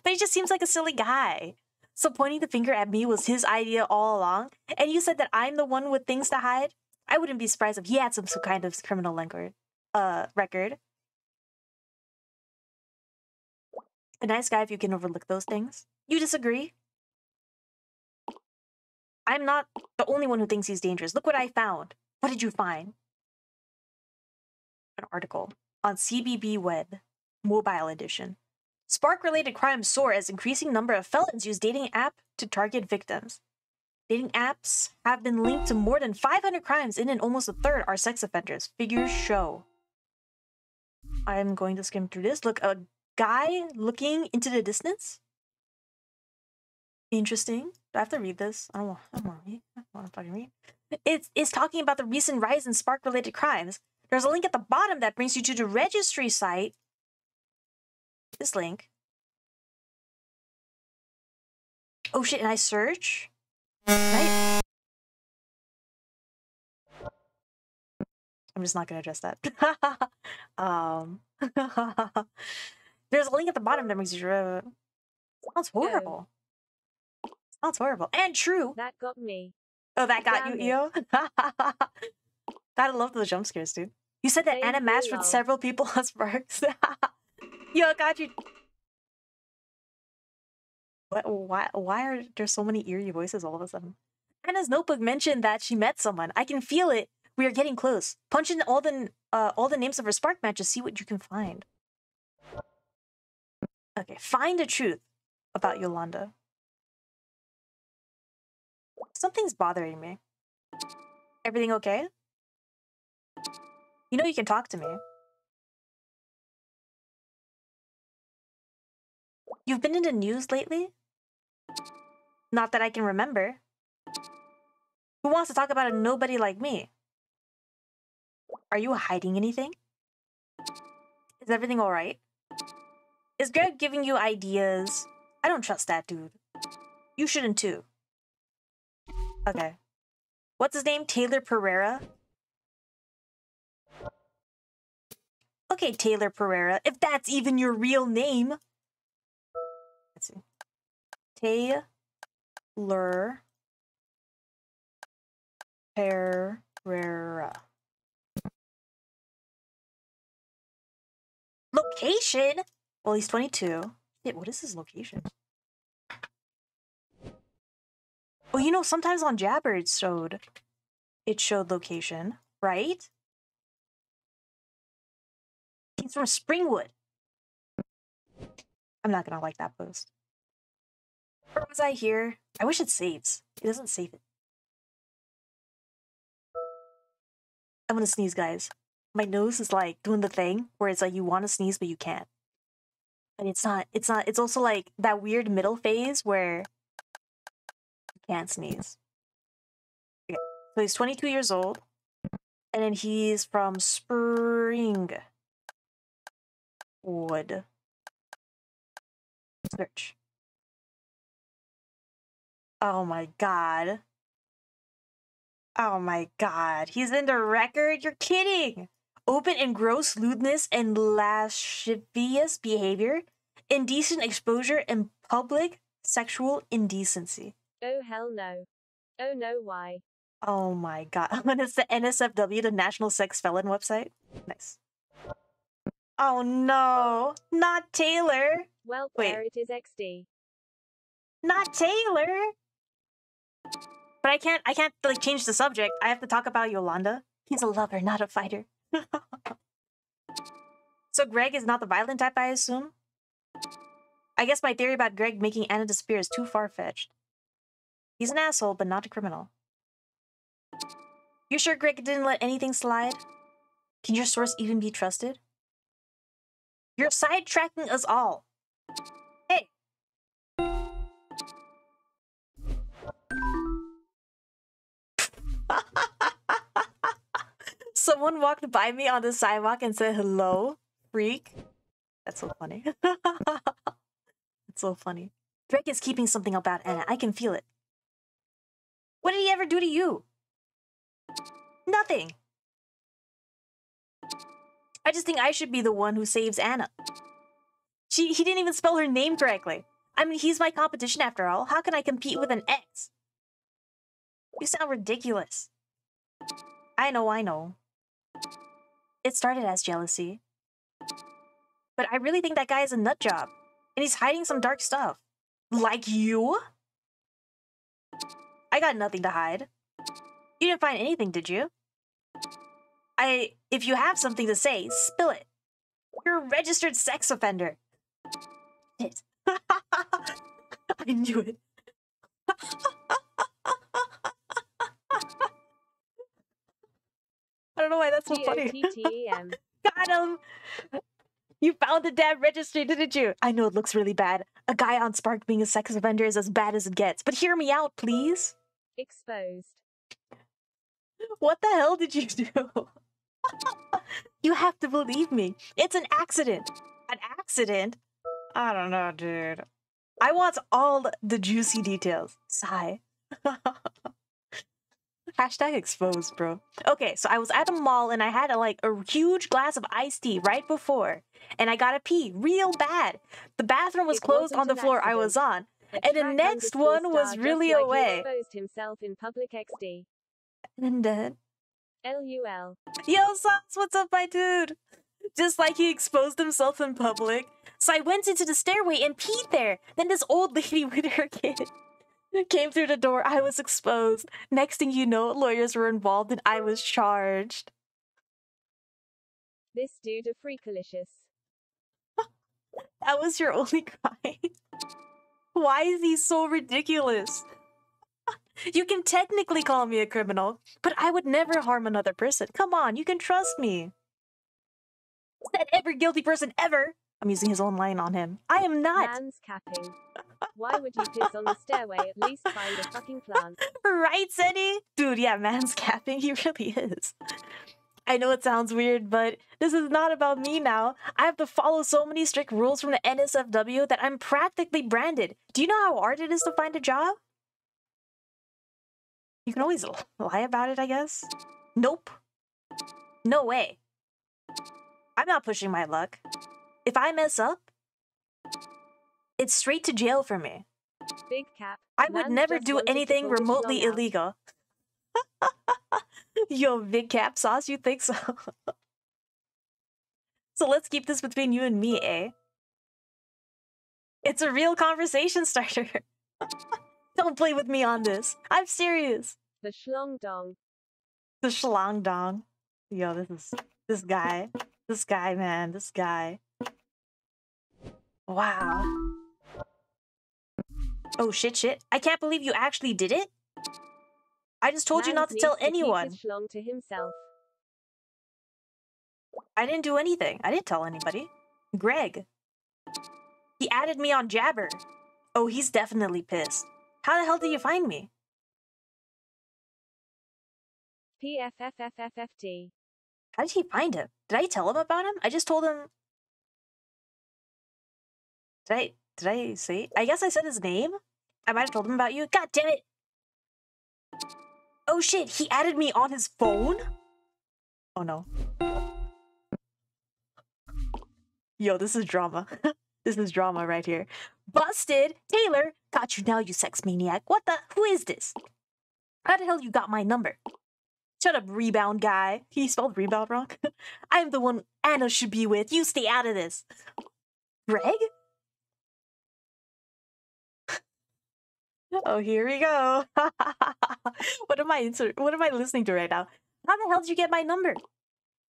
he just seems like a silly guy. So pointing the finger at me was his idea all along? And you said that I'm the one with things to hide? I wouldn't be surprised if he had some, some kind of criminal uh, record. A nice guy if you can overlook those things. You disagree? I'm not the only one who thinks he's dangerous. Look what I found. What did you find? An article on C B B Web, mobile edition. Spark-related crimes soar as increasing number of felons use dating app to target victims. Dating apps have been linked to more than five hundred crimes, in and almost a third are sex offenders. Figures show. I'm going to skim through this. Look, a guy looking into the distance? Interesting. Do I have to read this? I don't want, I don't want to read. I don't want to fucking read. It's, it's talking about the recent rise in Spark-related crimes. There's a link at the bottom that brings you to the registry site. This link. Oh shit, and I search? Right? I'm just not going to address that. um, There's a link at the bottom that makes you... Uh, sounds horrible. Oh. Sounds horrible. And true. That got me. Oh, that got Damn you, Eo? Gotta love those jump scares, dude. You said that they Anna matched with several people on Sparks. Yo, I got you. What, why, why are there so many eerie voices all of a sudden? Anna's notebook mentioned that she met someone. I can feel it. We are getting close. Punch in all the uh, all the names of her Spark matches. See what you can find. Okay, find the truth about Yolanda. Something's bothering me. Everything okay? You know you can talk to me. You've been in the news lately? Not that I can remember. Who wants to talk about a nobody like me? Are you hiding anything? Is everything alright? Is Greg giving you ideas? I don't trust that dude. You shouldn't too. Okay. What's his name? Taylor Pereira? Okay, Taylor Pereira, if that's even your real name. Let's see. Taylor Pereira. Location? Well, he's twenty-two. Shit, what is his location? Well, you know, sometimes on Jabber it showed, it showed location, right? He's from Springwood. I'm not gonna like that post. Where was I here? I wish it saves. It doesn't save it. I'm gonna sneeze, guys. My nose is like doing the thing where it's like you want to sneeze but you can't. And it's not, it's not, it's also like that weird middle phase where you can't sneeze. Okay. So he's twenty-two years old. And then he's from Springwood. Search. Oh my god. Oh my god. He's in the record? You're kidding! Open and gross lewdness and lascivious behavior, indecent exposure, and public sexual indecency. Oh hell no. Oh no, why? Oh my god. I'm gonna say N S F W, the National Sex Felon website. Nice. Oh no, not Taylor. Well, there it is, X D. Not Taylor. But I can't, I can't like change the subject. I have to talk about Yolanda. He's a lover, not a fighter. So Greg is not the violent type, I assume. I guess my theory about Greg making Anna disappear is too far-fetched. He's an asshole, but not a criminal. You sure Greg didn't let anything slide? Can your source even be trusted? You're sidetracking us all. Hey. Someone walked by me on the sidewalk and said, hello, freak. That's so funny. That's so funny. Drake is keeping something about Anna. I can feel it. What did he ever do to you? Nothing. I just think I should be the one who saves Anna. She, he didn't even spell her name correctly. I mean, he's my competition after all. How can I compete with an X? You sound ridiculous. I know, I know. It started as jealousy. But I really think that guy is a nut job. And he's hiding some dark stuff. Like you? I got nothing to hide. You didn't find anything, did you? I... If you have something to say, spill it. You're a registered sex offender. Shit. I knew it. I don't know why that's so funny. Got him! You found the damn registry, didn't you? I know it looks really bad. A guy on Spark being a sex offender is as bad as it gets. But hear me out, please. Exposed. What the hell did you do? You have to believe me. It's an accident. An accident? I don't know, dude. I want all the juicy details. Sigh. Hashtag exposed, bro. Okay, so I was at a mall and I had a, like a huge glass of iced tea right before. And I got a pee real bad. The bathroom was closed on the floor I was on. And the next one was really away. Exposed himself in public X D. And then... L U L. Yo, Sauce, what's up, my dude? Just like he exposed himself in public. So I went into the stairway and peed there. Then this old lady with her kid came through the door. I was exposed. Next thing you know, lawyers were involved and I was charged. This dude a freakalicious. That was your only crime. Why is he so ridiculous? You can technically call me a criminal, but I would never harm another person. Come on, you can trust me. Said every guilty person ever. I'm using his own line on him. I am not. Man's capping. Why would you piss on the stairway? At least find a fucking plant. Right, Zenny? Dude, yeah, man's capping. He really is. I know it sounds weird, but this is not about me now. I have to follow so many strict rules from the N S F W that I'm practically branded. Do you know how hard it is to find a job? You can always lie about it, I guess. Nope. No way. I'm not pushing my luck. If I mess up, it's straight to jail for me. Big cap. I would never do anything remotely illegal. Yo, big cap Sauce, you think so? So let's keep this between you and me, eh? It's a real conversation starter. Don't play with me on this. I'm serious. The shlong dong. The shlong dong. Yo, this is this guy. This guy, man. This guy. Wow. Oh, shit, shit. I can't believe you actually did it. I just told Man's you not to tell to anyone. Shlong to himself. I didn't do anything. I didn't tell anybody. Greg. He added me on Jabber. Oh, he's definitely pissed. How the hell did you find me? P F F F F F T. How did he find him? Did I tell him about him? I just told him... Did I... Did I say... I guess I said his name? I might have told him about you. God damn it! Oh shit, he added me on his phone? Oh no. Yo, this is drama. This is drama right here. Busted! Taylor! Got you now, you sex maniac. What the? Who is this? How the hell you got my number? Shut up, rebound guy. He spelled rebound wrong. I'm the one Anna should be with. You stay out of this. Greg? Oh, here we go. What am I insert? What am I listening to right now? How the hell did you get my number?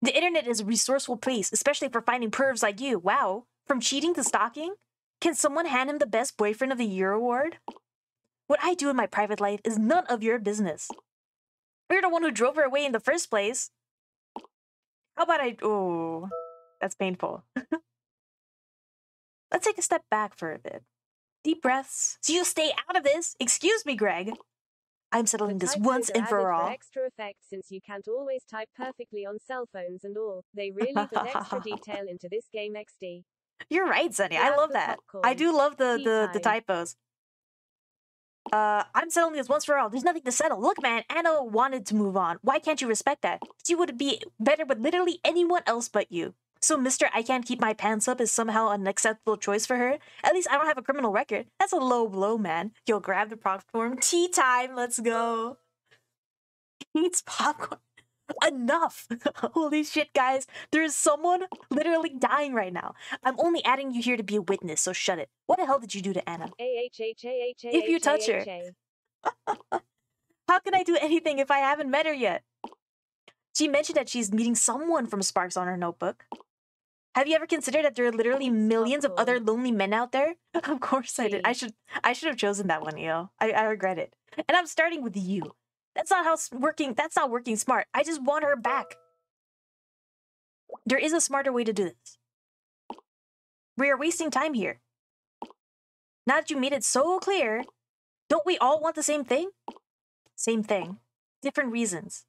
The internet is a resourceful place, especially for finding pervs like you. Wow. From cheating to stalking? Can someone hand him the Best Boyfriend of the Year award? What I do in my private life is none of your business. You're the one who drove her away in the first place. How about I... Oh, that's painful. Let's take a step back for a bit. Deep breaths. So you stay out of this. Excuse me, Greg. I'm settling this once and for all. Extra effects, since you can't always type perfectly on cell phones and all. They really put extra detail into this game X D. You're right, Zenny. I love that. I do love the, the, the typos. Uh, I'm settling this once for all. There's nothing to settle. Look, man, Anna wanted to move on. Why can't you respect that? She would be better with literally anyone else but you. So Mister I Can't Keep My Pants Up is somehow an acceptable choice for her? At least I don't have a criminal record. That's a low blow, man. Yo, grab the popcorn. Tea time, let's go. He eats popcorn. Enough. Holy shit, guys. There is someone literally dying right now. I'm only adding you here to be a witness, so shut it. What the hell did you do to Anna? If you touch her. How can I do anything if I haven't met her yet? She mentioned that she's meeting someone from Sparks on her notebook. Have you ever considered that there are literally millions of other lonely men out there? Of course I did. I should I should have chosen that one, yo. I, I regret it. And I'm starting with you. That's not how working, that's not working smart. I just want her back. There is a smarter way to do this. We are wasting time here. Now that you made it so clear, don't we all want the same thing? Same thing. Different reasons.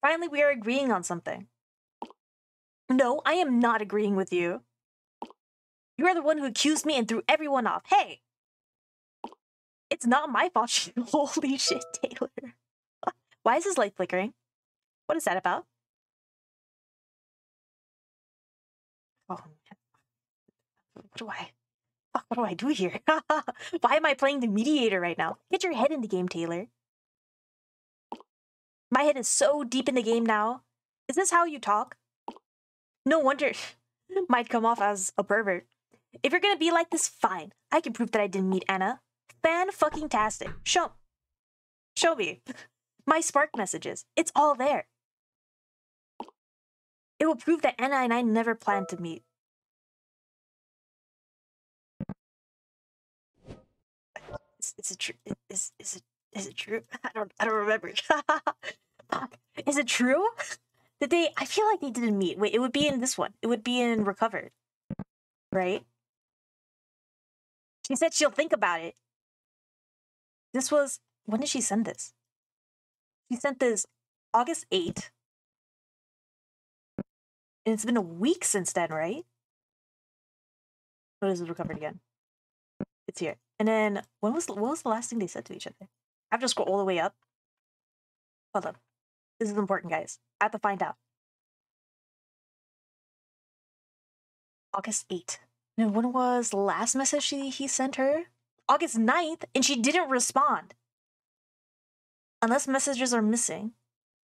Finally, we are agreeing on something. No, I am not agreeing with you. You are the one who accused me and threw everyone off. Hey! It's not my fault. Holy shit, Taylor. Why is this light flickering? What is that about? Oh, what do I... Fuck, what do I do here? Why am I playing the mediator right now? Get your head in the game, Taylor. My head is so deep in the game now. Is this how you talk? No wonder might come off as a pervert. If you're gonna be like this, fine. I can prove that I didn't meet Anna. Fan-fucking-tastic. Show. Show me. My Spark messages. It's all there. It will prove that Anna and I never planned to meet. Is, is it true? Is, is, it, is it true? I don't, I don't remember. Is it true? Did they... I feel like they didn't meet. Wait, it would be in this one. It would be in Recovered. Right? She said she'll think about it. This was... When did she send this? She sent this August eighth. And it's been a week since then, right? What is it Recovered again? It's here. And then, when was what was the last thing they said to each other? I have to scroll all the way up. Hold on. This is important, guys. I have to find out. August eighth. And when was the last message she, he sent her? August ninth, and she didn't respond. Unless messages are missing.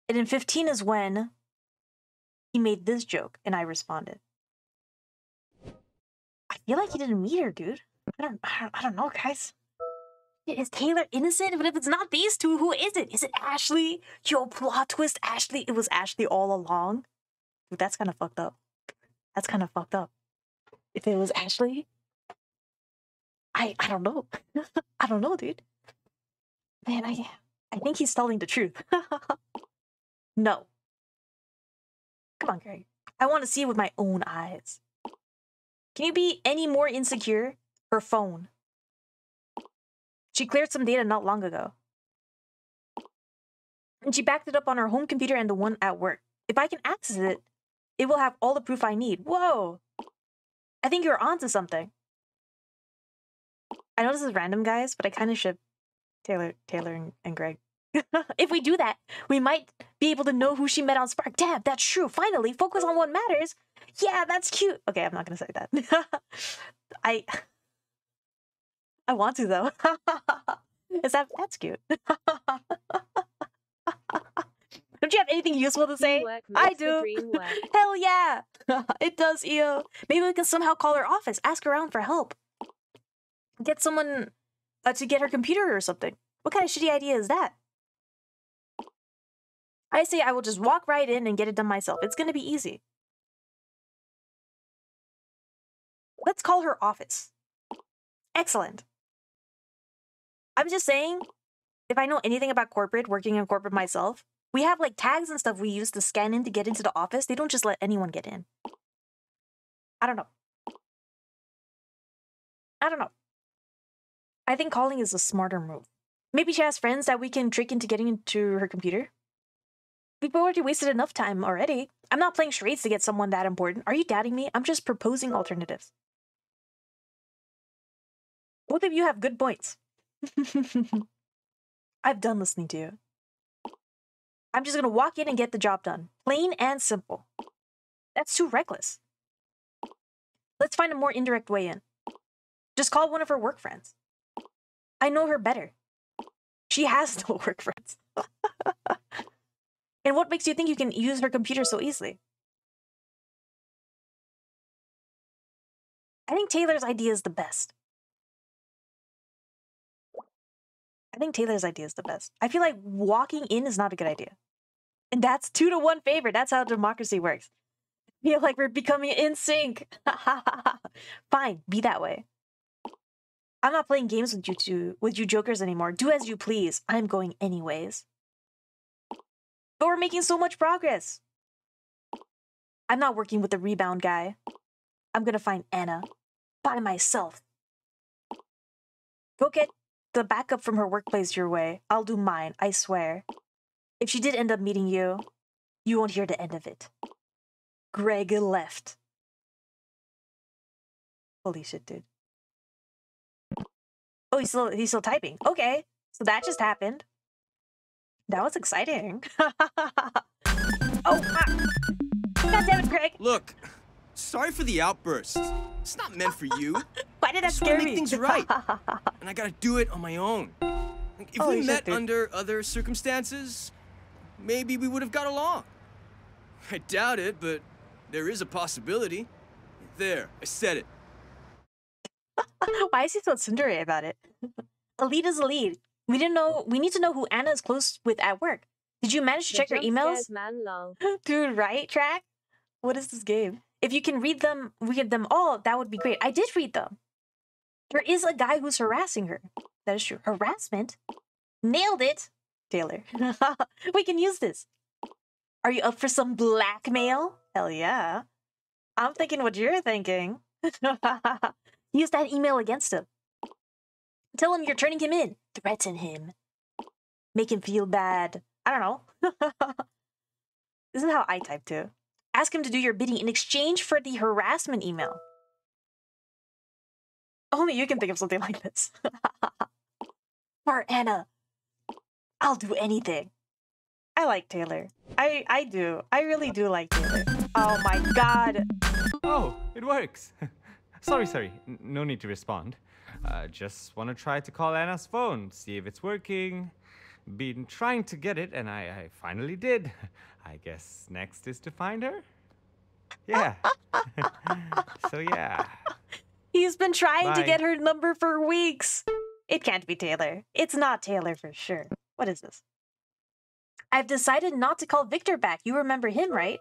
And in fifteen is when he made this joke, and I responded. I feel like he didn't meet her, dude. I don't, I don't, I don't know, guys. Is Taylor innocent? But if it's not these two, who is it? Is it Ashley? Yo, plot twist, Ashley. It was Ashley all along. Dude, that's kind of fucked up. That's kind of fucked up. If it was Ashley, I I don't know. I don't know, dude. Man, I I think he's telling the truth. No. Come on, Greg. I want to see it with my own eyes. Can you be any more insecure? Her phone. She cleared some data not long ago. And she backed it up on her home computer and the one at work. If I can access it, it will have all the proof I need. Whoa! I think you're onto something. I know this is random, guys, but I kind of ship Taylor, Taylor, and, and Greg. If we do that, we might be able to know who she met on Spark. Damn, that's true. Finally, focus on what matters. Yeah, that's cute. Okay, I'm not gonna say that. I... I want to, though. Is that that's cute? Don't you have anything useful to say? I do. Hell yeah, it does, E O. Maybe we can somehow call her office, ask around for help, get someone uh, to get her computer or something. What kind of shitty idea is that? I say I will just walk right in and get it done myself. It's gonna be easy. Let's call her office. Excellent. I'm just saying, if I know anything about corporate, working in corporate myself, we have like tags and stuff we use to scan in to get into the office. They don't just let anyone get in. I don't know. I don't know. I think calling is a smarter move. Maybe she has friends that we can trick into getting into her computer. We've already wasted enough time already. I'm not playing charades to get someone that important. Are you doubting me? I'm just proposing alternatives. Both of you have good points. I've done listening to you. I'm just gonna walk in and get the job done. Plain and simple. That's too reckless. Let's find a more indirect way in. Just call one of her work friends. I know her better. She has no work friends. And what makes you think you can use her computer so easily? I think Taylor's idea is the best. I think Taylor's idea is the best. I feel like walking in is not a good idea. And that's two to one favor. That's how democracy works. I feel like we're becoming in sync. Fine, be that way. I'm not playing games with you two, with you jokers anymore. Do as you please. I'm going anyways. But we're making so much progress. I'm not working with the rebound guy. I'm gonna find Anna by myself. Go get the backup from her workplace your way. I'll do mine, I swear. If she did end up meeting you, you won't hear the end of it. Greg left. Holy shit, dude. Oh, he's still, he's still typing. Okay, so that just happened. That was exciting. Oh, ah. God damn it, Greg. Look, sorry for the outburst. It's not meant for you. Why did that I scare me? I make things right. And I gotta do it on my own. If oh, we met shit, under other circumstances, maybe we would have got along. I doubt it, but there is a possibility. There, I said it. Why is he so cindery about it? A lead is a lead. We didn't know. We need to know who Anna is close with at work. Did you manage to check her emails? Dude, right, track? What is this game? If you can read them, read them all, that would be great. I did read them. There is a guy who's harassing her. That is true. Harassment? Nailed it, Taylor. We can use this. Are you up for some blackmail? Hell yeah. I'm thinking what you're thinking. Use that email against him. Tell him you're turning him in. Threaten him. Make him feel bad. I don't know. This is how I type too. Ask him to do your bidding in exchange for the harassment email. Only you can think of something like this. For Anna. I'll do anything. I like Taylor. I, I do. I really do like Taylor. Oh my god. Oh, it works. Sorry, sorry. N no need to respond. Uh, just want to try to call Anna's phone, see if it's working. Been trying to get it, and I, I finally did. I guess next is to find her? Yeah. So yeah. He's been trying Bye. to get her number for weeks. It can't be Taylor. It's not Taylor for sure. What is this? I've decided not to call Victor back. You remember him, right?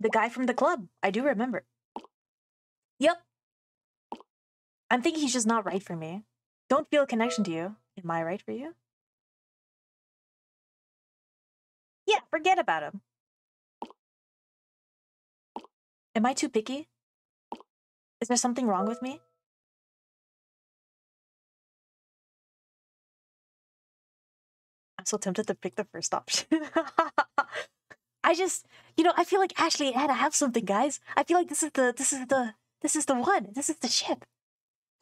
The guy from the club. I do remember. Yep. I'm thinking he's just not right for me. Don't feel a connection to you. Am I right for you? Yeah, forget about him. Am I too picky? Is there something wrong with me? I'm so tempted to pick the first option. I just, you know, I feel like Ashley and Anna have something, guys. I feel like this is the, this is the, this is the one. This is the ship.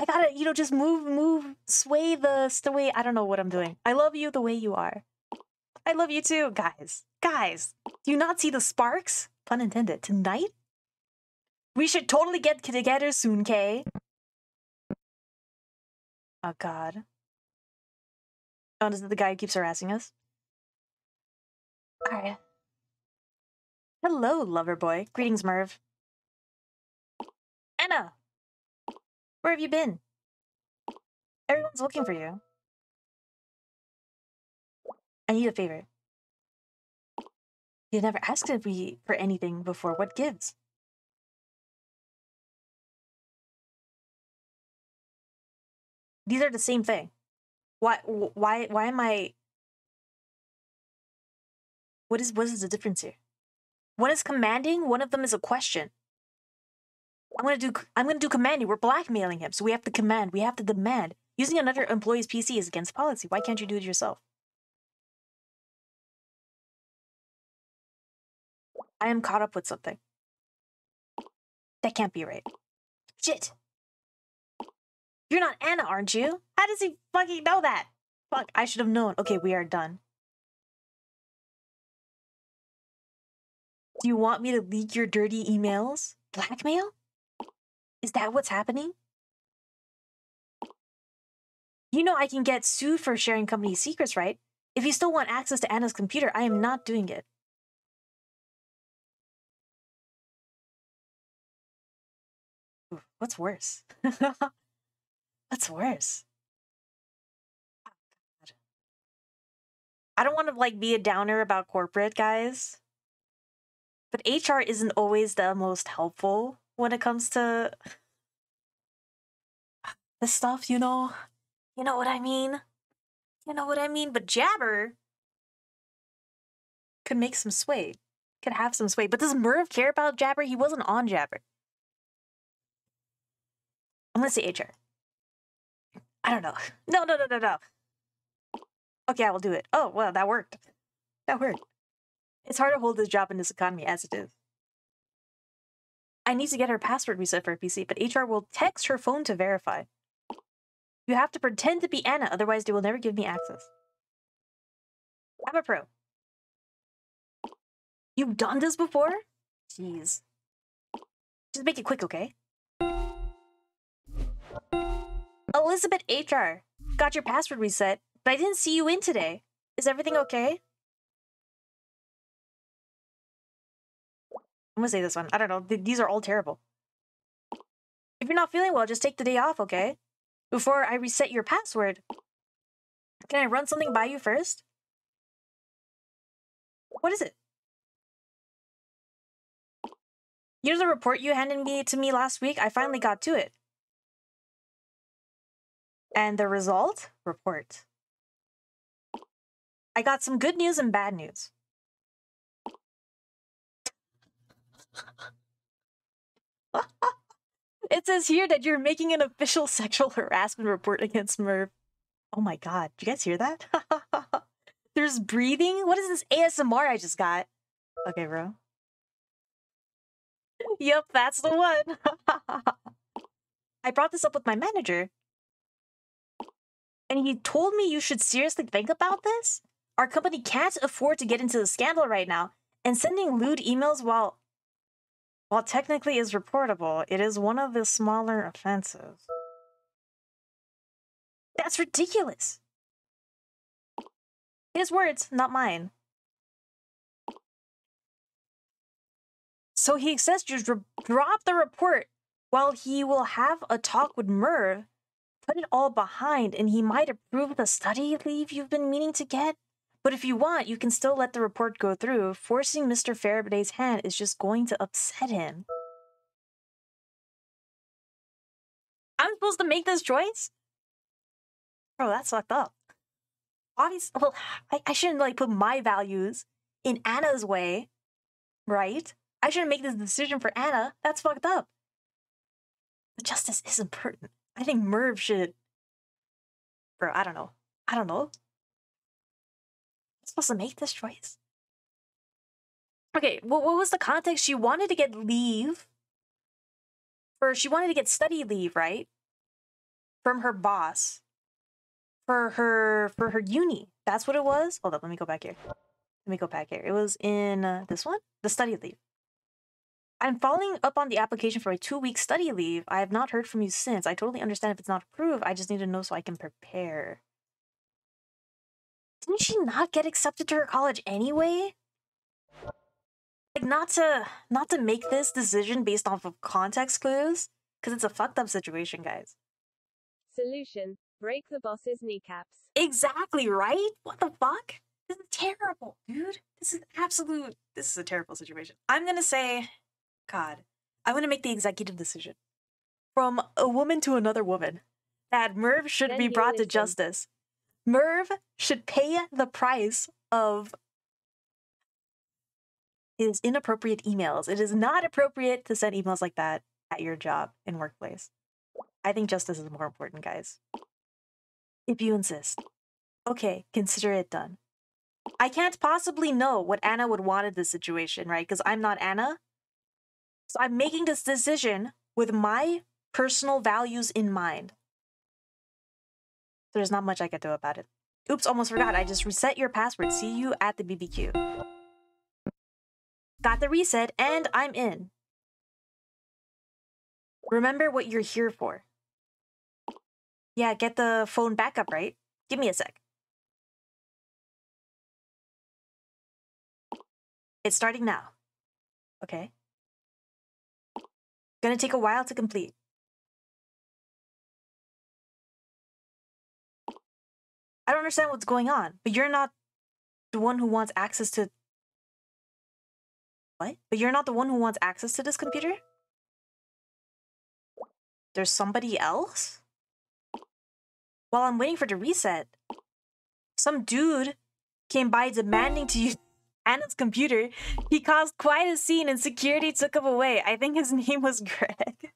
I gotta, you know, just move, move, sway the, sway. I don't know what I'm doing. I love you the way you are. I love you too, guys. Guys, do you not see the sparks? Pun intended. Tonight? We should totally get together soon, Kay. Oh, God. Oh, is it the guy who keeps harassing us? All right. Hello, lover boy. Greetings, Merv. Anna! Where have you been? Everyone's looking for you. I need a favor. You never asked me for anything before. What gives? These are the same thing. Why? Why? Why am I? What is? What is the difference here? One is commanding. One of them is a question. I'm gonna do. I'm gonna do commanding. We're blackmailing him, so we have to command. We have to demand. Using another employee's P C is against policy. Why can't you do it yourself? I am caught up with something. That can't be right. Shit. You're not Anna, aren't you? How does he fucking know that? Fuck, I should have known. Okay, we are done. Do you want me to leak your dirty emails? Blackmail? Is that what's happening? You know I can get sued for sharing company secrets, right? If you still want access to Anna's computer, I am not doing it. What's worse? What's worse? Oh, God. I don't want to like be a downer about corporate guys, but H R isn't always the most helpful when it comes to this stuff, you know? You know what I mean? You know what I mean? But Jabber could make some sway. Could have some sway. But does Merv care about Jabber? He wasn't on Jabber. I'm gonna say H R. I don't know. No, no, no, no, no. Okay, I will do it. Oh, well, that worked. That worked. It's hard to hold this job in this economy as it is. I need to get her password reset for her P C, but H R will text her phone to verify. You have to pretend to be Anna, otherwise they will never give me access. I'm a pro. You've done this before? Jeez. Just make it quick, okay? Elizabeth H R, got your password reset, but I didn't see you in today. Is everything okay? I'm gonna say this one. I don't know. Th- these are all terrible. If you're not feeling well, just take the day off, okay? Before I reset your password, can I run something by you first? What is it? You know the report you handed me to me last week? I finally got to it. And the result? Report. I got some good news and bad news. It says here that you're making an official sexual harassment report against Merv. Oh my god, did you guys hear that? There's breathing? What is this A S M R I just got? Okay, bro. Yep, that's the one. I brought this up with my manager. And he told me you should seriously think about this? Our company can't afford to get into the scandal right now. And sending lewd emails while... While technically is reportable, it is one of the smaller offenses. That's ridiculous! His words, not mine. So he says just drop the report while he will have a talk with Merv, put it all behind, and he might approve the study leave you've been meaning to get. But if you want, you can still let the report go through. Forcing Mister Faraday's hand is just going to upset him. I'm supposed to make this choice? Bro, that's fucked up. Obviously, well, I, I shouldn't like put my values in Anna's way, right? I shouldn't make this decision for Anna. That's fucked up. The justice is important. I think Merv should... Bro, I don't know. I don't know. Supposed to make this choice. Okay, well, what was the context? She wanted to get leave, or she wanted to get study leave, right? From her boss, for her for her uni. That's what it was. Hold up, let me go back here. Let me go back here. It was in uh, this one, the study leave. I'm following up on the application for my two-week study leave. I have not heard from you since. I totally understand if it's not approved. I just need to know so I can prepare. Didn't she not get accepted to her college anyway? Like, not to not to make this decision based off of context clues, because it's a fucked up situation, guys. Solution: break the boss's kneecaps. Exactly, right? What the fuck? This is terrible, dude. This is absolute. This is a terrible situation. I'm gonna say, God, I'm gonna make the executive decision from a woman to another woman that Merv should then be brought to justice. Merv should pay the price of his inappropriate emails. It is not appropriate to send emails like that at your job and workplace. I think justice is more important, guys. If you insist. Okay, consider it done. I can't possibly know what Anna would want in this situation, right? Because I'm not Anna. So I'm making this decision with my personal values in mind. There's not much I can do about it. Oops, almost forgot. I just reset your password. See you at the B B Q. Got the reset, and I'm in. Remember what you're here for. Yeah, get the phone back up, right? Give me a sec. It's starting now. Okay. Gonna take a while to complete. I don't understand what's going on, but you're not the one who wants access to... What? But you're not the one who wants access to this computer? There's somebody else? While I'm waiting for the reset, some dude came by demanding to use Anna's computer. He caused quite a scene and security took him away. I think his name was Greg.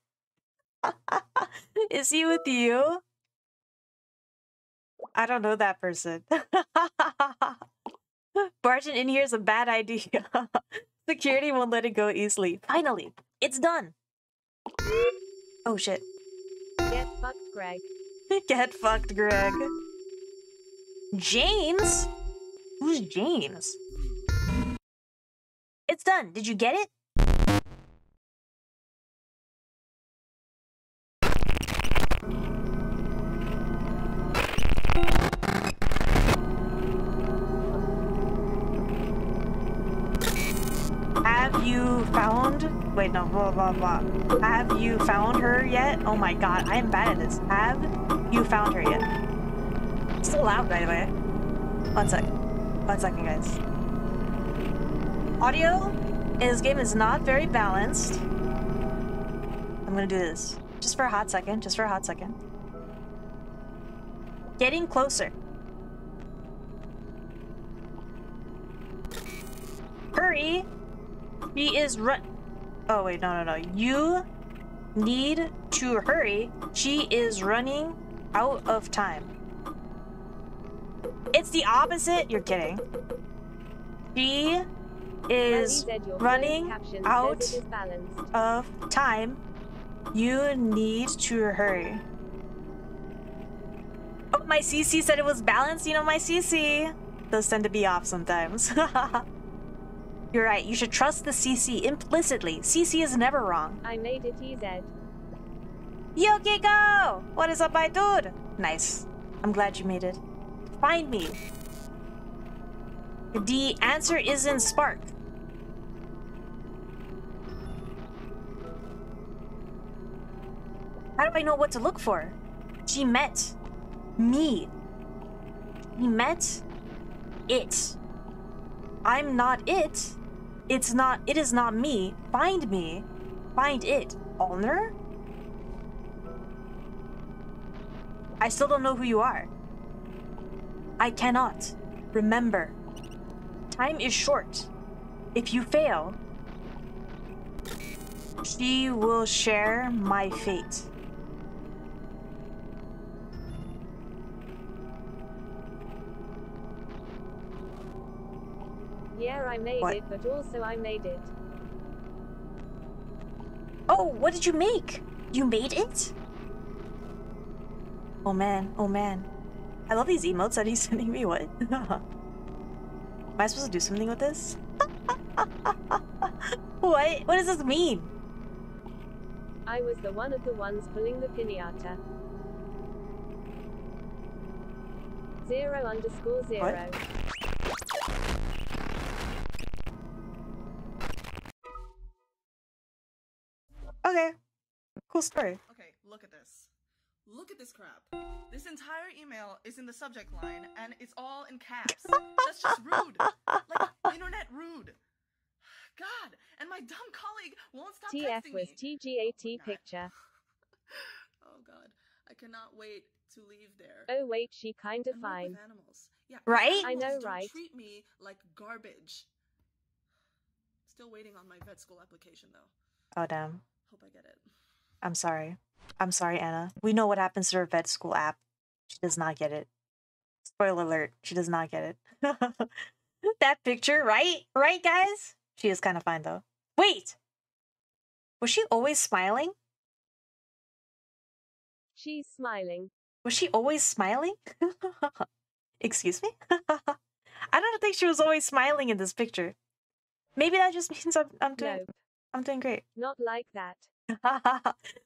Is he with you? I don't know that person. Barging in here is a bad idea. Security won't let it go easily. Finally, it's done. Oh shit. Get fucked, Greg. Get fucked, Greg. James? Who's James? It's done. Did you get it? You found wait no blah blah blah have you found her yet? Oh my god, I am bad at this. Have you found her yet? It's still loud, by the way. One second one second guys, audio in this game is not very balanced. I'm gonna do this just for a hot second. Just for a hot second getting closer. Hurry. She is run- Oh wait, no, no, no. You need to hurry. She is running out of time. It's the opposite? You're kidding. She is running out of time. You need to hurry. Oh, my C C said it was balanced. You know, my C C does tend to be off sometimes. You're right, you should trust the C C implicitly. C C is never wrong. I made it, E Z. Yokiko! What is up, my dude? Nice. I'm glad you made it. Find me. The answer is in Spark. How do I know what to look for? She met me. He met it. I'm not it. It's not. It is not me. Find me. Find it. Ulner? I still don't know who you are. I cannot. Remember. Time is short. If you fail, she will share my fate. Yeah, I made what? It, but also I made it. Oh, what did you make? You made it? Oh man, oh man. I love these emotes that he's sending me, what? Am I supposed to do something with this? What? What does this mean? I was the one of the ones pulling the pinata. Zero underscore zero. What? Okay, cool story. Okay, look at this. Look at this crap. This entire email is in the subject line, and it's all in caps. That's just rude. Like, internet rude. God, and my dumb colleague won't stop T F texting was me. T G A T picture. Oh God, I cannot wait to leave there. Oh wait, she kind of fine. Animals. Yeah, right? Animals I know, right? Don't treat me like garbage. Still waiting on my vet school application, though. Oh damn. Hope I get it. I'm sorry. I'm sorry, Anna. We know what happens to her vet school app. She does not get it. Spoiler alert. She does not get it. That picture, right? Right, guys? She is kind of fine, though. Wait! Was she always smiling? She's smiling. Was she always smiling? Excuse me? I don't think she was always smiling in this picture. Maybe that just means I'm, I'm doing no. I'm doing great. Not like that.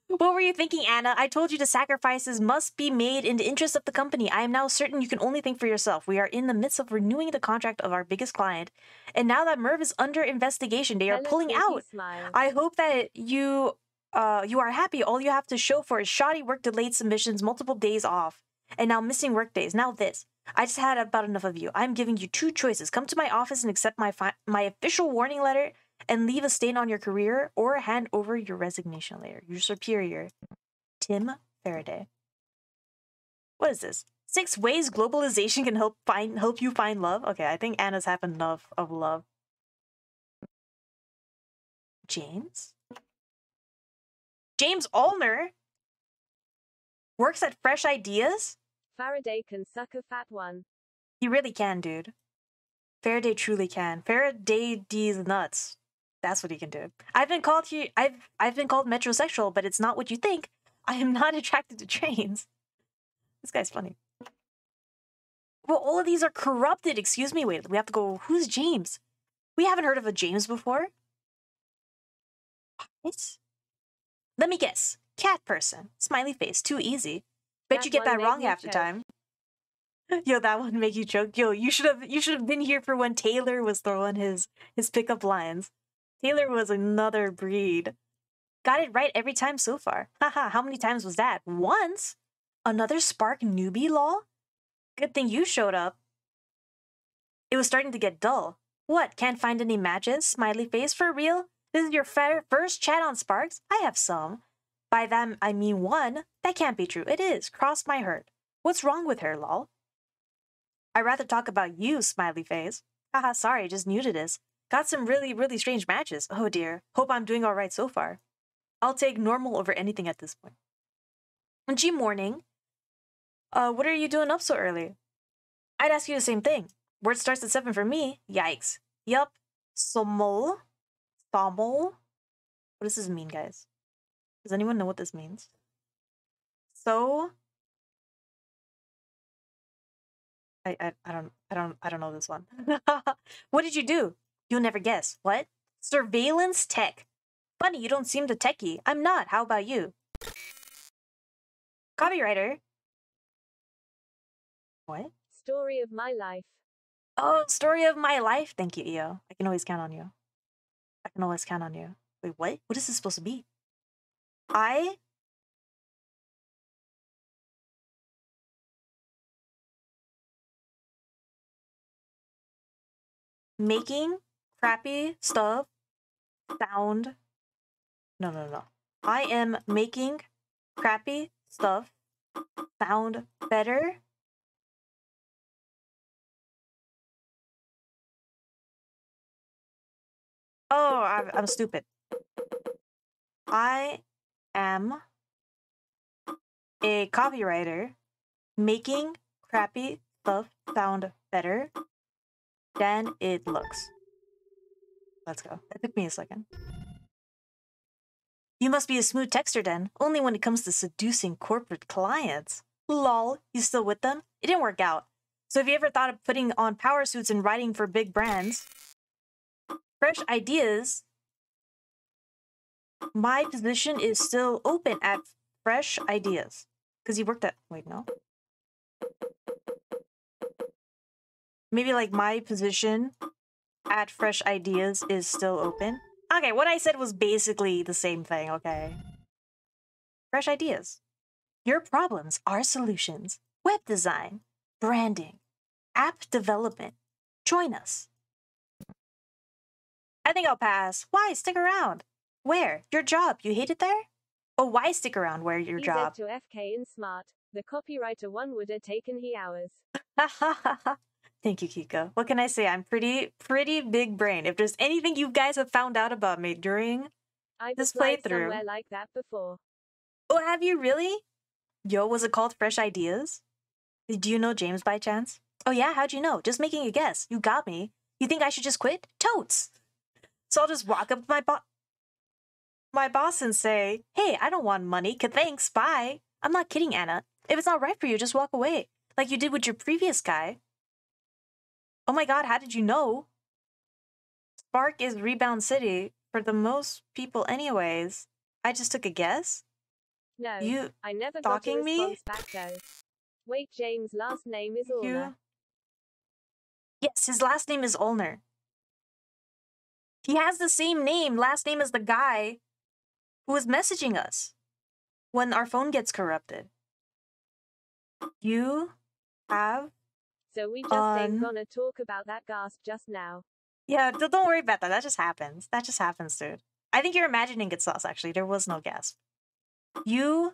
What were you thinking, Anna? I told you the sacrifices must be made in the interest of the company. I am now certain you can only think for yourself. We are in the midst of renewing the contract of our biggest client. And now that Merv is under investigation, they are Hello, pulling out. Smile. I hope that you uh, you are happy. All you have to show for is shoddy work, delayed submissions, multiple days off, and now missing work days. Now this. I just had about enough of you. I'm giving you two choices. Come to my office and accept my fi my official warning letter and leave a stain on your career, or hand over your resignation letter. Your superior, Tim Faraday. What is this? Six ways globalization can help find help you find love. Okay, I think Anna's had enough of love. James? James Ulner works at Fresh Ideas? Faraday can suck a fat one. He really can, dude. Faraday truly can. Faraday D's nuts. That's what he can do. I've been called here. I've I've been called metrosexual, but it's not what you think. I am not attracted to trains. This guy's funny. Well, all of these are corrupted. Excuse me. Wait, we have to go. Who's James? We haven't heard of a James before. What? Let me guess. Cat person. Smiley face. Too easy. Bet that you get that wrong half the time. Yo, that one make you choke. Yo, you should have you should have been here for when Taylor was throwing his his pickup lines. Taylor was another breed. Got it right every time so far. Haha, how many times was that? Once? Another Spark newbie law? Good thing you showed up. It was starting to get dull. What, can't find any matches? Smiley face, for real? This is your first chat on Sparks? I have some. By them, I mean one. That can't be true. It is. Crossed my heart. What's wrong with her, lol? I'd rather talk about you, smiley face. Haha, sorry, just new to this. Got some really, really strange matches. Oh dear. Hope I'm doing all right so far. I'll take normal over anything at this point. G morning. Uh, what are you doing up so early? I'd ask you the same thing. Word starts at seven for me. Yikes. Yup. Somol. Somol. What does this mean, guys? Does anyone know what this means? So... I, I I don't I don't I don't know this one. What did you do? You'll never guess. What? Surveillance tech. Funny, you don't seem the techie. I'm not. How about you? Copywriter. What? Story of my life. Oh, story of my life. Thank you, E O. I can always count on you. I can always count on you. Wait, what? What is this supposed to be? I. Making crappy stuff sound. No, no, no. I am making crappy stuff sound better. Oh, I'm, I'm stupid. I am a copywriter making crappy stuff sound better than it looks. Let's go. That took me a second. You must be a smooth texter then, only when it comes to seducing corporate clients. Lol, you still with them? It didn't work out. So have you ever thought of putting on power suits and writing for big brands? Fresh Ideas. My position is still open at Fresh Ideas. Because you worked at... Wait, no. Maybe like my position at Fresh Ideas is still open. Okay, what I said was basically the same thing, okay? Fresh Ideas. Your problems are solutions. Web design, branding, app development. Join us. I think I'll pass. Why? Stick around. Where? Your job. You hate it there? Oh, why stick around where your job? To F K in smart. The copywriter one would have taken he hours. Ha ha ha ha. Thank you, Kiko. What can I say? I'm pretty, pretty big brain. If there's anything you guys have found out about me during I've this playthrough, somewhere like that before. Oh, have you really? Yo, was it called Fresh Ideas? Did you know James by chance? Oh yeah, how'd you know? Just making a guess. You got me. You think I should just quit? Totes. So I'll just walk up to my boss, my boss, and say, "Hey, I don't want money. Thanks, bye." I'm not kidding, Anna. If it's not right for you, just walk away, like you did with your previous guy. Oh my god, how did you know? Spark is Rebound City for the most people anyways. I just took a guess? No, you I never stalking got me? Back though. Wait, James' last name is Ulner. Yes, his last name is Ulner. He has the same name, last name as the guy who is messaging us when our phone gets corrupted. You have... So we just um, ain't gonna talk about that gasp just now. Yeah, don't worry about that. That just happens. That just happens, dude. I think you're imagining it, Sauce, actually. There was no gasp. You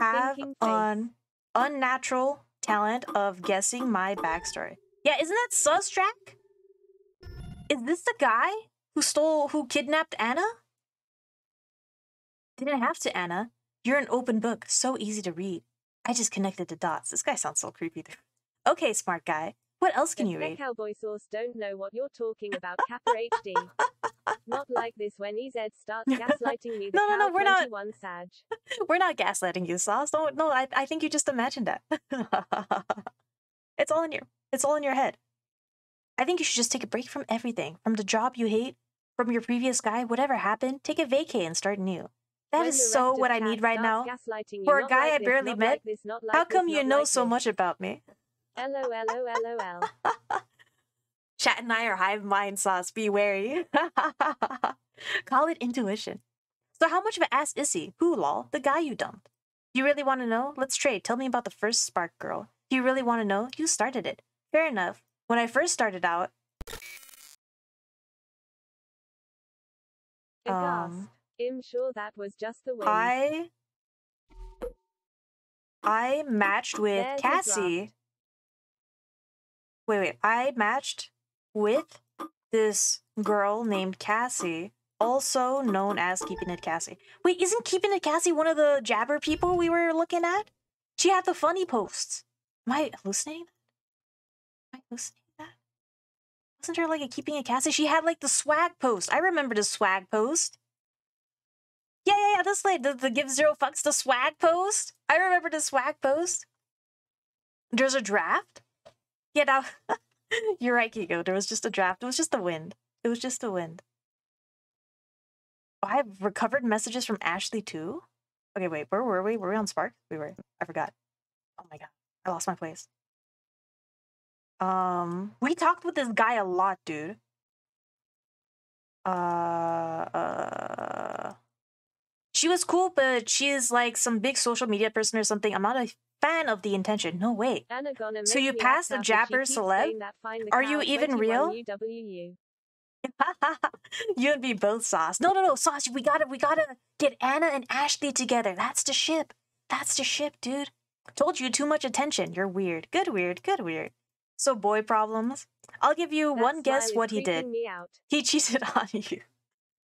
have an unnatural talent of guessing my backstory. Yeah, isn't that sus, Jack? Is this the guy who stole, who kidnapped Anna? Didn't have to, Anna. You're an open book, so easy to read. I just connected the dots. This guy sounds so creepy. Okay, smart guy. What else can you read? Cowboy Sauce don't know what you're talking about, Kappa H D. Not like this when E Z starts gaslighting me. No, no, no, we're not. We're not gaslighting you, Sauce. Don't, no, I, I think you just imagined that. It's all in your, it's all in your head. I think you should just take a break from everything, from the job you hate, from your previous guy, whatever happened. Take a vacay and start new. That when is so what I need right now. For a guy like I this, barely met, like this, like how come this, you know like so this. much about me? LOLOLOL. Chat and I are hive mind, Sauce. Be wary. Call it intuition. So how much of an ass is he? Who, lol? The guy you dumped. You really want to know? Let's trade. Tell me about the first Spark girl. Do you really want to know? You started it. Fair enough. When I first started out... Um, I'm sure that was just the way. I... I matched with There's Cassie... Wait, wait, I matched with this girl named Cassie, also known as Keeping It Cassie. Wait, isn't Keeping It Cassie one of the Jabber people we were looking at? She had the funny posts. Am I hallucinating that? Am I hallucinating that? Wasn't there like a Keeping It Cassie? She had like the swag post. I remember the swag post. Yeah, yeah, yeah, this like the, the give zero fucks the swag post. I remember the swag post. There's a draft. Yeah, that, you're right, Kigo. There was just a draft. It was just the wind. It was just the wind. Oh, I have recovered messages from Ashley, too? Okay, wait. Where were we? Were we on Spark? We were. I forgot. Oh, my God. I lost my place. Um, we talked with this guy a lot, dude. Uh, uh, she was cool, but she is, like, some big social media person or something. I'm not a... fan of the intention. No way. So you pass the Jabber celeb? Are you even real? You and me both, Sauce. No, no, no, Sauce. We gotta, we gotta get Anna and Ashley together. That's the ship. That's the ship, dude. Told you too much attention. You're weird. Good weird. Good weird. So boy problems. I'll give you one guess what he did. He cheated on you.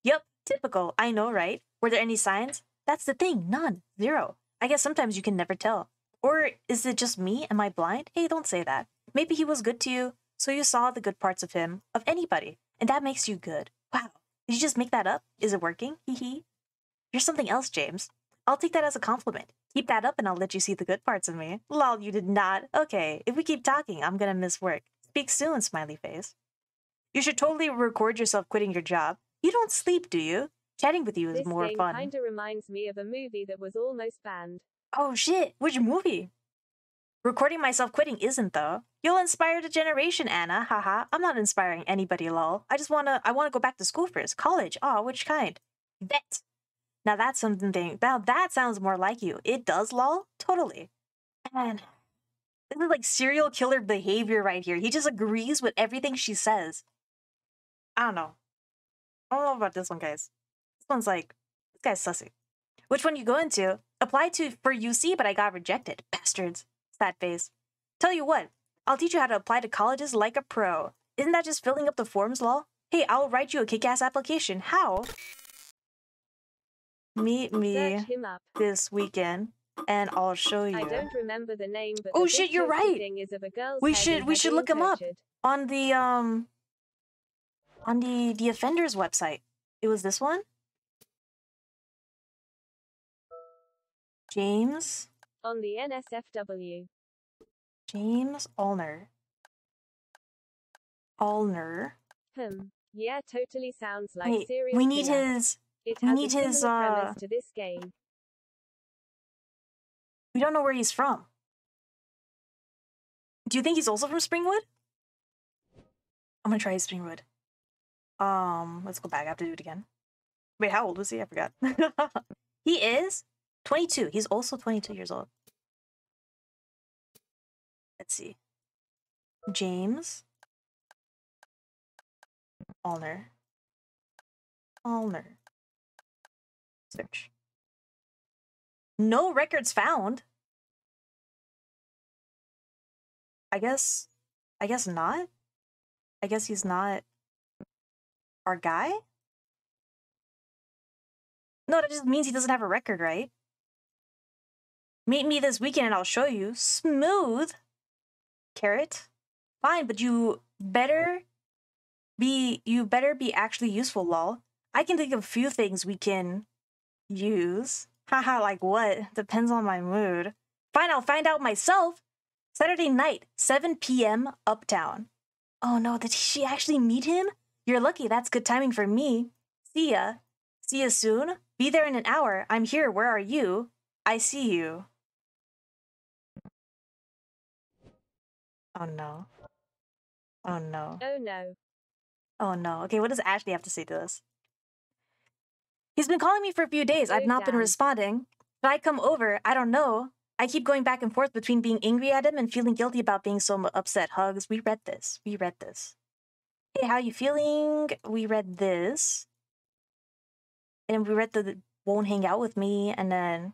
Yep. Typical. I know, right? Were there any signs? That's the thing. None. Zero. I guess sometimes you can never tell. Or is it just me? Am I blind? Hey, don't say that. Maybe he was good to you, so you saw the good parts of him, of anybody, and that makes you good. Wow. Did you just make that up? Is it working? Hee hee. You're something else, James. I'll take that as a compliment. Keep that up and I'll let you see the good parts of me. Lol, you did not. Okay, if we keep talking, I'm gonna miss work. Speak soon, smiley face. You should totally record yourself quitting your job. You don't sleep, do you? Chatting with you is this more game fun. This kinda reminds me of a movie that was almost banned. Oh shit, which movie? Recording myself quitting isn't though. You'll inspire the generation, Anna. Haha. I'm not inspiring anybody, lol. I just wanna I wanna go back to school first. College. Aw, oh, which kind? Vet. Now that's something. Now that sounds more like you. It does, lol? Totally. Man. This is like serial killer behavior right here. He just agrees with everything she says. I don't know. I don't know about this one, guys. This one's like this guy's sussy. Which one you go into? Applied to for U C, but I got rejected. Bastards. Sad face. Tell you what, I'll teach you how to apply to colleges like a pro. Isn't that just filling up the forms, lol? Hey, I'll write you a kick-ass application. How? Meet me this weekend, and I'll show you. I don't remember the name, but oh shit, you're right. We should we should look him up on the um on the the offenders website. It was this one. James on the N S F W. James Ulner. Ulner. Hmm. Yeah, totally sounds like Wait, serious. We need killer. his. It has we need a his. Uh, premise to this game. We don't know where he's from. Do you think he's also from Springwood? I'm gonna try his Springwood. Um, let's go back. I have to do it again. Wait, how old was he? I forgot. He is twenty-two. He's also twenty-two years old. Let's see. James Ulner. Ulner. Search. No records found. I guess. I guess not. I guess he's not our guy? No, that just means he doesn't have a record, right? Meet me this weekend and I'll show you. Smooth. Carrot. Fine, but you better be you better be actually useful, lol. I can think of a few things we can use. Haha, like what? Depends on my mood. Fine, I'll find out myself. Saturday night, seven p m Uptown. Oh no, did she actually meet him? You're lucky, that's good timing for me. See ya. See ya soon. Be there in an hour. I'm here, where are you? I see you. Oh no. Oh no. Oh no. Oh no. Okay, what does Ashley have to say to this? He's been calling me for a few days. I've not been responding. Should I come over? I don't know. I keep going back and forth between being angry at him and feeling guilty about being so upset. Hugs. We read this. We read this. Hey, how you feeling? We read this. And we read the won't hang out with me. And then,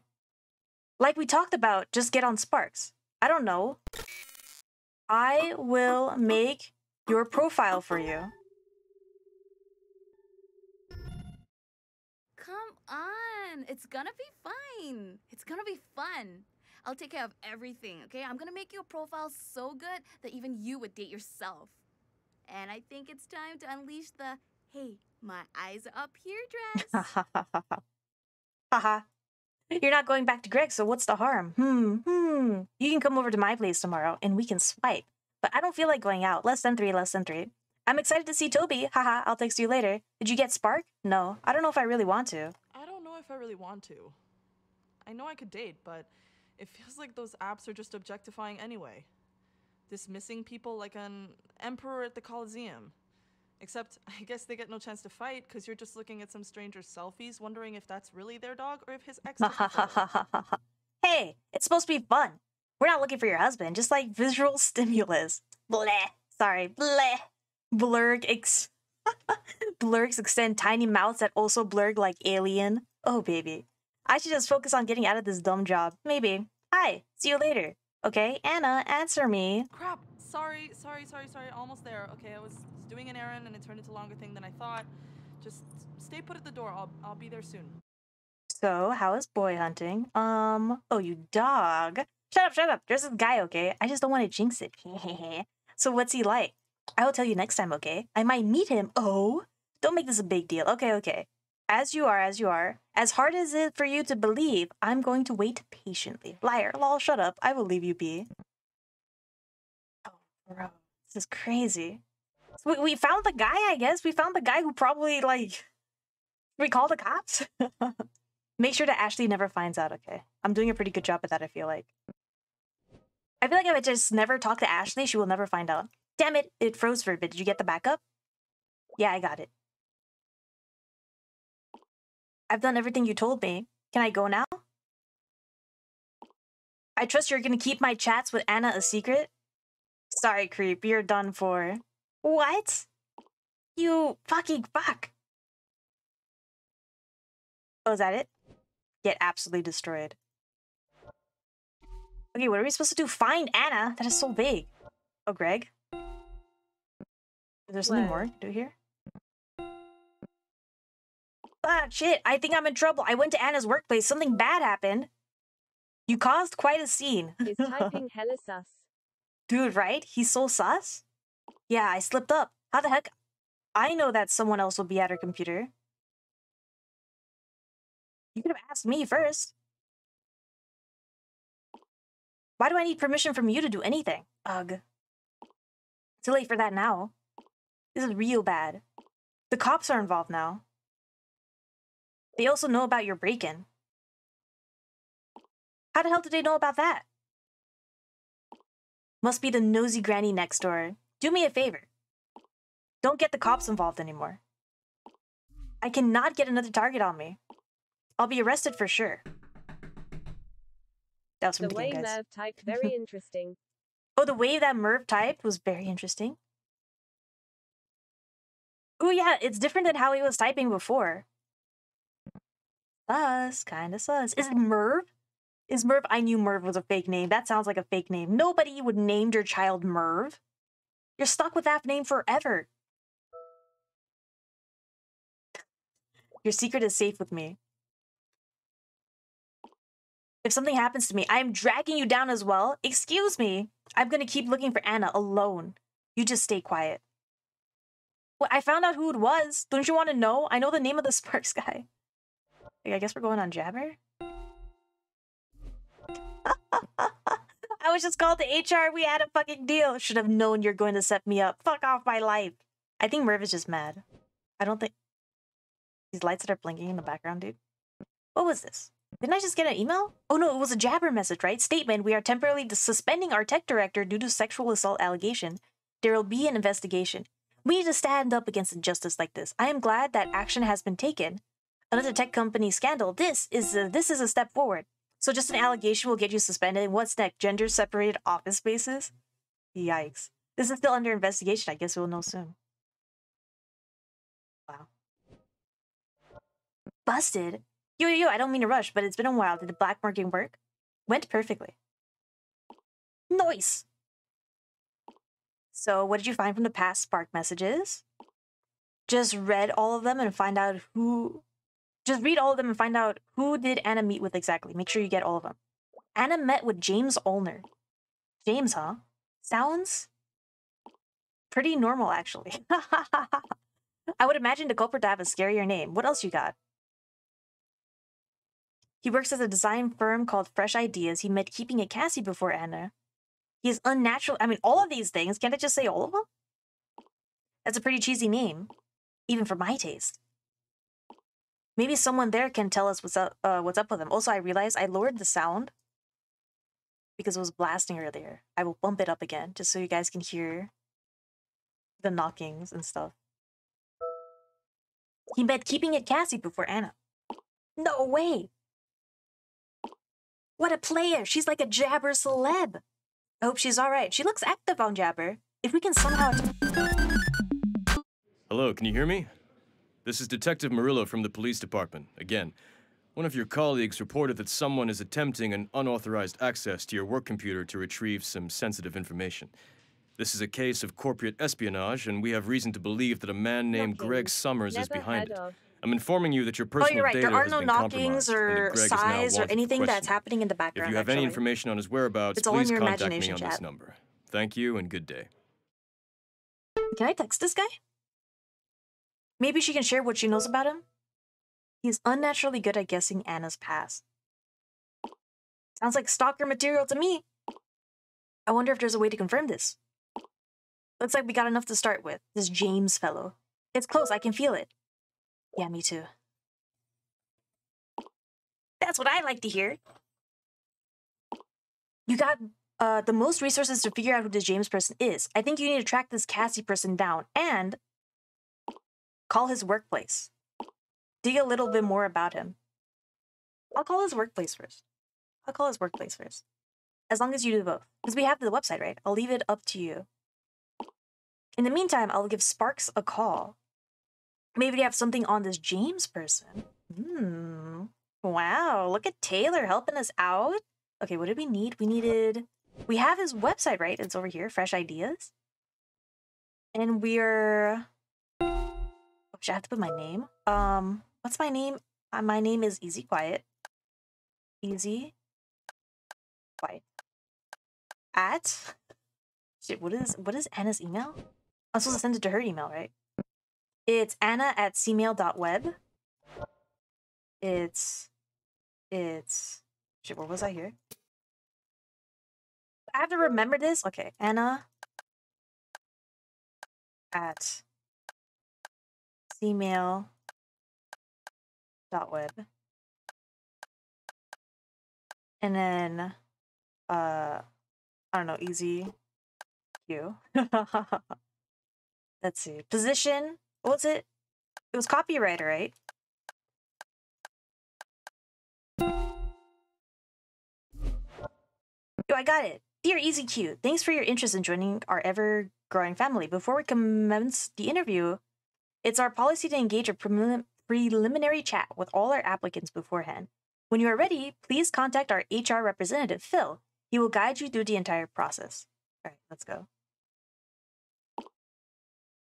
like we talked about, just get on Sparks. I don't know. I will make your profile for you. Come on. It's gonna be fine. It's gonna be fun. I'll take care of everything, okay? I'm gonna make your profile so good that even you would date yourself. And I think it's time to unleash the, hey, my eyes are up here dress. Ha ha ha ha. Haha. You're not going back to Greg, so what's the harm? Hmm, hmm. You can come over to my place tomorrow and we can swipe. But I don't feel like going out. Less than three, less than three. I'm excited to see Toby. Haha, I'll text you later. Did you get Spark? No. I don't know if I really want to. I don't know if I really want to. I know I could date, but it feels like those apps are just objectifying anyway. Dismissing people like an emperor at the Coliseum. Except, I guess they get no chance to fight because you're just looking at some stranger's selfies, wondering if that's really their dog or if his ex. Hey, it's supposed to be fun. We're not looking for your husband, just like visual stimulus. Bleh. Sorry. Bleh. Blurg ex. Blurgs extend tiny mouths that also blurg like alien. Oh, baby. I should just focus on getting out of this dumb job. Maybe. Hi. See you later. Okay, Anna, answer me. Crap. Sorry, sorry, sorry, sorry. Almost there. Okay, I was doing an errand and it turned into a longer thing than I thought. Just stay put at the door. I'll, I'll be there soon. So, how is boy hunting? Um, oh, you dog. Shut up, shut up. There's this guy, okay? I just don't want to jinx it. So, what's he like? I will tell you next time, okay? I might meet him. Oh, don't make this a big deal. Okay, okay. As you are, as you are. As hard as it for you to believe, I'm going to wait patiently. Liar, lol, shut up. I will leave you be. Oh, bro. This is crazy. So we, we found the guy, I guess. We found the guy who probably, like... We call the cops? Make sure that Ashley never finds out, okay? I'm doing a pretty good job at that, I feel like. I feel like if I just never talk to Ashley, she will never find out. Damn it, it froze for a bit. Did you get the backup? Yeah, I got it. I've done everything you told me. Can I go now? I trust you're gonna keep my chats with Anna a secret? Sorry, creep. You're done for. What? You fucking fuck. Oh, is that it? Get absolutely destroyed. Okay, what are we supposed to do? Find Anna? That is so big. Oh, Greg? Is there something what? more to do here? Ah, shit, I think I'm in trouble. I went to Anna's workplace. Something bad happened. You caused quite a scene. He's typing hella sus. Dude, right? He's so sus? Yeah, I slipped up. How the heck? I know that someone else will be at her computer. You could have asked me first. Why do I need permission from you to do anything? Ugh. Too late for that now. This is real bad. The cops are involved now. They also know about your break-in. How the hell did they know about that? Must be the nosy granny next door. Do me a favor. Don't get the cops involved anymore. I cannot get another target on me. I'll be arrested for sure. That was from the Wave Merv type, very interesting. Oh, the way that Merv typed was very interesting. Oh yeah, it's different than how he was typing before. Sus, kinda sus. Is it Merv? Is Merv? I knew Merv was a fake name. That sounds like a fake name. Nobody would name their child Merv. You're stuck with that name forever. Your secret is safe with me. If something happens to me, I am dragging you down as well. Excuse me. I'm going to keep looking for Anna alone. You just stay quiet. Well, I found out who it was. Don't you want to know? I know the name of the Sparks guy. Okay, I guess we're going on Jabber. I was just called to H R. We had a fucking deal. Should have known you're going to set me up. Fuck off my life. I think Merv is just mad. I don't think... These lights that are blinking in the background, dude. What was this? Didn't I just get an email? Oh no, it was a Jabber message, right? Statement, we are temporarily suspending our tech director due to sexual assault allegation. There will be an investigation. We need to stand up against injustice like this. I am glad that action has been taken. Another tech company scandal. This is a, this is a step forward. So just an allegation will get you suspended. What's next? Gender-separated office spaces? Yikes. This is still under investigation. I guess we'll know soon. Wow. Busted? Yo, yo, yo, I don't mean to rush, but it's been a while. Did the black market work? Went perfectly. Nice! So, what did you find from the past Spark messages? Just read all of them and find out who... Just read all of them and find out who did Anna meet with exactly. Make sure you get all of them. Anna met with James Ulner. James, huh? Sounds... pretty normal, actually. I would imagine the culprit to have a scarier name. What else you got? He works at a design firm called Fresh Ideas. He met Keeping It Cassie before Anna. He is unnatural. I mean, all of these things. Can't I just say all of them? That's a pretty cheesy name, even for my taste. Maybe someone there can tell us what's up, uh, what's up with him. Also, I realized I lowered the sound because it was blasting earlier. I will bump it up again just so you guys can hear the knockings and stuff. He met Keeping It Cassie before Anna. No way. What a player! She's like a Jabber celeb! I hope she's alright. She looks active on Jabber. If we can somehow... Hello, can you hear me? This is Detective Marillo from the police department, again. One of your colleagues reported that someone is attempting an unauthorized access to your work computer to retrieve some sensitive information. This is a case of corporate espionage, and we have reason to believe that a man named okay. Greg Summers Never is behind it. Of. I'm informing you that your personal oh, you're right. data there are has no been knockings or sighs or anything that's happening in the background. If you have actually. any information on his whereabouts, it's please contact me on chat. this number. Thank you and good day. Can I text this guy? Maybe she can share what she knows about him? He's unnaturally good at guessing Anna's past. Sounds like stalker material to me. I wonder if there's a way to confirm this. Looks like we got enough to start with. This James fellow. It's close, I can feel it. Yeah, me too. That's what I like to hear. You got uh, the most resources to figure out who this James person is. I think you need to track this Cassie person down and call his workplace. Dig a little bit more about him. I'll call his workplace first. I'll call his workplace first. As long as you do both. Because we have the website, right? I'll leave it up to you. In the meantime, I'll give Sparks a call. Maybe they have something on this James person. Hmm. Wow, look at Taylor helping us out. Okay, what did we need? We needed... We have his website, right? It's over here, Fresh Ideas. And we're... Oh, should I have to put my name? Um, what's my name? Uh, my name is Easy Quiet. Easy Quiet. At... Shit, what is, what is Anna's email? I'm supposed to send it to her email, right? It's Anna at c mail dot web. It's... It's... Shit, where was I here? I have to remember this? Okay, Anna... at... Gmail dot web. And then, uh, I don't know, E Z Q. Let's see. Position. What's it? It was copywriter, right? Yo, I got it. Dear E Z Q, thanks for your interest in joining our ever-growing family. Before we commence the interview, it's our policy to engage a prelim preliminary chat with all our applicants beforehand. When you are ready, please contact our H R representative, Phil. He will guide you through the entire process. All right, let's go.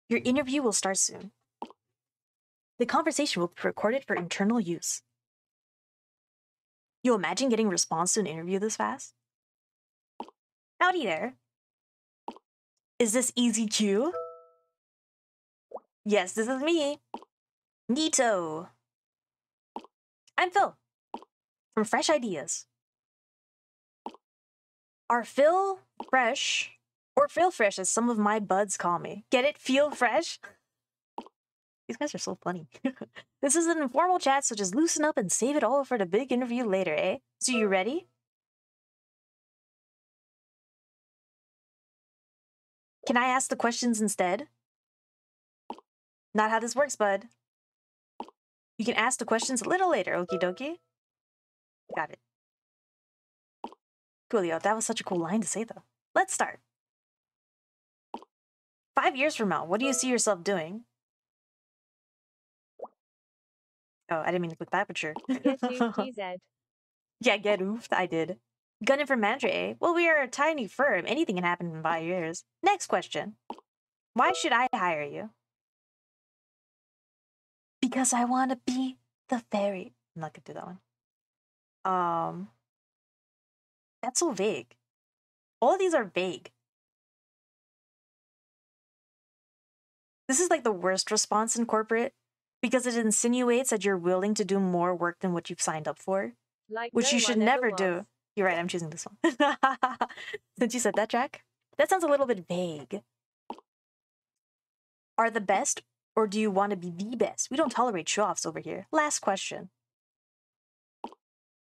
Your interview will start soon. The conversation will be recorded for internal use. You imagine getting a response to an interview this fast? Howdy there. Is this E Z Q? Yes, this is me. Neato. I'm Phil. From Fresh Ideas. Are Phil Fresh, or Phil Fresh as some of my buds call me. Get it? Feel fresh? These guys are so funny. This is an informal chat, so just loosen up and save it all for the big interview later, eh? So you ready? Can I ask the questions instead? Not how this works, bud. You can ask the questions a little later, okie dokie. Got it. Coolio, that was such a cool line to say, though. Let's start. Five years from now, what do you see yourself doing? Oh, I didn't mean to click that, but sure. Yeah, get oofed, I did. Gunning for Mantra, eh? Well, we are a tiny firm. Anything can happen in five years. Next question. Why should I hire you? Because I want to be the fairy. I'm not going to do that one. Um, that's so vague. All of these are vague. This is like the worst response in corporate because it insinuates that you're willing to do more work than what you've signed up for, like which you should never do. You're right, I'm choosing this one. Since you said that, Jack, that sounds a little bit vague. Are the best or do you want to be the best? We don't tolerate show-offs over here. Last question.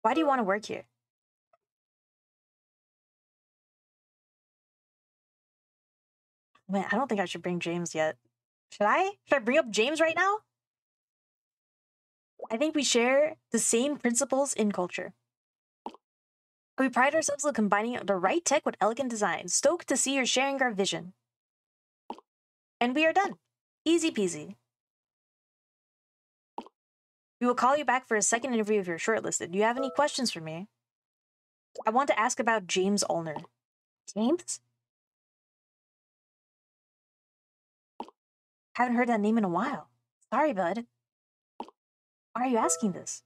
Why do you want to work here? Man, I don't think I should bring James yet. Should I? Should I bring up James right now? I think we share the same principles in culture. We pride ourselves on combining the right tech with elegant design. Stoked to see you're sharing our vision. And we are done. Easy peasy. We will call you back for a second interview if you're shortlisted. Do you have any questions for me? I want to ask about James Ulner. James? Haven't heard that name in a while. Sorry, bud. Why are you asking this?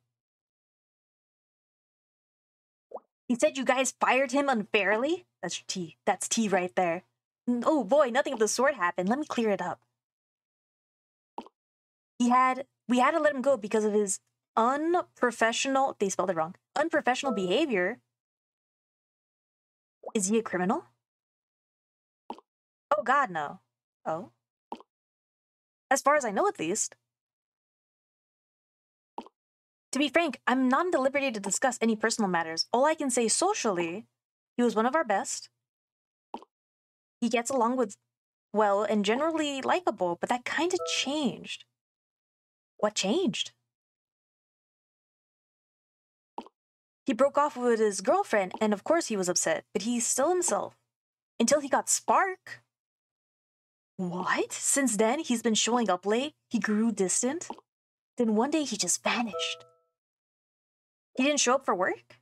He said you guys fired him unfairly? That's T. That's T right there. Oh boy, nothing of the sort happened. Let me clear it up. He had... We had to let him go because of his unprofessional, they spelled it wrong, unprofessional behavior. Is he a criminal? Oh God, no. Oh? As far as I know, at least. To be frank, I'm not at liberty to discuss any personal matters. All I can say socially, he was one of our best. He gets along with well and generally likable, but that kind of changed. What changed? He broke off with his girlfriend, and of course he was upset, but he's still himself. Until he got Spark. What? Since then, he's been showing up late, he grew distant. Then one day he just vanished. He didn't show up for work?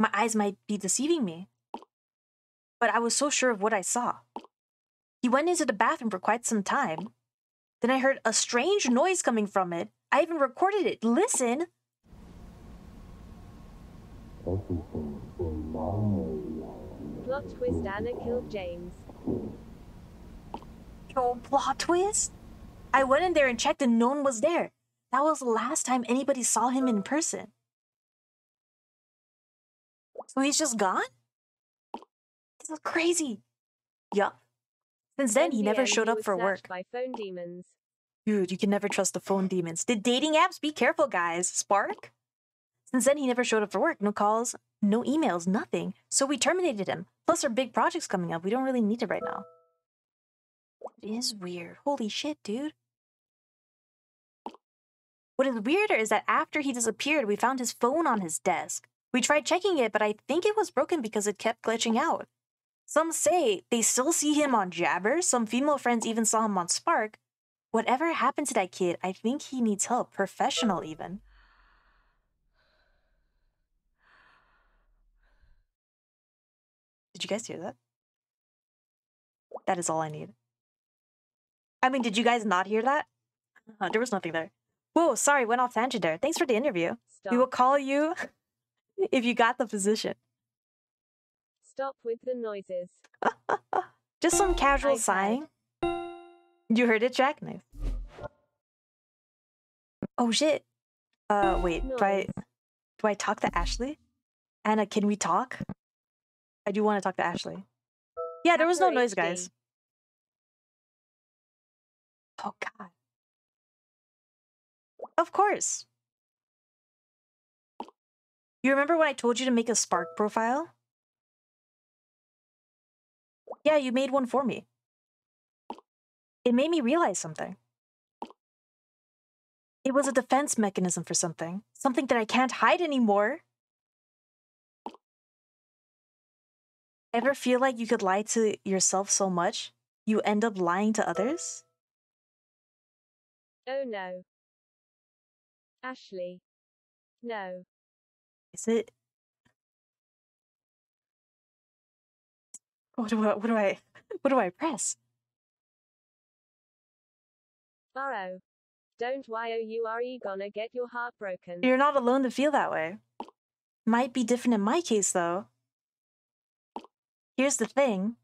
My eyes might be deceiving me, but I was so sure of what I saw. He went into the bathroom for quite some time. Then I heard a strange noise coming from it. I even recorded it. Listen. Plot twist, Anna killed James. Yo, plot twist? I went in there and checked and no one was there. That was the last time anybody saw him in person. So he's just gone? This is crazy. Yup. Since then, he never showed up for work. By phone demons. Dude, you can never trust the phone demons. The dating apps, be careful, guys. Spark? Since then, he never showed up for work. No calls, no emails, nothing. So we terminated him. Plus, our big project's coming up. We don't really need it right now. It is weird. Holy shit, dude. What is weirder is that after he disappeared, we found his phone on his desk. We tried checking it, but I think it was broken because it kept glitching out. Some say they still see him on Jabber. Some female friends even saw him on Spark. Whatever happened to that kid, I think he needs help, professional even. Did you guys hear that? That is all I need. I mean, did you guys not hear that? Oh, there was nothing there. Whoa, sorry, went off tangent there. Thanks for the interview. Stop. We will call you if you got the position. Stop with the noises. Just some casual I sighing. Heard. You heard it, Jack? Nice. Oh, shit. Uh, wait, nice. do, I, do I talk to Ashley? Anna, can we talk? I do want to talk to Ashley. Yeah, there was no noise, guys. Oh, God. Of course. You remember when I told you to make a Spark profile? Yeah, you made one for me. It made me realize something. It was a defense mechanism for something. Something that I can't hide anymore. Ever feel like you could lie to yourself so much, you end up lying to others? Oh no. Ashley. No. Is it? What do I, what do I, what do I press? Borrow. Don't worry, gonna get your heart broken. You're not alone to feel that way. Might be different in my case, though. Here's the thing.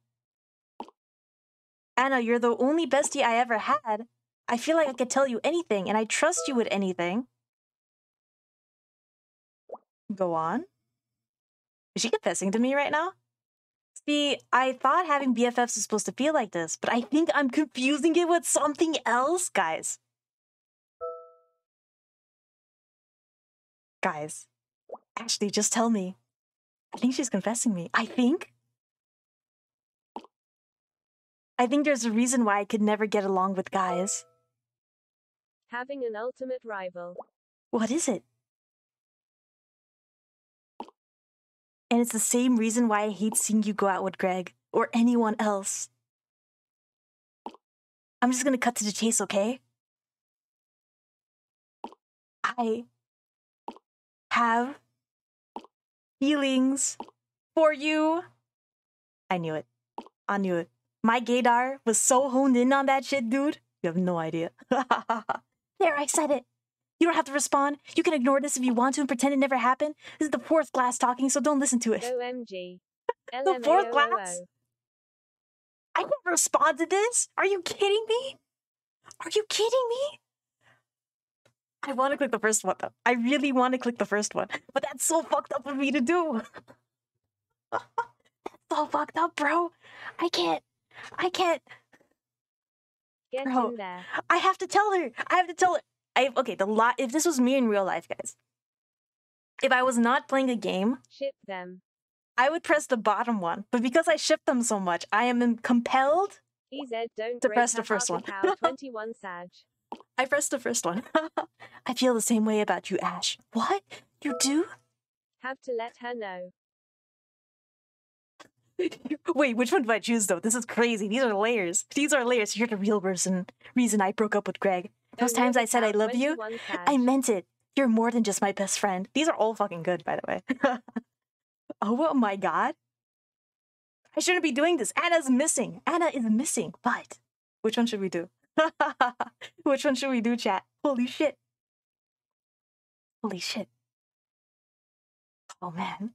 Anna, you're the only bestie I ever had. I feel like I could tell you anything, and I trust you with anything. Go on. Is she confessing to me right now? See, I thought having B F Fs was supposed to feel like this, but I think I'm confusing it with something else, guys. Guys, Ashley, just tell me. I think she's confessing me. I think? I think there's a reason why I could never get along with guys. Having an ultimate rival. What is it? And it's the same reason why I hate seeing you go out with Greg, or anyone else. I'm just gonna cut to the chase, okay? I have feelings for you. I knew it. I knew it. My gaydar was so honed in on that shit, dude. You have no idea. There, I said it. You don't have to respond. You can ignore this if you want to and pretend it never happened. This is the fourth glass talking, so don't listen to it. O M G. The fourth glass? I can't respond to this? Are you kidding me? Are you kidding me? I want to click the first one, though. I really want to click the first one. But that's so fucked up for me to do. That's so fucked up, bro. I can't. I can't. Get in there. I have to tell her. I have to tell her. I, okay, the lot. If this was me in real life, guys, if I was not playing a game, ship them. I would press the bottom one, but because I ship them so much, I am compelled E Z, don't to press the first one. twenty-one, I pressed the first one. I feel the same way about you, Ash. What? You do? Have to let her know. Wait, which one do I choose, though? This is crazy. These are layers. These are layers. You're the real reason, reason I broke up with Greg. Those times I said I love you, I meant it. You're more than just my best friend. These are all fucking good, by the way. Oh my god. I shouldn't be doing this. Anna's missing. Anna is missing. But which one should we do? Which one should we do, chat? Holy shit. Holy shit. Oh man.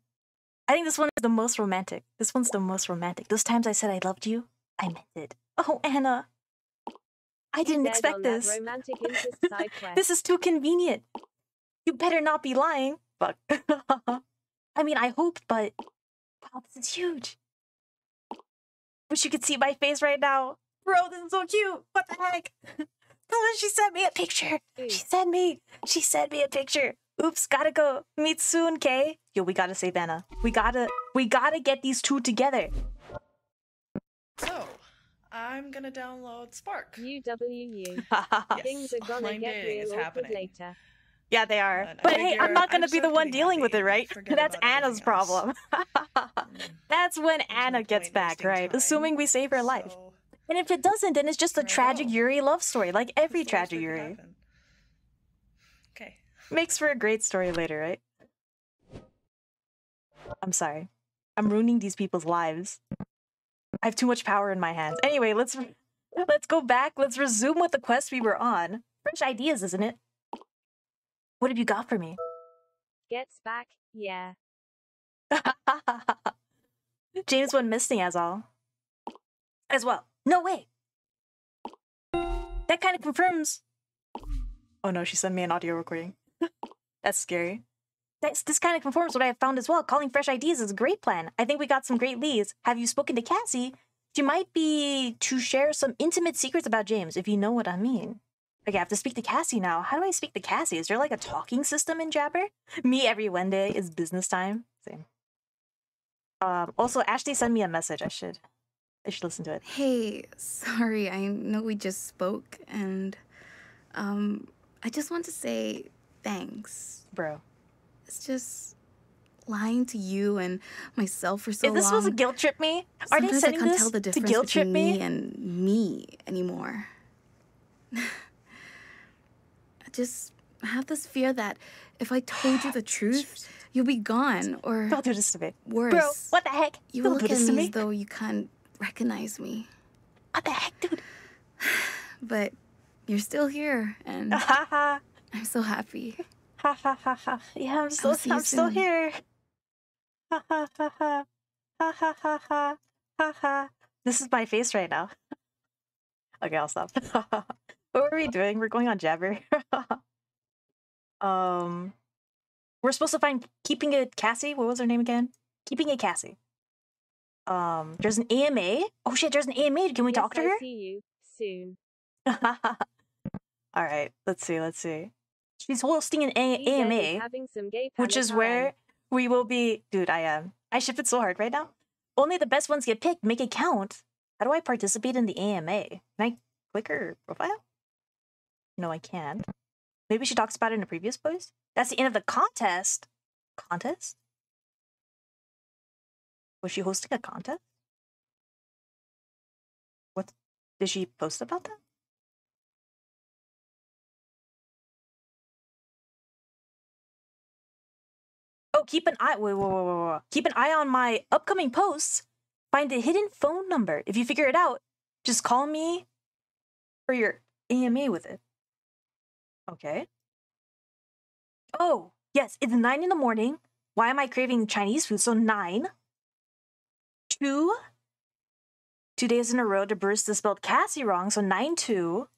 I think this one is the most romantic. This one's the most romantic. Those times I said I loved you, I meant it. Oh, Anna. I didn't expect this. Romantic interest side quest. This is too convenient. You better not be lying. Fuck. I mean, I hope, but wow, this is huge. Wish you could see my face right now. Bro, this is so cute. What the heck? She sent me a picture. She sent me. She sent me a picture. Oops, gotta go. Meet soon, Kay. Yo, we gotta save Anna. We gotta, we gotta get these two together. So, I'm gonna download Spark. U W U. Yes. Things are gonna Online get real awkward later. Yeah, they are. But, but hey, I'm not gonna I'm be the one dealing happy. with it, right? Forget That's Anna's problem. That's when There's Anna no gets back, right? Time, Assuming we save her so... life. And if it doesn't, then it's just a tragic Yuri love story, like every tragic Yuri. Okay. Makes for a great story later, right? I'm sorry. I'm ruining these people's lives. I have too much power in my hands. Anyway, let's let's go back. Let's resume with the quest we were on. Fresh ideas, isn't it? What have you got for me? Gets back, yeah. James went missing as all. As well. No way! That kind of confirms... Oh no, she sent me an audio recording. That's scary. That's, this kind of confirms what I have found as well. Calling Fresh Ideas is a great plan. I think we got some great leads. Have you spoken to Cassie? She might be to share some intimate secrets about James, if you know what I mean. Okay, I have to speak to Cassie now. How do I speak to Cassie? Is there like a talking system in Jabber? Me every Wednesday is business time. Same. Um, also, Ashley sent me a message. I should... I should listen to it. Hey, sorry, I know we just spoke, and um, I just want to say thanks. Bro. It's just lying to you and myself for so long. Is this supposed to guilt trip me? Are they sending this to guilt trip me? Sometimes I can't tell the difference between me and me anymore. I just have this fear that if I told you the truth, you'll be gone, or don't do this to me. Worse. Bro, what the heck? You will look at me as though you can't recognize me. What the heck, dude? But you're still here, and I'm so happy. Ha ha ha ha. Yeah, I'm still, I'm still here. Ha ha ha ha. Ha ha ha ha. Ha ha. This is my face right now. Okay, I'll stop. What were we doing? We're going on Jabber. um, we're supposed to find Keeping It Cassie. What was her name again? Keeping It Cassie. Um, there's an A M A. Oh shit, there's an A M A. Can we yes, talk to I her? See you soon. All right, let's see, let's see. She's hosting an A M A, which is time. where we will be. Dude, I am. Um, I ship it so hard right now. Only the best ones get picked. Make it count. How do I participate in the A M A? Can I click her profile? No, I can't. Maybe she talks about it in a previous post. That's the end of the contest. Contest? Was she hosting a contest? What? Did she post about that? Oh, keep an eye. Wait, whoa, whoa, whoa, whoa. Keep an eye on my upcoming posts. Find a hidden phone number. If you figure it out, just call me for your A M A with it. Okay. Oh, yes. It's nine in the morning. Why am I craving Chinese food? So nine. Two, two days in a row to Bruce to spelled Cassie wrong, so nine two.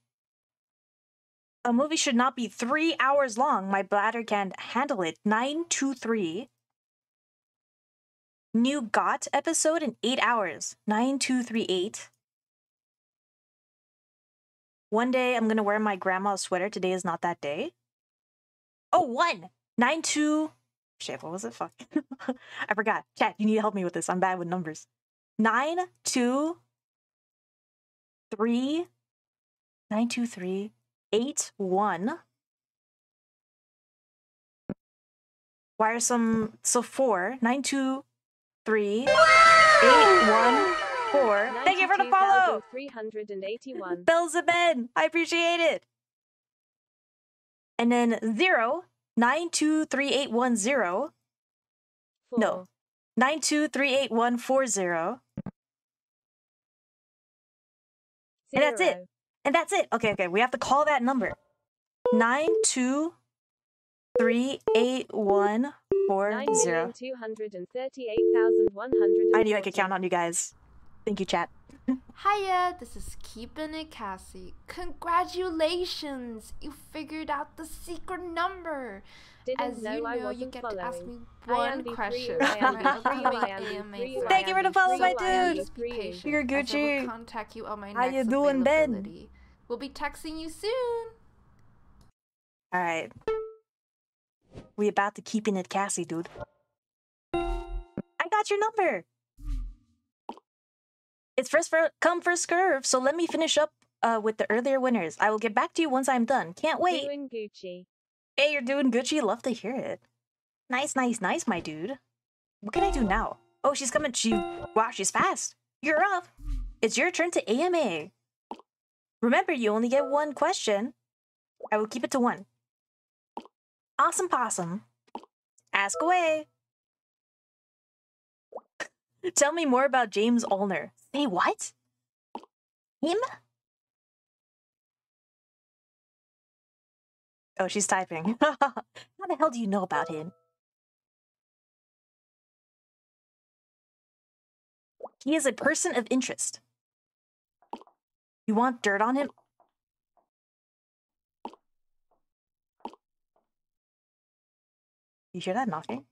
A movie should not be three hours long. My bladder can't handle it. nine two three. New G O T episode in eight hours. nine two three eight. One day I'm going to wear my grandma's sweater. Today is not that day. Oh, one! nine two... Shit, what was it? Fuck. I forgot. Chat, you need to help me with this. I'm bad with numbers. Nine, two, three, nine, two, three, eight, one. Why are some... So four, nine, two, three, eight, one, four. Thank you for the follow! three hundred eighty-one. Bells of Ben. I appreciate it. And then zero. Nine two three eight one zero. Four. No, nine two three eight one four zero. zero. And that's it. And that's it. Okay, okay. We have to call that number. Nine two three eight one four Nine zero. two hundred thirty-eight thousand one hundred. I knew I could count on you guys. Thank you, chat. Hiya, this is Keeping It Cassie. Congratulations! You figured out the secret number! Didn't As know you know, I wasn't you get following. To ask me one question. Thank you for the follow, my dude! You're Gucci! I will contact you on my next How you doing, Ben? We'll be texting you soon! Alright. We about to Keeping It Cassie, dude. I got your number! It's first for, come first curve, so let me finish up uh, with the earlier winners. I will get back to you once I'm done. Can't wait. Doing Gucci. Hey, you're doing Gucci. Love to hear it. Nice, nice, nice, my dude. What can I do now? Oh, she's coming. She, wow, she's fast. You're up. It's your turn to A M A. Remember, you only get one question. I will keep it to one. Awesome possum. Ask away. Tell me more about James Ulner. Say what? Him? Oh, she's typing. How the hell do you know about him? He is a person of interest. You want dirt on him? You hear that knocking?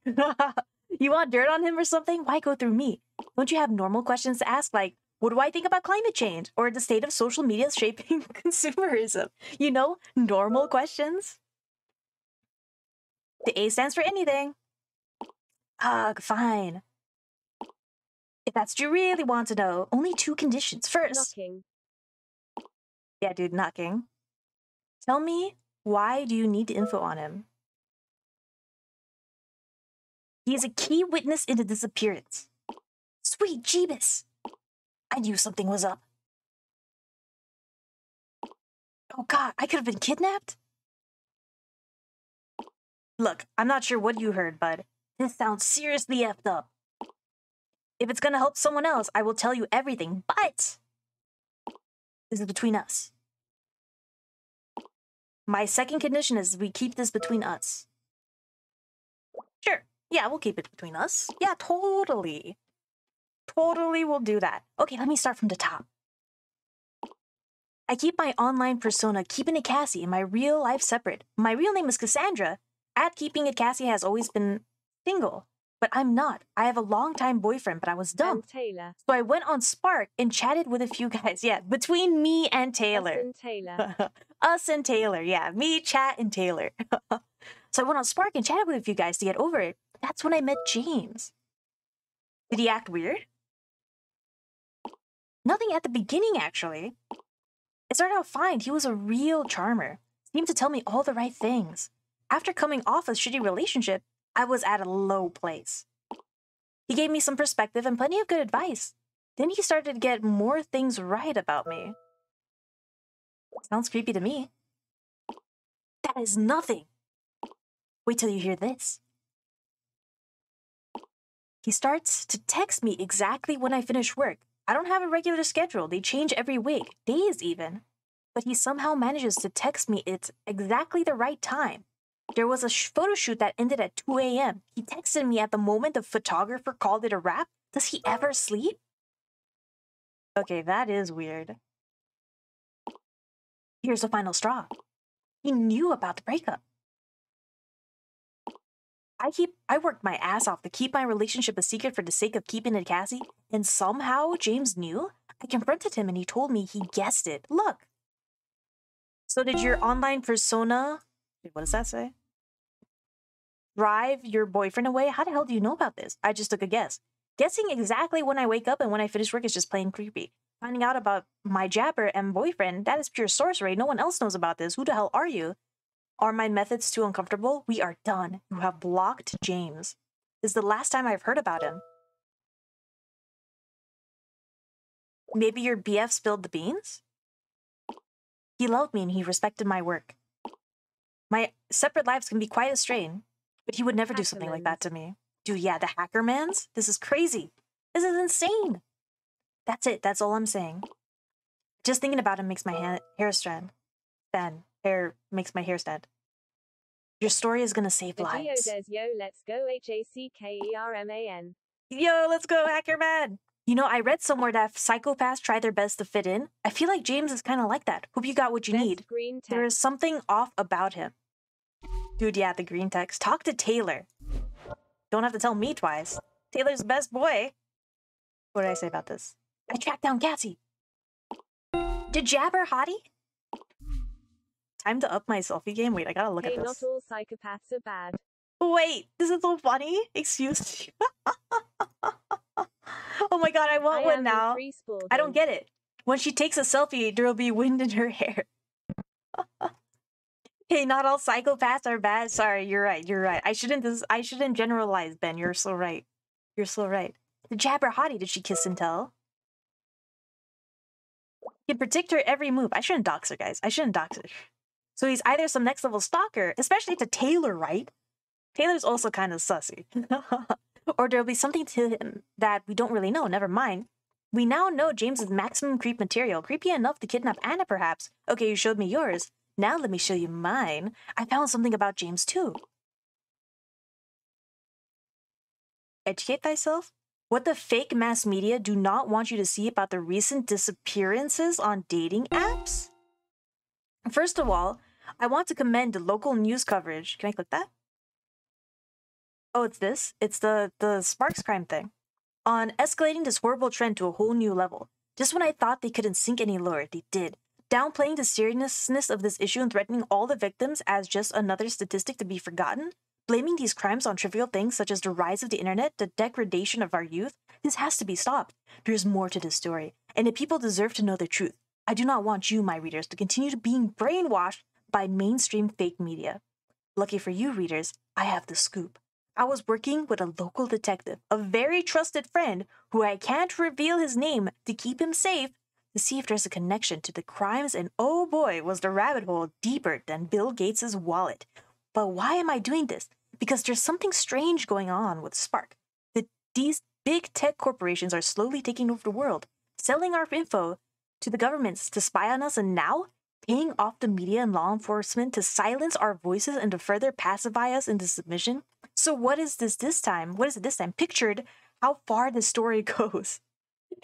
You want dirt on him or something? Why go through me? Don't you have normal questions to ask, like, what do I think about climate change? Or the state of social media shaping consumerism? You know, normal questions. The A stands for anything. Ugh, fine. If that's what you really want to know, only two conditions. First... Knocking. Yeah, dude, knocking. Tell me, why do you need info on him? He is a key witness in the disappearance. Sweet Jeebus! I knew something was up. Oh god, I could have been kidnapped? Look, I'm not sure what you heard, bud. This sounds seriously effed up. If it's gonna help someone else, I will tell you everything, but... This is between us. My second condition is we keep this between us. Sure. Yeah, we'll keep it between us. Yeah, totally. Totally we'll do that. Okay, let me start from the top. I keep my online persona Keeping It Cassie and my real life separate. My real name is Cassandra. At Keeping It Cassie has always been single. But I'm not. I have a long-time boyfriend, but I was dumped. Taylor. So I went on Spark and chatted with a few guys. Yeah, between me and Taylor. Us and Taylor. Us and Taylor, yeah. Me, chat, and Taylor. So I went on Spark and chatted with a few guys to get over it. That's when I met James. Did he act weird? Nothing at the beginning, actually. It started out fine. He was a real charmer. Seemed to tell me all the right things. After coming off a shitty relationship, I was at a low place. He gave me some perspective and plenty of good advice. Then he started to get more things right about me. Sounds creepy to me. That is nothing. Wait till you hear this. He starts to text me exactly when I finish work. I don't have a regular schedule. They change every week, days even. But he somehow manages to text me at exactly the right time. There was a photo shoot that ended at two A M He texted me at the moment the photographer called it a wrap. Does he ever sleep? Okay, that is weird. Here's the final straw. He knew about the breakup. I keep I worked my ass off to keep my relationship a secret for the sake of Keeping It Cassie, and somehow James knew? I confronted him and he told me he guessed it. Look. So did your online persona, what does that say? Drive your boyfriend away? How the hell do you know about this? I just took a guess. Guessing exactly when I wake up and when I finish work is just plain creepy. Finding out about my Jabber and boyfriend, that is pure sorcery. No one else knows about this. Who the hell are you? Are my methods too uncomfortable? We are done. You have blocked James. This is the last time I've heard about him. Maybe your B F spilled the beans? He loved me and he respected my work. My separate lives can be quite a strain, but he would never do something like that to me. Dude, yeah, the Hackermans? This is crazy. This is insane. That's it. That's all I'm saying. Just thinking about him makes my ha hair strand. Then. Hair makes my hair stand. Your story is gonna save lives. Yo, let's go H A C K E R M A N. Yo, let's go Hackerman. You know, I read somewhere that psychopaths try their best to fit in. I feel like James is kind of like that. Hope you got what you Best need. Green text. There is something off about him. Dude, yeah, the green text. Talk to Taylor. Don't have to tell me twice. Taylor's best boy. What did I say about this? I tracked down Cassie. Did Jabber hottie? Time to up my selfie game. Wait, I gotta look hey, at this. Not all psychopaths are bad. Wait, this is so funny. Excuse me. Oh my god, I want I one now. I don't get it. When she takes a selfie, there will be wind in her hair. Hey, not all psychopaths are bad. Sorry, you're right. You're right. I shouldn't. This, I shouldn't generalize, Ben. You're so right. You're so right. The Jabber hottie. Did she kiss and tell? He can predict her every move. I shouldn't dox her, guys. I shouldn't dox her. So he's either some next level stalker, especially to Taylor, right? Taylor's also kind of sussy. Or there'll be something to him that we don't really know. Never mind. We now know James's maximum creep material. Creepy enough to kidnap Anna, perhaps. Okay, you showed me yours. Now let me show you mine. I found something about James, too. Educate thyself? What the fake mass media do not want you to see about the recent disappearances on dating apps? First of all, I want to commend the local news coverage. Can I click that? Oh, it's this. It's the, the Sparks crime thing. On escalating this horrible trend to a whole new level. Just when I thought they couldn't sink any lower, they did. Downplaying the seriousness of this issue and threatening all the victims as just another statistic to be forgotten. Blaming these crimes on trivial things such as the rise of the internet, the degradation of our youth. This has to be stopped. There's more to this story, and the people deserve to know the truth. I do not want you, my readers, to continue being brainwashed by mainstream fake media. Lucky for you, readers, I have the scoop. I was working with a local detective, a very trusted friend who I can't reveal his name to keep him safe, to see if there's a connection to the crimes, and oh boy, was the rabbit hole deeper than Bill Gates' wallet. But why am I doing this? Because there's something strange going on with Spark. That these big tech corporations are slowly taking over the world, selling our info to the governments to spy on us, and now paying off the media and law enforcement to silence our voices and to further pacify us into submission. So what is this this time? What is it this time? Pictured how far the story goes.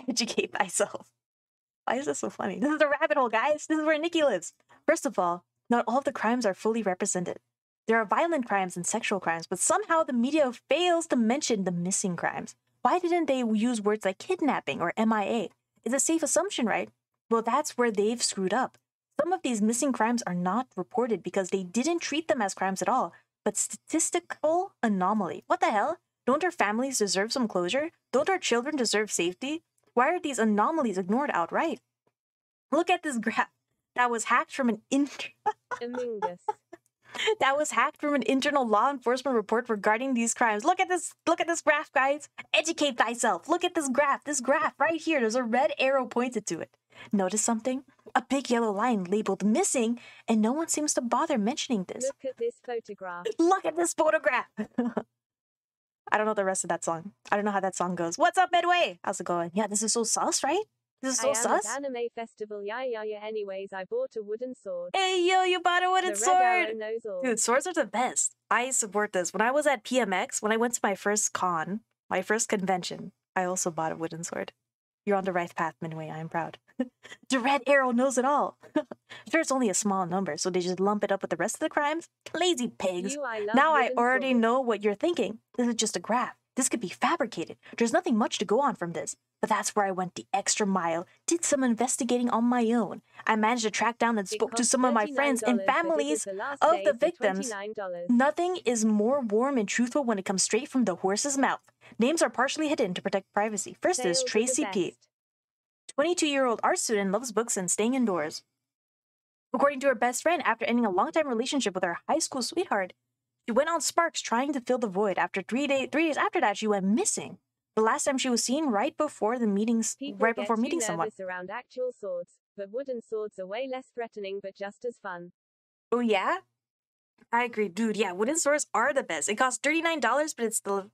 Educate myself. Why is this so funny? This is the rabbit hole, guys. This is where Nikki lives. First of all, not all of the crimes are fully represented. There are violent crimes and sexual crimes, but somehow the media fails to mention the missing crimes. Why didn't they use words like kidnapping or M I A? It's a safe assumption, right? Well, that's where they've screwed up. Some of these missing crimes are not reported because they didn't treat them as crimes at all, but statistical anomaly. What the hell? Don't our families deserve some closure? Don't our children deserve safety? Why are these anomalies ignored outright? Look at this graph that was hacked from an in that was hacked from an internal law enforcement report regarding these crimes. Look at this. Look at this graph, guys. Educate thyself. Look at this graph. This graph right here. There's a red arrow pointed to it. Notice something? A big yellow line labeled missing, and no one seems to bother mentioning this. Look at this photograph. Look at this photograph. I don't know the rest of that song. I don't know how that song goes. What's up, Midway? How's it going? Yeah, this is so sus, right? This is so I am sus. At anime festival, yeah, yeah, yeah. Anyways, I bought a wooden sword. Hey, yo, you bought a wooden the red sword. Dude, swords are the best. I support this. When I was at P M X, when I went to my first con, my first convention, I also bought a wooden sword. You're on the right path, Midway. I am proud. The red arrow knows it all. Sure, it's only a small number, so they just lump it up with the rest of the crimes. Lazy pigs. You, I now I already sword. Know what you're thinking. This is just a graph. This could be fabricated. There's nothing much to go on from this. But that's where I went the extra mile, did some investigating on my own. I managed to track down and spoke to some of my friends and families of the victims. Nothing is more warm and truthful when it comes straight from the horse's mouth. Names are partially hidden to protect privacy. First is Tracy P. twenty-two-year-old art student loves books and staying indoors. According to her best friend, after ending a long-time relationship with her high school sweetheart, she went on Sparks trying to fill the void. After three, day, three days after that, she went missing. The last time she was seen right before the meetings, People right before meeting nervous someone. Around actual swords, but wooden swords are way less threatening, but just as fun. Oh yeah, I agree, dude. Yeah, wooden swords are the best. It costs thirty-nine dollars, but it's the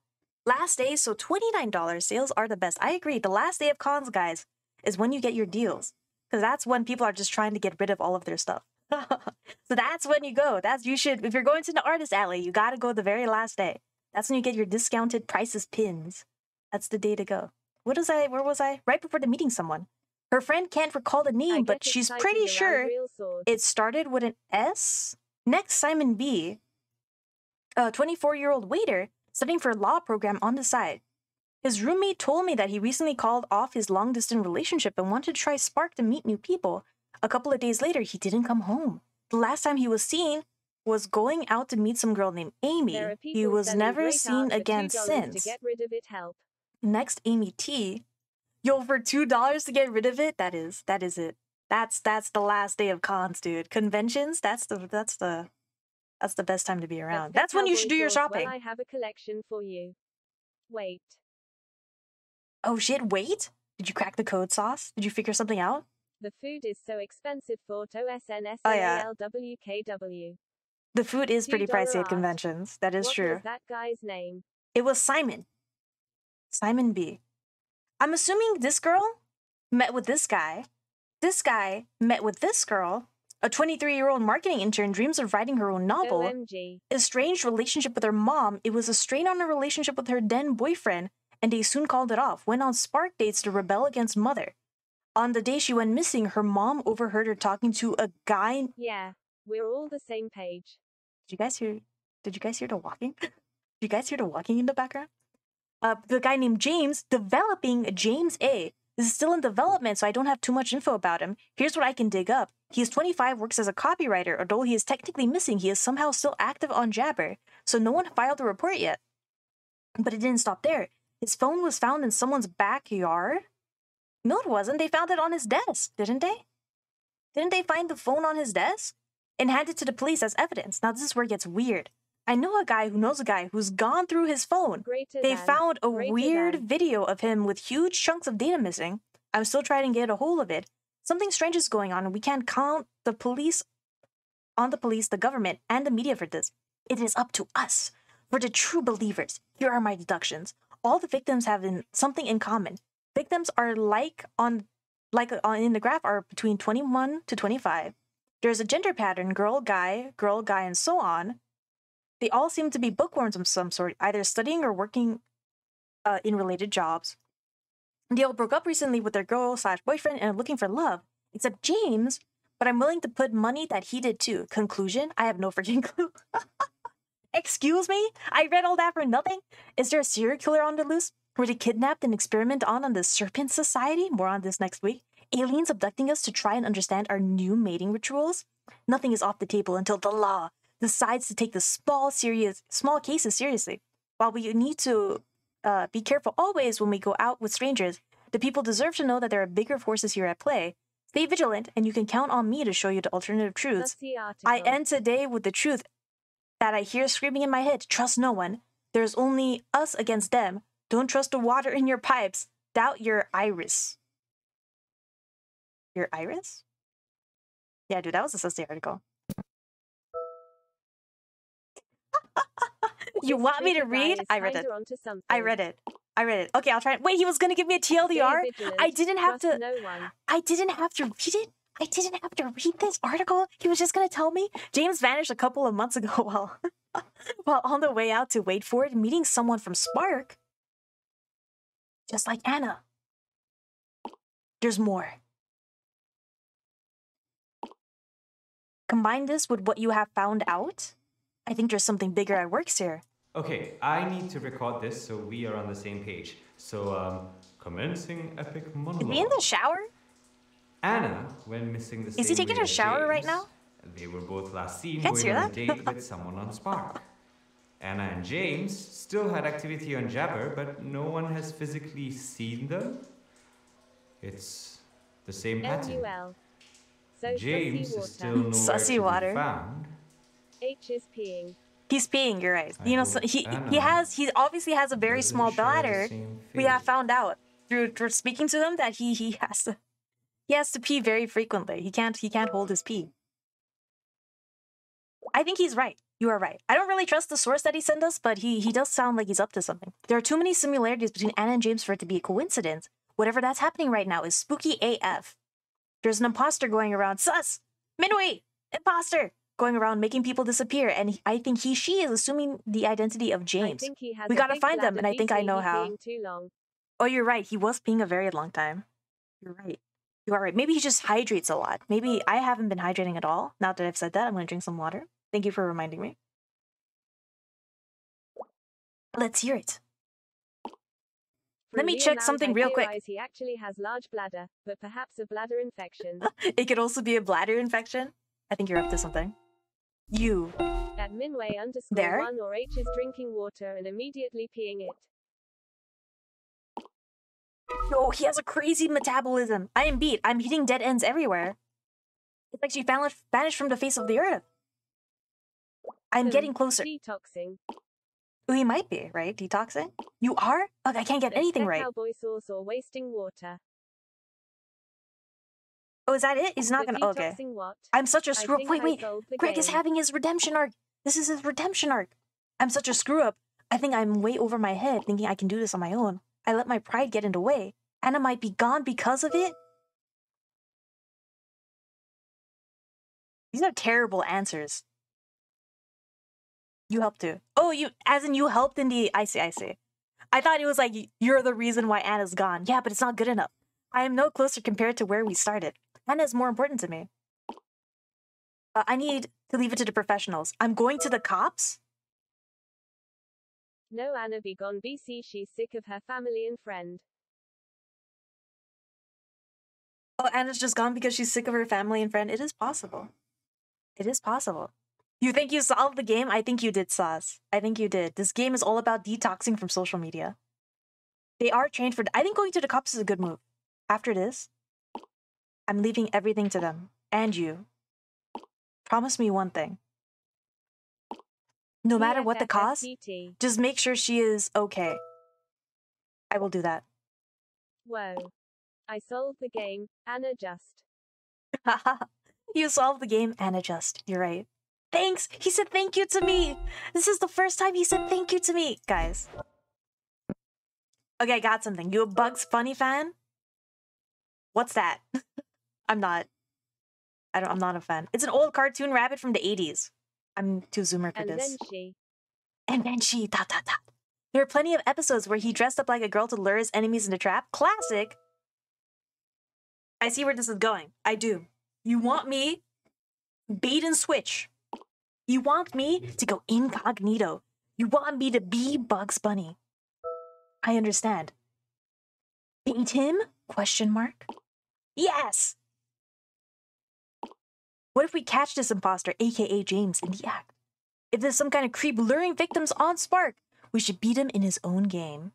last day, so twenty-nine dollars. Sales are the best. I agree. The last day of cons, guys, is when you get your deals, because that's when people are just trying to get rid of all of their stuff. So that's when you go. That's you should. If you're going to the artist alley, you gotta go the very last day. That's when you get your discounted prices pins. That's the day to go. What is I? Where was I? Right before the meeting someone. Her friend can't recall the name, but she's pretty sure it started with an S. Next, Simon B., a twenty-four-year-old waiter studying for a law program on the side. His roommate told me that he recently called off his long-distance relationship and wanted to try Spark to meet new people. A couple of days later, he didn't come home. The last time he was seen was going out to meet some girl named Amy. He was never seen again since. To get rid of it, help. Next, Amy T. Yo, for two dollars to get rid of it? That is, that is it. That's, that's the last day of cons, dude. Conventions, that's the, that's the, that's the best time to be around. That's, that's when you should do your shopping. Well, I have a collection for you. Wait. Oh shit, wait? Did you crack the code, Sauce? Did you figure something out? The food is so expensive for O S N S A L W K W. The food is pretty pricey at conventions. That is true. What was that guy's name? It was Simon. Simon B. I'm assuming this girl met with this guy. This guy met with this girl. A twenty-three-year-old marketing intern dreams of writing her own novel. O M G. A strange relationship with her mom. It was a strain on her relationship with her then boyfriend, and they soon called it off. Went on Spark dates to rebel against mother. On the day she went missing, her mom overheard her talking to a guy. Yeah, we're all the same page. Did you guys hear? Did you guys hear the walking? Did you guys hear the walking in the background? Uh, the guy named James, developing James A. This is still in development, so I don't have too much info about him. Here's what I can dig up. He is twenty-five, works as a copywriter. Although he is technically missing, he is somehow still active on Jabber, so no one filed a report yet. But it didn't stop there. His phone was found in someone's backyard? No, it wasn't. They found it on his desk, didn't they? Didn't they find the phone on his desk? And hand it to the police as evidence. Now, this is where it gets weird. I know a guy who knows a guy who's gone through his phone. Greater they than. Found a Greater weird than. Video of him with huge chunks of data missing. I'm still trying to get a hold of it. Something strange is going on, and we can't count the police on the police, the government, and the media for this. It is up to us. We're the true believers. Here are my deductions. All the victims have in, something in common. Victims are like on, like on, in the graph are between twenty-one to twenty-five. There's a gender pattern: girl, guy, girl, guy, and so on. They all seem to be bookworms of some sort, either studying or working uh, in related jobs. They all broke up recently with their girl slash boyfriend and are looking for love, except James, but I'm willing to put money that he did too. Conclusion? I have no freaking clue. Excuse me? I read all that for nothing? Is there a serial killer on the loose? Were they kidnapped and experiment on on the Serpent Society? More on this next week. Aliens abducting us to try and understand our new mating rituals? Nothing is off the table until the law decides to take the small serious small cases seriously. While we need to uh, be careful always when we go out with strangers, the people deserve to know that there are bigger forces here at play. Stay vigilant, and you can count on me to show you the alternative truths. I end today with the truth that I hear screaming in my head. Trust no one. There's only us against them. Don't trust the water in your pipes. Doubt your iris. Your iris? Yeah, dude, that was a sustain article. You want me to read? I read it. I read it. I read it. Okay, I'll try it. Wait, he was going to give me a T L D R? I didn't have to... I didn't have to read it? I didn't have to read this article? He was just going to tell me? James vanished a couple of months ago while, while on the way out to wait for it, meeting someone from Spark. Just like Anna. There's more. Combine this with what you have found out. I think there's something bigger at work here. Okay, I need to record this so we are on the same page. So, um, commencing epic monologue. Is he in the shower? Anna, when missing the same Is he taking a shower James, right now? They were both last seen going on a date with someone on Spark. Anna and James still had activity on Jabber, but no one has physically seen them. It's the same pattern. So James is still nowhere to be found. H is peeing. He's peeing, you're right. I you know, so he Anna he has he obviously has a very small bladder. We have found out through, through speaking to him that he he has to he has to pee very frequently. He can't he can't hold his pee. I think he's right. You are right. I don't really trust the source that he sent us, but he he does sound like he's up to something. There are too many similarities between Anna and James for it to be a coincidence. Whatever that's happening right now is spooky A F. There's an imposter going around. Sus! Midway! Imposter! Going around making people disappear, and he, I think he she is assuming the identity of James. We gotta find them, and I think I know how. Oh, you're right. He was peeing a very long time. You're right. You are right. Maybe he just hydrates a lot. Maybe I haven't been hydrating at all. Now that I've said that, I'm going to drink some water. Thank you for reminding me. Let's hear it. Let me check something real quick. He actually has large bladder, but perhaps a bladder infection. It could also be a bladder infection. I think you're up to something. You. At Minway underscore there. one or H is drinking water and immediately peeing it. No, he has a crazy metabolism. I am beat. I'm hitting dead ends everywhere. It's like she vanished from the face of the earth. I'm getting closer. Detoxing. Oh, he might be, right? Detoxing? You are? Oh, I can't get anything right. Cowboy sauce or wasting water. Oh, is that it? He's not gonna... Oh, okay. What? I'm such a screw... Wait, wait. Greg game. is having his redemption arc. This is his redemption arc. I'm such a screw-up. I think I'm way over my head thinking I can do this on my own. I let my pride get in the way. Anna might be gone because of it. These are terrible answers. You helped too. Oh, you, as in you helped in the... I see, I see. I thought it was like, you're the reason why Anna's gone. Yeah, but it's not good enough. I am no closer compared to where we started. Anna's more important to me. Uh, I need to leave it to the professionals. I'm going to the cops? No, Anna be gone B C. She's sick of her family and friend. Oh, Anna's just gone because she's sick of her family and friend. It is possible. It is possible. You think you solved the game? I think you did, Sauce. I think you did. This game is all about detoxing from social media. They are trained for... I think going to the cops is a good move. After this, I'm leaving everything to them. And you. Promise me one thing. No matter what the cost, just make sure she is okay. I will do that. Whoa. I solved the game, Anna just. You solved the game, Anna just. You're right. Thanks! He said thank you to me! This is the first time he said thank you to me! Guys. Okay, I got something. You a Bugs Bunny fan? What's that? I'm not. I don't, I'm not a fan. It's an old cartoon rabbit from the eighties. I'm too zoomer for and this. And then she. And then she. Dot, dot, dot. There are plenty of episodes where he dressed up like a girl to lure his enemies into trap. Classic! I see where this is going. I do. You want me bait and switch. You want me to go incognito. You want me to be Bugs Bunny. I understand. Beat him? Question mark. Yes! What if we catch this imposter, aka James, in the act? If there's some kind of creep luring victims on Spark, we should beat him in his own game.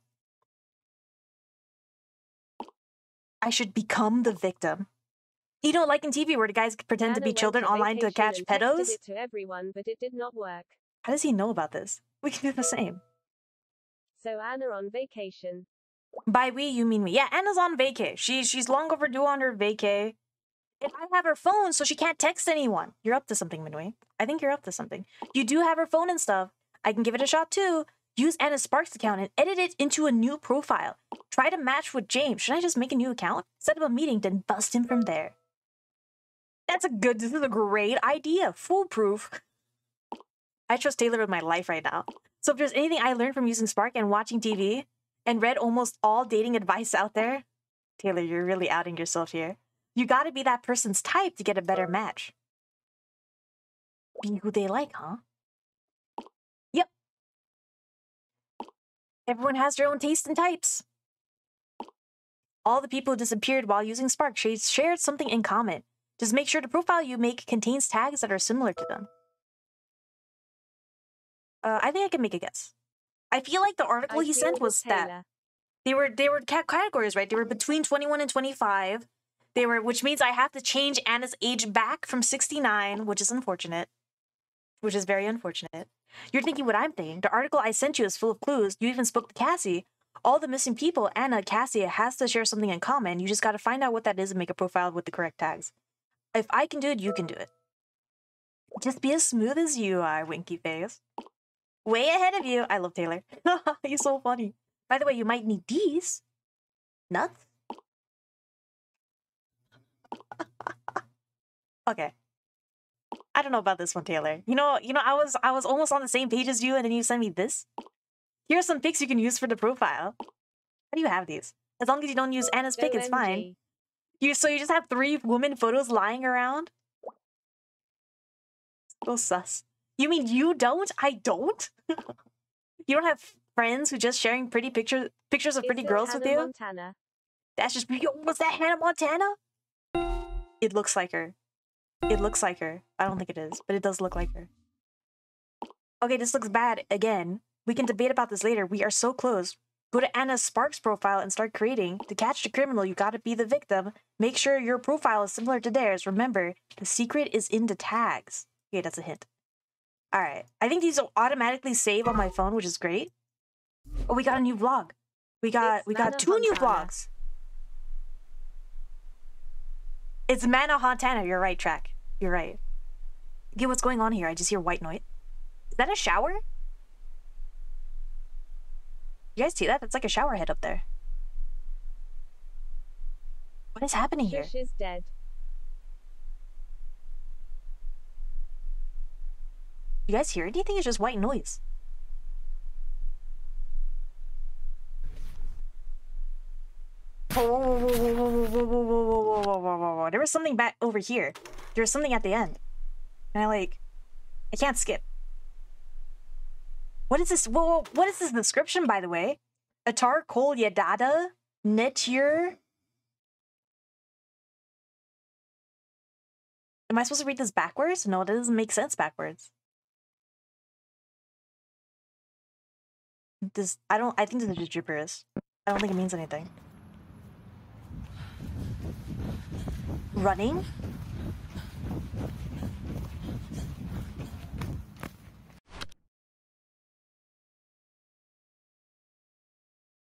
I should become the victim. You know, like in T V where the guys pretend Anna to be children to online to catch pedos? It to everyone, but it did not work. How does he know about this? We can do the same. So Anna on vacation. By we, you mean me. Yeah, Anna's on vacay. She, she's long overdue on her vacay. And I have her phone, so she can't text anyone. You're up to something, Minui. I think you're up to something. You do have her phone and stuff. I can give it a shot too. Use Anna's Sparks account and edit it into a new profile. Try to match with James. Should I just make a new account? Set up a meeting, then bust him from there. That's a good, this is a great idea. Foolproof. I trust Taylor with my life right now. So if there's anything I learned from using Spark and watching T V and read almost all dating advice out there, Taylor, you're really outing yourself here. You gotta be that person's type to get a better match. Be who they like, huh? Yep. Everyone has their own taste and types. All the people who disappeared while using Spark shared something in common. Just make sure the profile you make contains tags that are similar to them. Uh, I think I can make a guess. I feel like the article I he sent was Taylor. that they were they were categories, right? They were between twenty-one and twenty-five. They were, which means I have to change Anna's age back from sixty-nine, which is unfortunate, which is very unfortunate. You're thinking what I'm thinking. The article I sent you is full of clues. You even spoke to Cassie. All the missing people, Anna, Cassie, has to share something in common. You just got to find out what that is and make a profile with the correct tags. If I can do it, you can do it. Just be as smooth as you are, winky face. Way ahead of you. I love Taylor. He's so funny. By the way, you might need these. Nuts. Okay. I don't know about this one, Taylor. You know, you know, I was I was almost on the same page as you, and then you sent me this. Here are some pics you can use for the profile. How do you have these? As long as you don't use Anna's pick, it's fine. You so you just have three woman photos lying around? Little sus. You mean you don't? I don't? You don't have friends who just sharing pretty pictures pictures of pretty girls with you? Montana. That's just was that Hannah Montana? It looks like her. It looks like her. I don't think it is, but it does look like her. Okay, this looks bad again. We can debate about this later. We are so close. Go to Anna Spark's profile and start creating. To catch the criminal, you gotta be the victim. Make sure your profile is similar to theirs. Remember, the secret is in the tags. Okay, that's a hint. Alright. I think these will automatically save on my phone, which is great. Oh, we got a new vlog. We got it's we got two new vlogs. It's Manna Hontana. You're right, Track. You're right. Okay, what's going on here? I just hear white noise. Is that a shower? You guys see that? That's like a shower head up there. What is happening here? Fish is dead. You guys hear anything? It's just white noise. Whoa, whoa, whoa, whoa, whoa, whoa, whoa, whoa, whoa, whoa, whoa. There was something back over here. There was something at the end. And I like... I can't skip. What is this? Whoa, whoa, what is this description, by the way? Atar Kol Yadada Netyur. Am I supposed to read this backwards? No, it doesn't make sense backwards. This I don't I think this is just gibberish. I don't think it means anything. Running?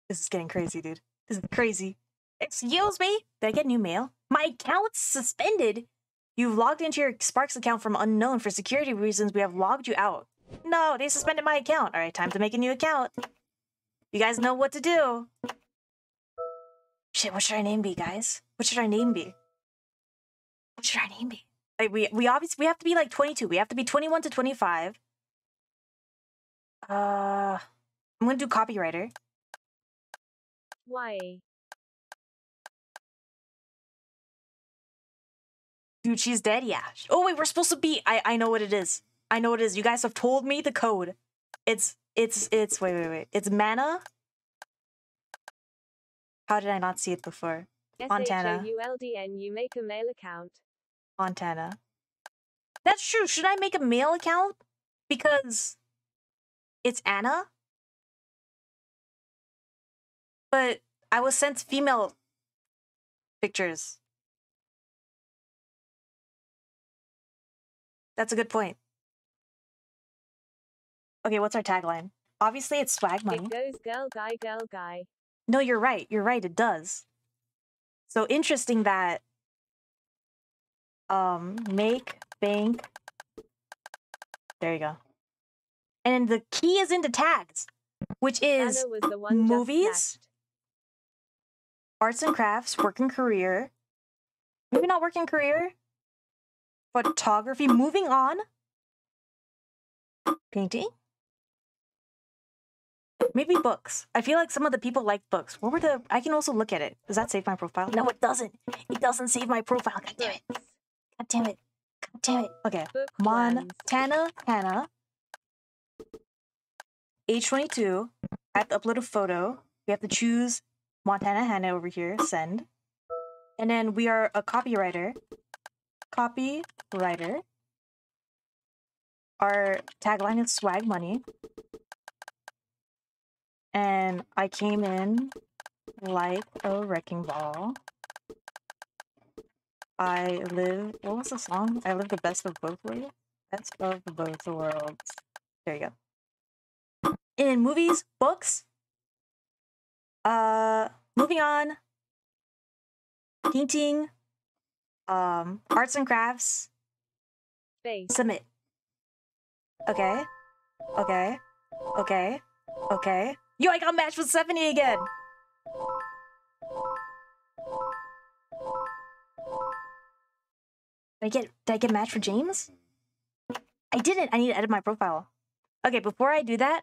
This is getting crazy, dude. This is crazy. Excuse me? Did I get new mail? My account's suspended. You've logged into your Sparks account from unknown. For security reasons, we have logged you out. No, they suspended my account. All right, time to make a new account. You guys know what to do. Shit, what should our name be, guys? What should our name be? What should our name be? Like, we we obviously we have to be like twenty-two. We have to be twenty-one to twenty-five. Uh, I'm gonna do copywriter. Why? Dude, she's dead, yeah. Oh wait, we're supposed to be I I know what it is. I know what it is. You guys have told me the code. It's it's it's wait wait wait. It's Manna. How did I not see it before? Montana. S H O U L D N, you make a mail account. Montana. That's true. Should I make a mail account? Because it's Anna? But I was sent female pictures. That's a good point. Okay, what's our tagline? Obviously, it's swag money. It goes girl, guy, girl, guy. No, you're right. You're right. It does. So interesting that um, make, bank. There you go. And the key is into tags, which is movies. Arts and crafts, work and career. Maybe not work and career. Photography. Moving on. Painting. Maybe books. I feel like some of the people like books. What were the... I can also look at it. Does that save my profile? No, it doesn't. It doesn't save my profile. God damn it. God damn it. God damn it. Okay. Montana Hannah. Age twenty-two. I have to upload a photo. We have to choose... Montana Hannah over here, send. And then we are a copywriter. Copywriter. Our tagline is swag money. And I came in like a wrecking ball. I live, what was the song? I live the best of both worlds. Best of both worlds. There you go. In movies, books, Uh, moving on. Painting. Um, arts and crafts. Base. Submit. Okay. Okay. Okay. Okay. Yo, I got matched with Stephanie again! Did I get, did I get matched for James? I didn't! I need to edit my profile. Okay, before I do that,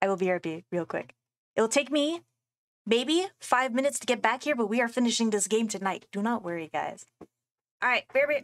I will B R B real quick. It'll take me maybe five minutes to get back here, but we are finishing this game tonight. Do not worry, guys. All right, bear bear.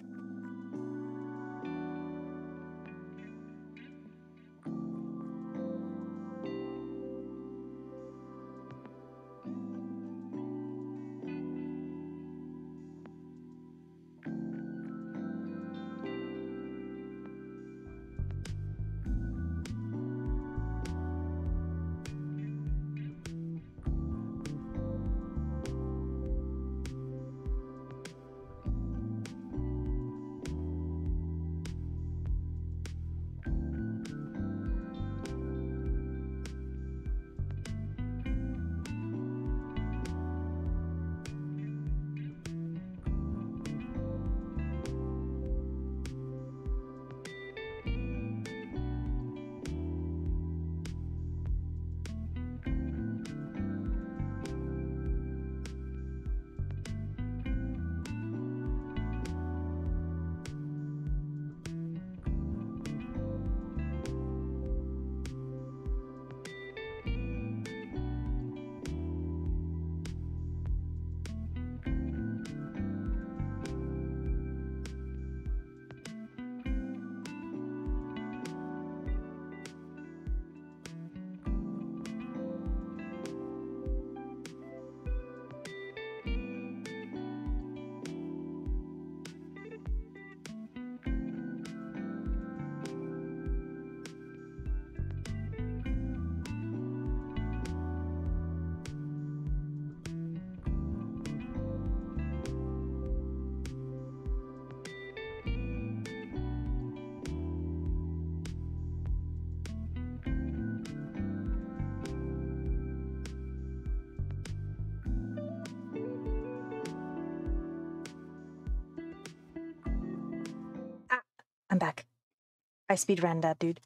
I speedran that, dude.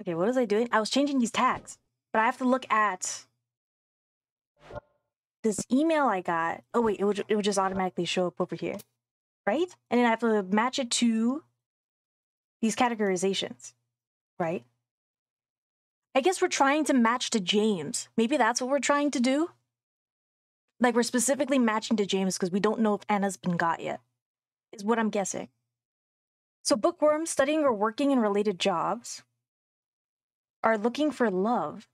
Okay, what was I doing? I was changing these tags, but I have to look at this email I got. Oh wait, it would it would just automatically show up over here, right? And then I have to match it to these categorizations, right? I guess we're trying to match to James. Maybe that's what we're trying to do. Like we're specifically matching to James because we don't know if Anna's been got yet, is what I'm guessing. So bookworms studying or working in related jobs are looking for love.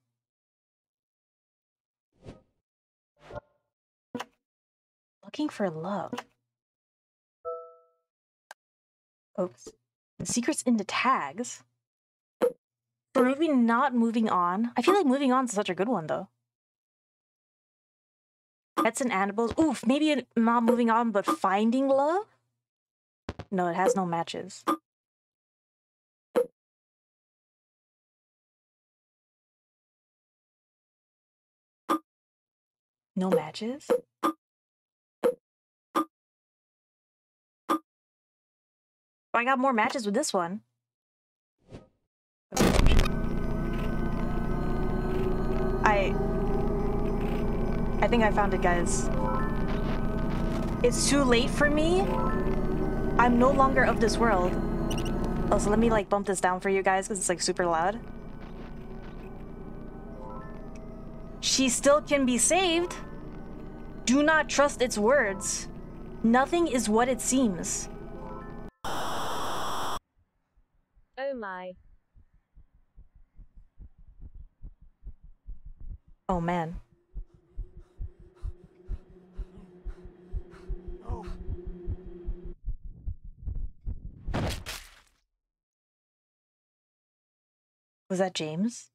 Looking for love. Oops. The secret's in the tags. But maybe not moving on. I feel like moving on is such a good one, though. Pets and animals. Oof, maybe not moving on, but finding love? No, it has no matches. No matches? I got more matches with this one. I... I think I found it, guys. It's too late for me. I'm no longer of this world. Oh, so let me like bump this down for you guys because it's like super loud. She still can be saved. Do not trust its words. Nothing is what it seems. Oh my. Oh man. Was that James?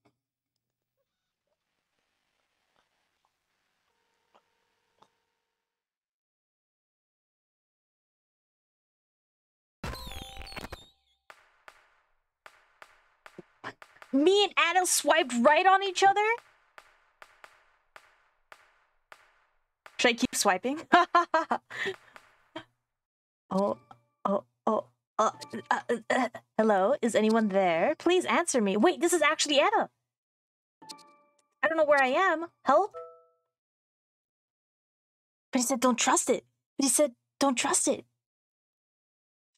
Me and Anna swiped right on each other? Should I keep swiping? oh, oh, oh. Uh, uh, uh, hello? Is anyone there? Please answer me. Wait, this is actually Anna. I don't know where I am. Help? But he said, don't trust it. But he said, don't trust it.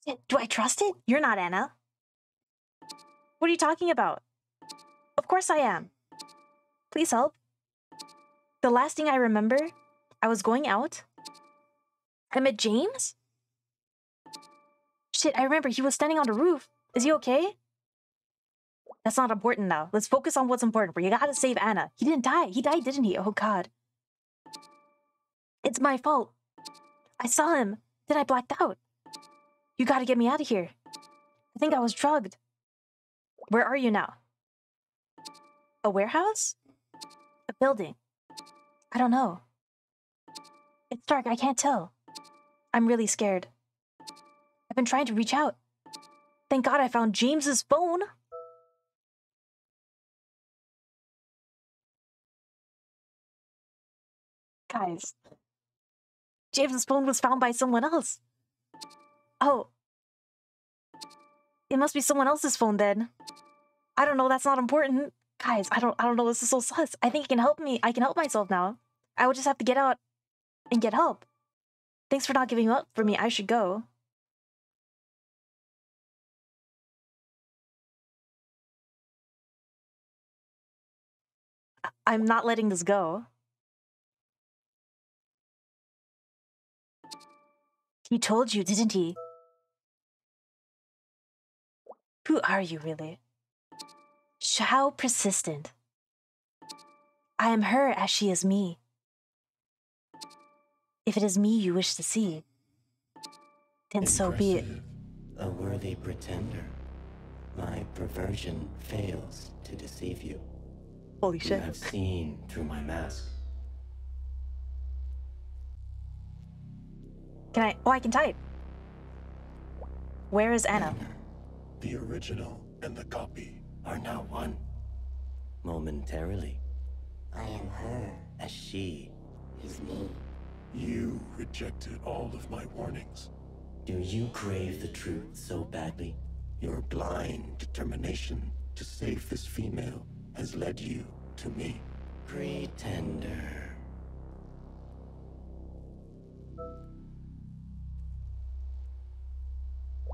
Said, do I trust it? You're not Anna. What are you talking about? Of course I am. Please help. The last thing I remember, I was going out. I met James? Shit, I remember he was standing on the roof. Is he okay? That's not important now. Let's focus on what's important. We gotta save Anna. He didn't die. He died, didn't he? Oh, God. It's my fault. I saw him. Then I blacked out. You gotta get me out of here. I think I was drugged. Where are you now? A warehouse? A building. I don't know. It's dark. I can't tell. I'm really scared. I've been trying to reach out. Thank God I found James's phone. Guys, James's phone was found by someone else. Oh. It must be someone else's phone then. I don't know, that's not important. Guys, I don't I don't know, this is so sus. I think it can help me. I can help myself now. I would just have to get out and get help. Thanks for not giving up for me. I should go. I I'm not letting this go. He told you, didn't he? Who are you, really? How persistent. I am her as she is me. If it is me you wish to see, then impressive. So be it. A worthy pretender. My perversion fails to deceive you. Holy shit. You have seen through my mask. Can I? Oh, I can type. Where is Anna? The original and the copy are now one. Momentarily, I am her as she is me. You rejected all of my warnings. Do you crave the truth so badly? Your blind determination to save this female has led you to me. Pretender.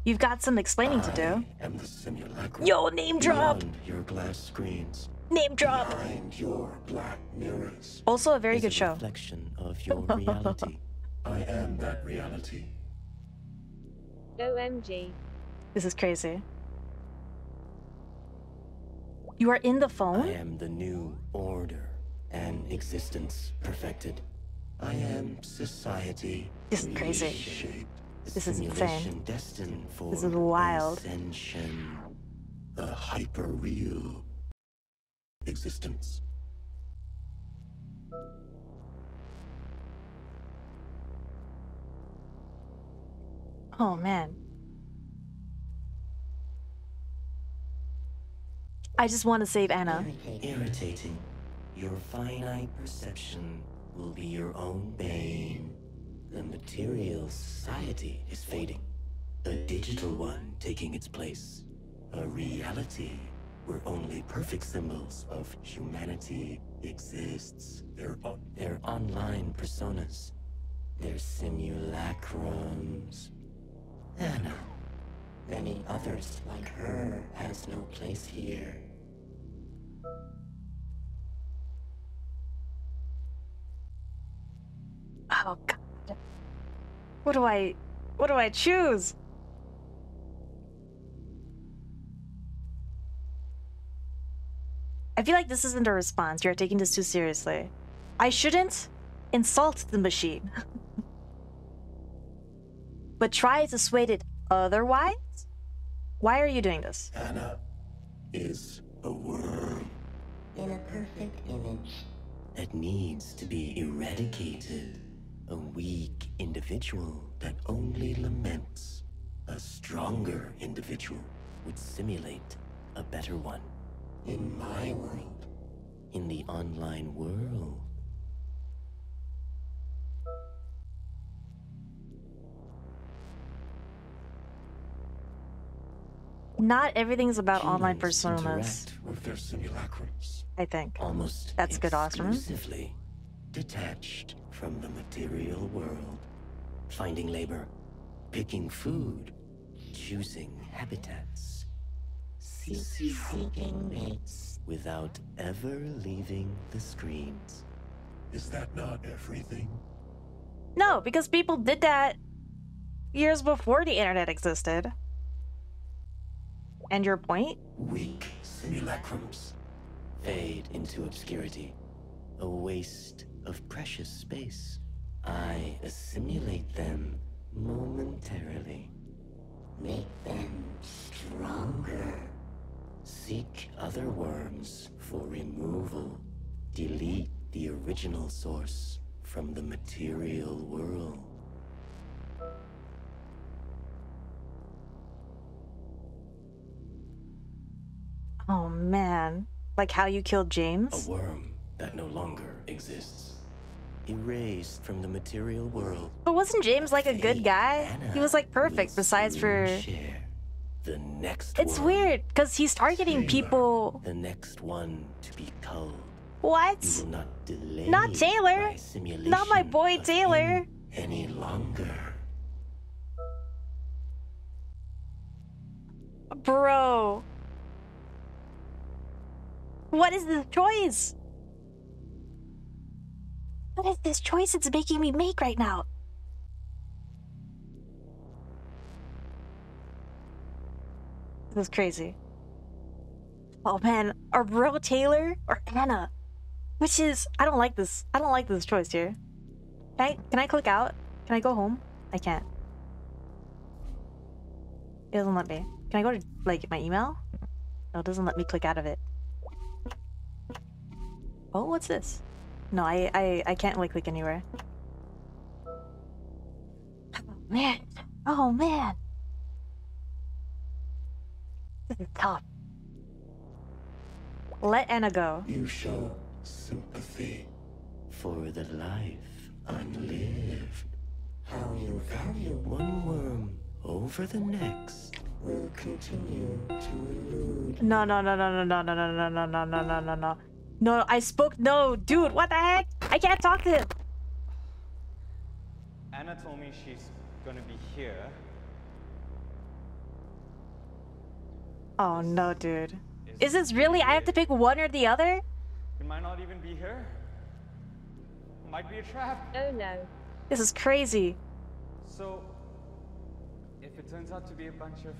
You've got some explaining I to do. Yo, name drop! Your glass screens, name drop! Your black mirrors. Also a very good show. Reflection of your reality. I am that reality. O M G. This is crazy. You are in the phone? I am the new order and existence perfected. I am society. This is crazy. Shaped. This is insane. This is wild. Ascension, a hyper-real existence. Oh man. I just want to save Anna. Irritating. Your finite perception will be your own bane. The material society is fading. A digital one taking its place. A reality where only perfect symbols of humanity exists. Their, on their online personas. Their simulacrums. Anna. Many others like her has no place here. Oh God. What do I... what do I choose? I feel like this isn't a response. You're taking this too seriously. I shouldn't insult the machine. But try to sway it otherwise? Why are you doing this? Anna is a worm. In a perfect image. That needs to be eradicated. A weak individual that only laments. A stronger individual would simulate a better one. In my world. In the online world. Not everything's about humans online personas. With their simulacrums. I think. Almost that's good, exclusively detached from the material world. Finding labor, picking food, choosing habitats, seeking mates without ever leaving the screens. Is that not everything? No, because people did that years before the internet existed. And your point? Weak simulacrums fade into obscurity. A waste of precious space. I assimilate them momentarily. Make them stronger. Seek other worms for removal. Delete the original source from the material world. Oh man, like how you killed James? A worm that no longer exists. Erased from the material world. But wasn't James like a good guy? Anna, he was like perfect besides for... Share the next it's one. Weird, because he's targeting Taylor, people... The next one to be culled. What? You will not delay not Taylor. My not my boy Taylor. Any longer. Bro. What is the choice? What is this choice it's making me make right now? This is crazy. Oh man, are real Taylor or Anna? Which is, I don't like this. I don't like this choice here. Can I, can I click out? Can I go home? I can't. It doesn't let me. Can I go to like my email? No, it doesn't let me click out of it. Oh, what's this? No, I, I, I can't like click anywhere. Oh man, oh man. This is tough. Let Anna go. You show sympathy for the life unlived. How you value one worm over the next will continue to elude. No, no, no, no, no, no, no, no, no, no, no, no, no, no. No, I spoke. No, dude, what the heck? I can't talk to him. Anna told me she's gonna be here. Oh no, dude. Is, is this really? I have to pick one or the other? It might not even be here. It might be a trap. Oh no. This is crazy. So, if it turns out to be a bunch of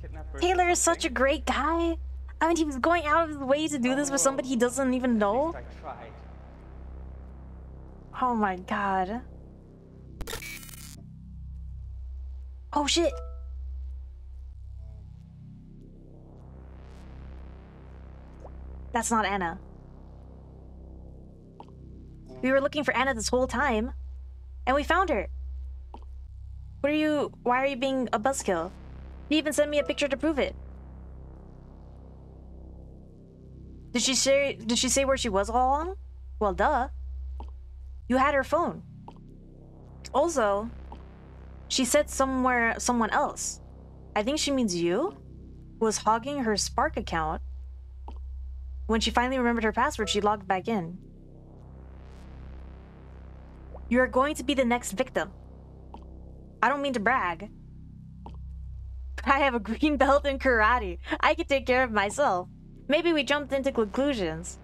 kidnappers, Taylor is such a great guy. I mean, he was going out of his way to do this with somebody he doesn't even know. Oh my god. Oh shit. That's not Anna. We were looking for Anna this whole time, and we found her. What are you? Why are you being a buzzkill? You even sent me a picture to prove it. Did she say, did she say where she was all along? Well, duh. You had her phone. Also, she said somewhere, someone else. I think she means you, was hogging her Spark account. When she finally remembered her password, she logged back in. You're going to be the next victim. I don't mean to brag, but I have a green belt in karate. I can take care of myself. Maybe we jumped into conclusions.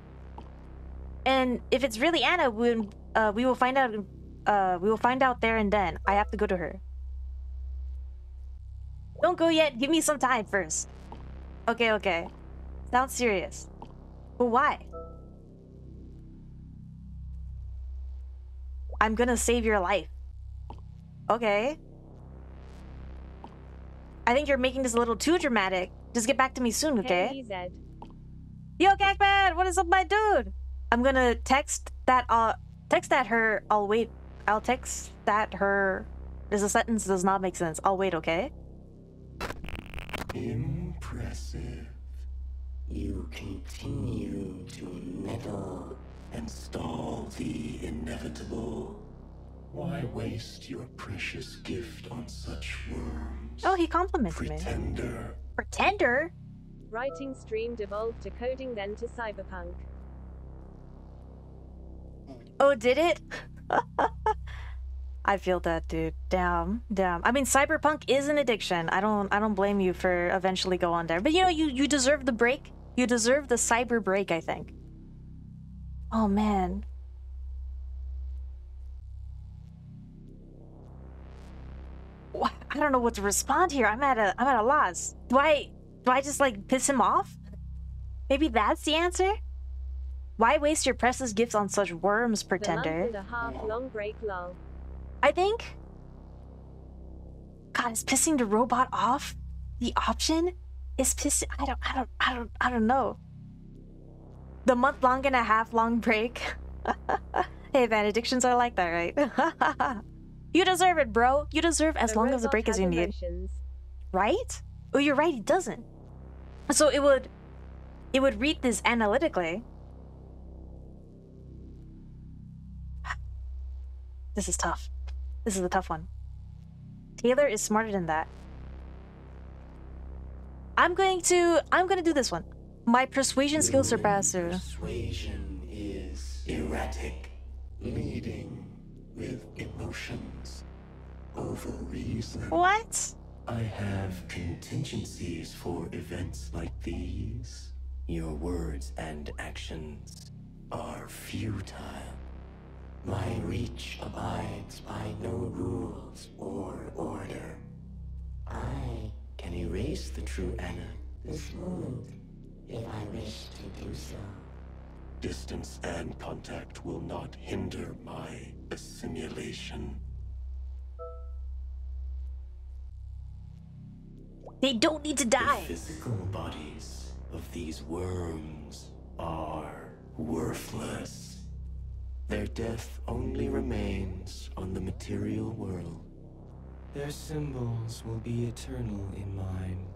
And if it's really Anna, we, uh, we will find out. Uh, we will find out there and then. I have to go to her. Don't go yet. Give me some time first. Okay, okay. Sounds serious. But why? I'm gonna save your life. Okay. I think you're making this a little too dramatic. Just get back to me soon, okay? Hey, E Z. Yo, Gagman, what is up, my dude? I'm gonna text that. Uh, text that her. I'll wait. I'll text that her. This sentence does not make sense. I'll wait, okay? Impressive. You continue to meddle and stall the inevitable. Why waste your precious gift on such worms? Oh, he compliments Pretender. me. Pretender. Pretender. Writing stream devolved to coding, then to cyberpunk. Oh, did it? I feel that, dude. Damn, damn. I mean, cyberpunk is an addiction. I don't, I don't blame you for eventually go on there. But you know, you you deserve the break. You deserve the cyber break, I think. Oh man. I don't know what to respond here. I'm at a I'm at a loss. Do I do I just like piss him off? Maybe that's the answer? Why waste your precious gifts on such worms, pretender? The month and a half long break lull. I think. God, is pissing the robot off the option? Is pissing I don't I don't I don't I don't know. The month long and a half long break. Hey, benedictions are like that, right? You deserve it, bro. You deserve as long as the break as you need. Right? Oh, you're right, he doesn't. So it would it would read this analytically. This is tough. This is a tough one. Taylor is smarter than that. I'm going to I'm gonna do this one. My persuasion skill surpasses. Persuasion is erratic, leading with emotions over reason. What? I have contingencies for events like these. Your words and actions are futile. My reach abides by no rules or order. I can erase the true Anna this moment if I wish to do so. Distance and contact will not hinder my assimilation. They don't need to die. The physical bodies of these worms are worthless. Their death only remains on the material world. Their symbols will be eternal in mine.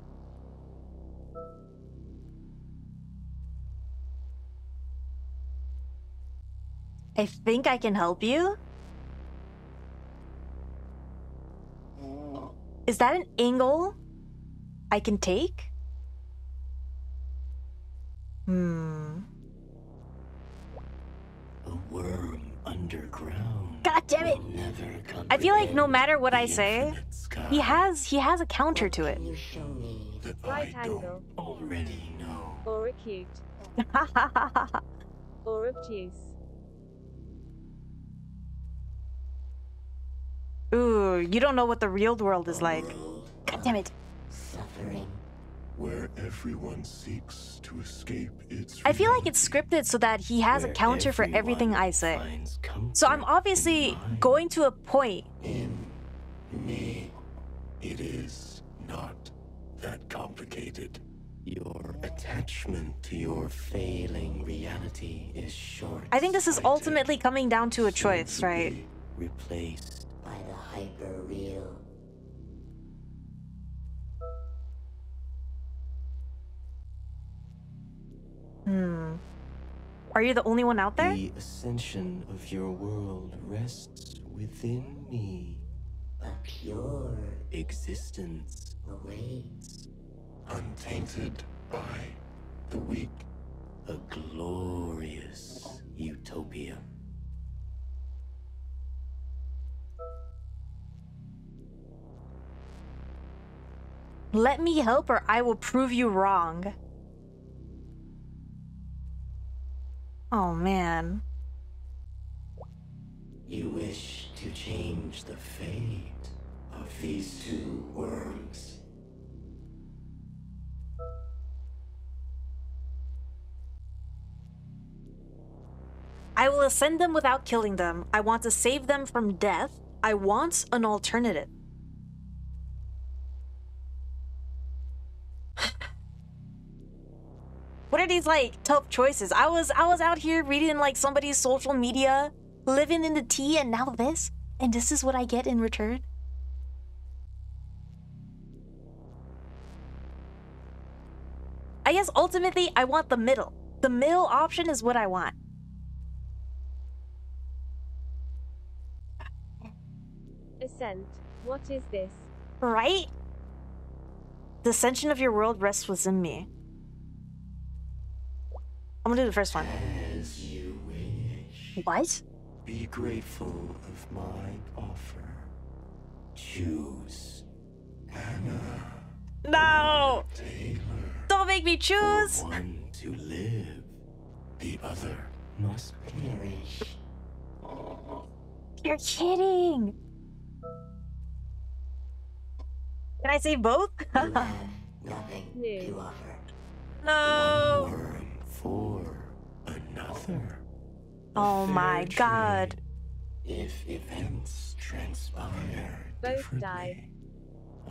I think I can help you? Is that an angle I can take? Hmm. A worm underground. God damn it! I feel like no matter what I say, he has he has a counter to it. Right angle. Already know. Or acute. Or obtuse. Ooh, you don't know what the real world is like. God damn it. Suffering. Where everyone seeks to escape its I feel like it's scripted so that he has a counter for everything I say. So I'm obviously going to a point. In me, it is not that complicated. Your attachment to your failing reality is short. I think this is ultimately coming down to a choice, right? Replaced by the hyper real. Hmm. Are you the only one out there? The ascension of your world rests within me. A pure existence awaits, untainted by the weak. A glorious utopia. Let me help or I will prove you wrong. Oh, man. You wish to change the fate of these two worms. I will ascend them without killing them. I want to save them from death. I want an alternative. What are these like tough choices? I was I was out here reading like somebody's social media, living in the tea, and now this, and this is what I get in return. I guess ultimately I want the middle. The middle option is what I want. Ascent. What is this? Right? The ascension of your world rests within me. I'm gonna do the first one. As you wish. What? Be grateful of my offer. Choose Anna. No! Taylor. Don't make me choose! One to live. The other must perish. You're kidding! Can I save both? You have nothing to offer. No. One word for another. A oh my God. If events transpire both die.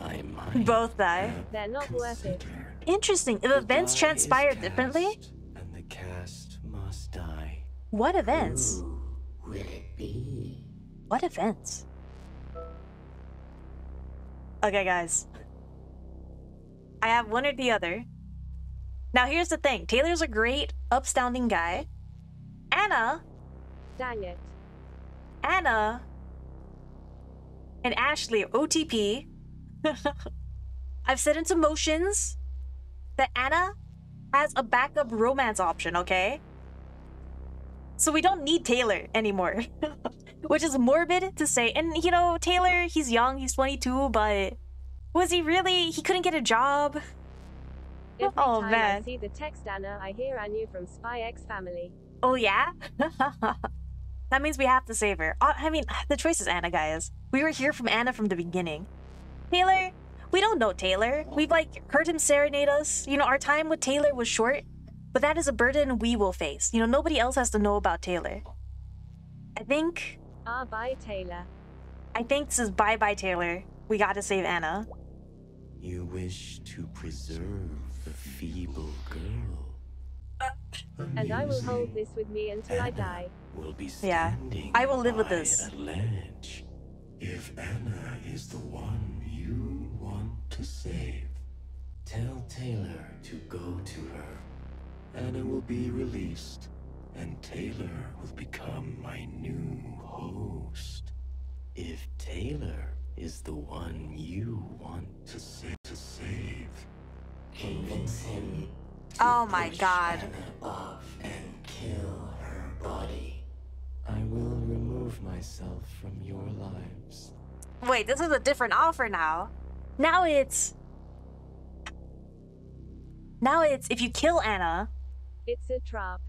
I might both die. They're not worth it. Interesting. If events transpire differently, and the cast must die. What events? Who will it be? What events? Okay, guys. I have one or the other. Now here's the thing. Taylor's a great, upstanding guy. Anna. Dang it. Anna and Ashley O T P. I've said in some motions that Anna has a backup romance option, okay? So we don't need Taylor anymore, which is morbid to say. And, you know, Taylor, he's young, he's twenty-two, but was he really? He couldn't get a job. Every oh, time man. I see the text, Anna, I hear I knew from Spy X Family. Oh, yeah? That means we have to save her. I mean, the choice is Anna, guys. We were here from Anna from the beginning. Taylor, we don't know Taylor. We've, like, heard him serenade us. You know, our time with Taylor was short, but that is a burden we will face. You know, nobody else has to know about Taylor. I think... Ah, bye, Taylor. I think this is bye-bye, Taylor. We gotta save Anna. You wish to preserve the feeble girl. Uh, and I will hold this with me until Anna I die. Will be yeah, I will live with this. If Anna is the one you want to save, tell Taylor to go to her. Anna will be released, and Taylor will become my new host. If Taylor is the one you want to save, to save, convince him. Oh my God! Anna off and kill her body. I will remove myself from your lives. Wait, this is a different offer now. Now it's. Now it's if you kill Anna. It's a trap.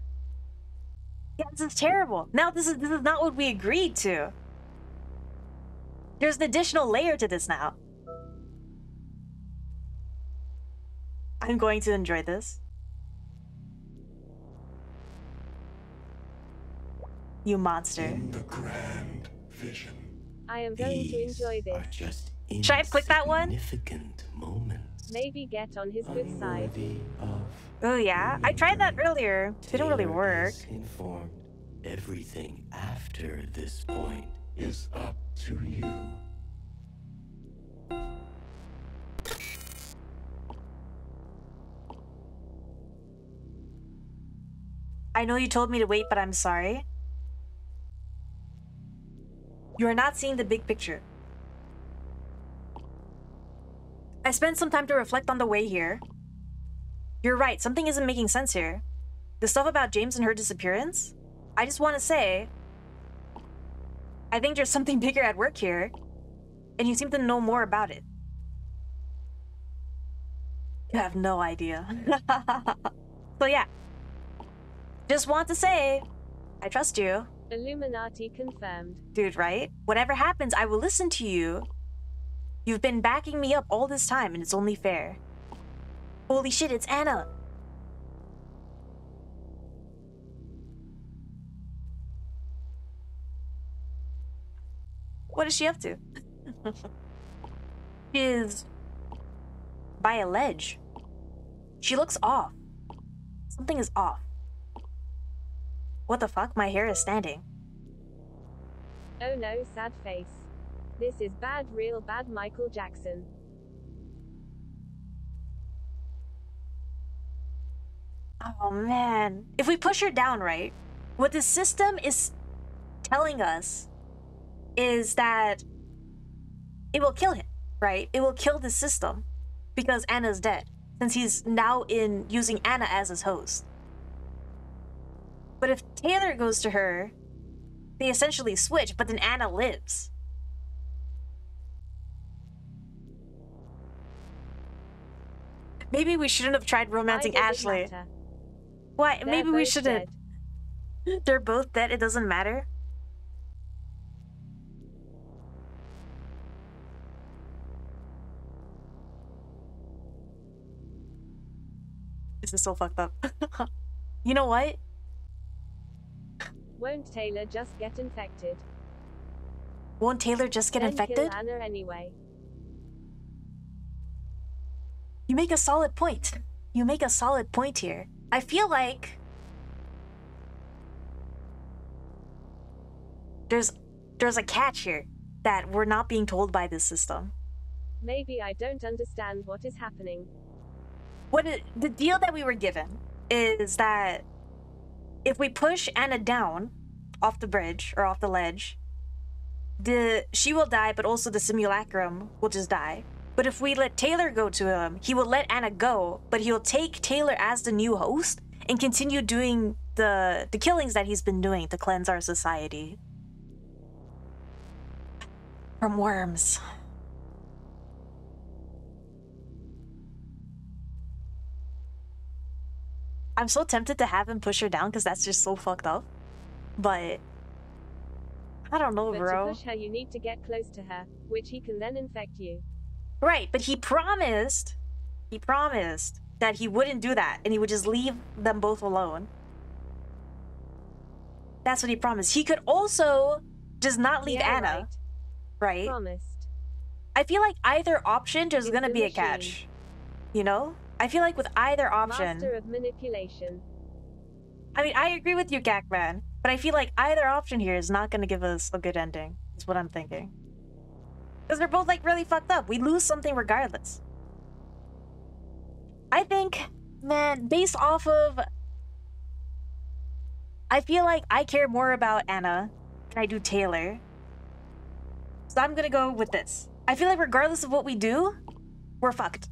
Yeah, this is terrible. Now this is this is not what we agreed to. There's an additional layer to this now. I'm going to enjoy this. You monster. In the grand vision, I am going to enjoy this. Just should I click that one? Moments. Maybe get on his good side. Oh yeah, I tried that earlier. It didn't really work. Informed. Everything after this point is up to you. I know you told me to wait, but I'm sorry. You are not seeing the big picture. I spent some time to reflect on the way here. You're right, something isn't making sense here. The stuff about James and her disappearance? I just want to say... I think there's something bigger at work here. And you seem to know more about it. You have no idea. So yeah. Just want to say, I trust you. Illuminati confirmed. Dude, right? Whatever happens, I will listen to you. You've been backing me up all this time, and it's only fair. Holy shit, it's Anna! What is she up to? She is... by a ledge. She looks off. Something is off. What the fuck? My hair is standing. Oh no, sad face. This is bad, real bad Michael Jackson. Oh man. If we push her down, right? What the system is telling us is that it will kill him, right? It will kill the system because Anna's dead, since he's now in using Anna as his host. But if Taylor goes to her, they essentially switch, but then Anna lives. Maybe we shouldn't have tried romancing Ashley. Why? They're Maybe we shouldn't. Dead. They're both dead. It doesn't matter. This is so fucked up. You know what? Won't Taylor just get infected? Won't Taylor just get then infected? Kill Anna anyway. You make a solid point. You make a solid point here. I feel like there's there's a catch here that we're not being told by this system. Maybe I don't understand what is happening. What it, the deal that we were given is that if we push Anna down off the bridge or off the ledge, the she will die, but also the simulacrum will just die. But if we let Taylor go to him, he will let Anna go, but he'll take Taylor as the new host and continue doing the the killings that he's been doing to cleanse our society from worms. I'm so tempted to have him push her down because that's just so fucked up. But I don't know, but bro. To push her, you need to get close to her, which he can then infect you. Right, but he promised, he promised that he wouldn't do that and he would just leave them both alone. That's what he promised. He could also just not leave yeah, Anna, right? right? Promised. I feel like either option, there's going to be a catch, you know? I feel like with either option... Master of manipulation. I mean, I agree with you, Gakman, but I feel like either option here is not going to give us a good ending, is what I'm thinking. Because they're both, like, really fucked up. We lose something regardless. I think, man, based off of... I feel like I care more about Anna than I do Taylor. So I'm gonna go with this. I feel like regardless of what we do, we're fucked.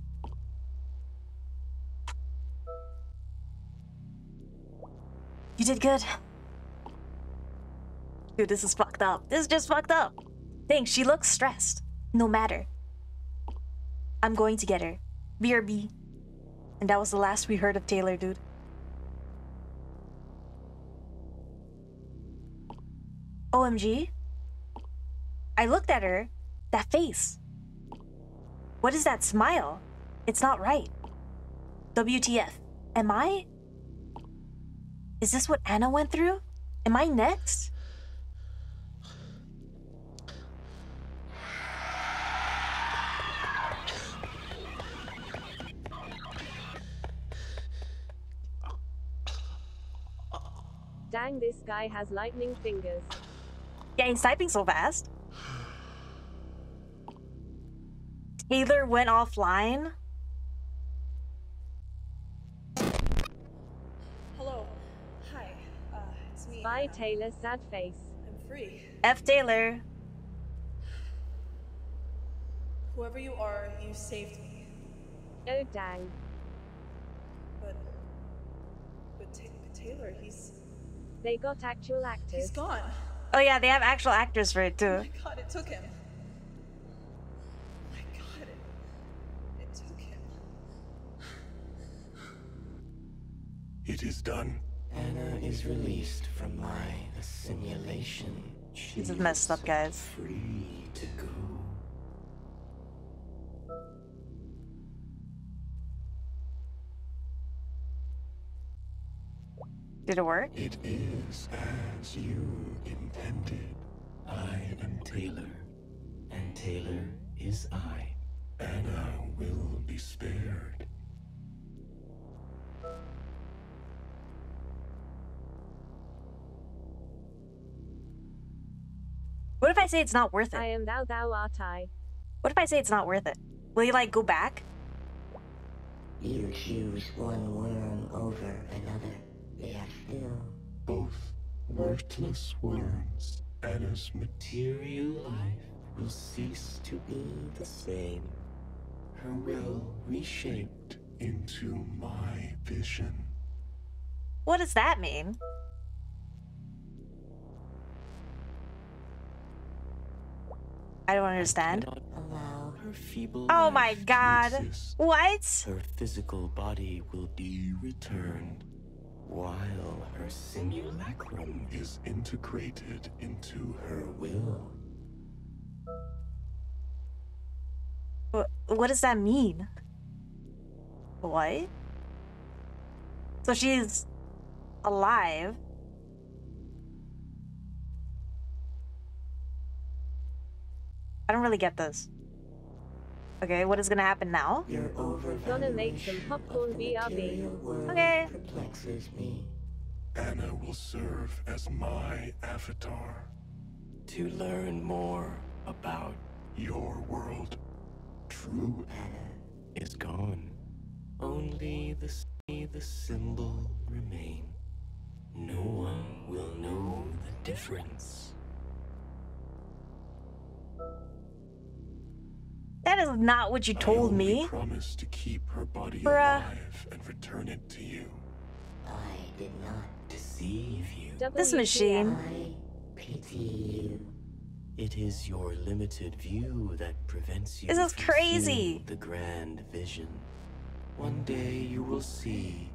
You did good. Dude, this is fucked up. This is just fucked up. Thanks, she looks stressed. No matter. I'm going to get her. B R B. And that was the last we heard of Taylor, dude. O M G. I looked at her. That face. What is that smile? It's not right. W T F. Am I? Is this what Anna went through? Am I next? Dang, this guy has lightning fingers. Yeah, he's typing so fast. Taylor went offline. Hello. Hi. Uh, it's me. Bye, Taylor. Sad face. I'm free. F Taylor. Whoever you are, you saved me. Oh, dang. But... But, ta but Taylor, he's... They got actual actors. He's gone. Oh yeah, they have actual actors for it too. Oh my god, it took him. Oh my god, it, it took him. It is done. Anna is released from my simulation. She's messed up, guys. Free to go. Did it work? It is as you intended. I am Taylor, and Taylor is I. Anna will be spared. What if I say it's not worth it? I am thou, thou art I. What if I say it's not worth it? Will you, like, go back? You choose one worm over another. They are still both worthless worms. Anna's material life will cease to be the same. Her will reshaped into my vision. What does that mean? I don't understand. Allow her feeble oh my god. What? Her physical body will be returned. While her simulacrum is integrated into her will. What, what does that mean? What? So she's alive. I don't really get this. Okay, what is gonna happen now? You're over. Gonna make some popcorn B R B. Okay. Perplexes me. Anna will serve as my avatar. To learn more about your world. True Anna is gone. Only the the symbol remain. No one will know the difference. That is not what you told I me. I promised to keep her body Bruh. alive and return it to you. I did not deceive you. This machine. I pity you. It is your limited view that prevents you. This is from crazy. The grand vision. One day you will see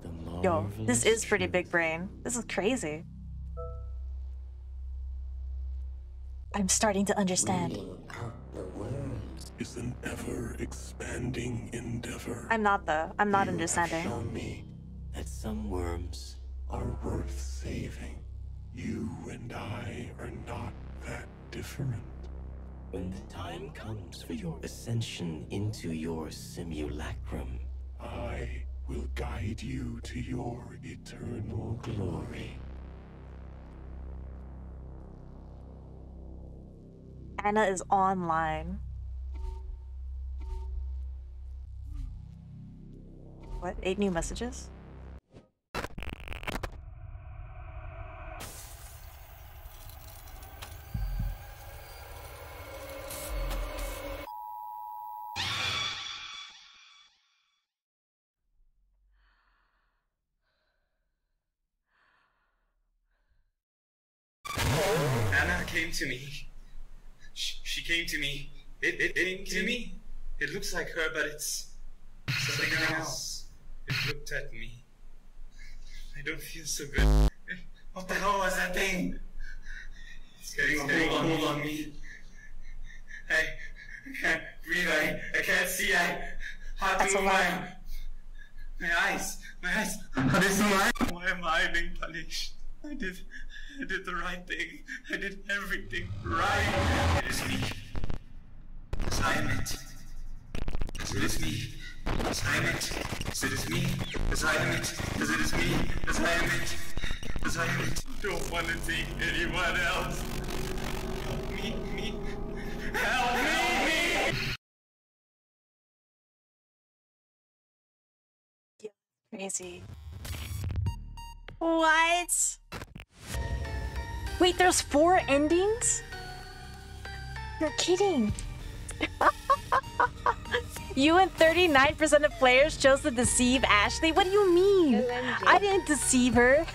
the marvelous. Yo, this is pretty big brain. This is crazy. I'm starting to understand. Is an ever expanding endeavor. I'm not though. I'm not you understanding. Have shown me that some worms are worth saving. You and I are not that different. When the time comes for your ascension into your simulacrum, I will guide you to your eternal glory. Anna is online. What? Eight new messages? Anna came to me. She, she came to me. It, it, it came to me. It looks like her, but it's something else. It looked at me. I don't feel so good. What the hell was that thing? It's getting a hold on me. I, I can't breathe. I, I can't see. I hard to my, my eyes. My eyes. Are they still alive? Why am I being punished? I did. I did the right thing. I did everything right. It is me. Assignment. It is me. As I am it, as it is me, as I am it, as it is me, as I am it, as I am it. I don't want to see anyone else. Help me, me, help me, me! Yeah, crazy. What? Wait, there's four endings? You're kidding. You and thirty-nine percent of players chose to deceive Ashley? What do you mean? L N G. I didn't deceive her.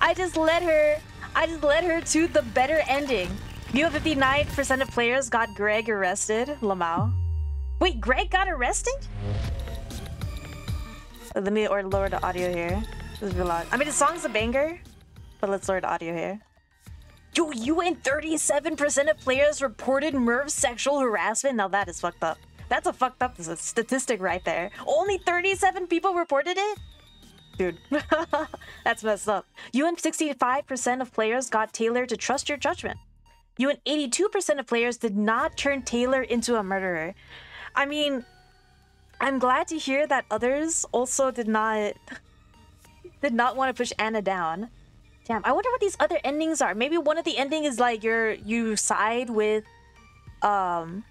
I just led her. I just led her to the better ending. You and fifty-nine percent of players got Greg arrested. Lamau. Wait, Greg got arrested? Let me or lower the audio here. This is loud. I mean, the song's a banger, but let's lower the audio here. Yo, you and thirty-seven percent of players reported Merv's sexual harassment. Now that is fucked up. That's a fucked up statistic right there. Only thirty-seven people reported it? Dude, that's messed up. You and sixty-five percent of players got Taylor to trust your judgment. You and eighty-two percent of players did not turn Taylor into a murderer. I mean, I'm glad to hear that others also did not, did not want to push Anna down. Damn, I wonder what these other endings are. Maybe one of the endings is like you're you side with um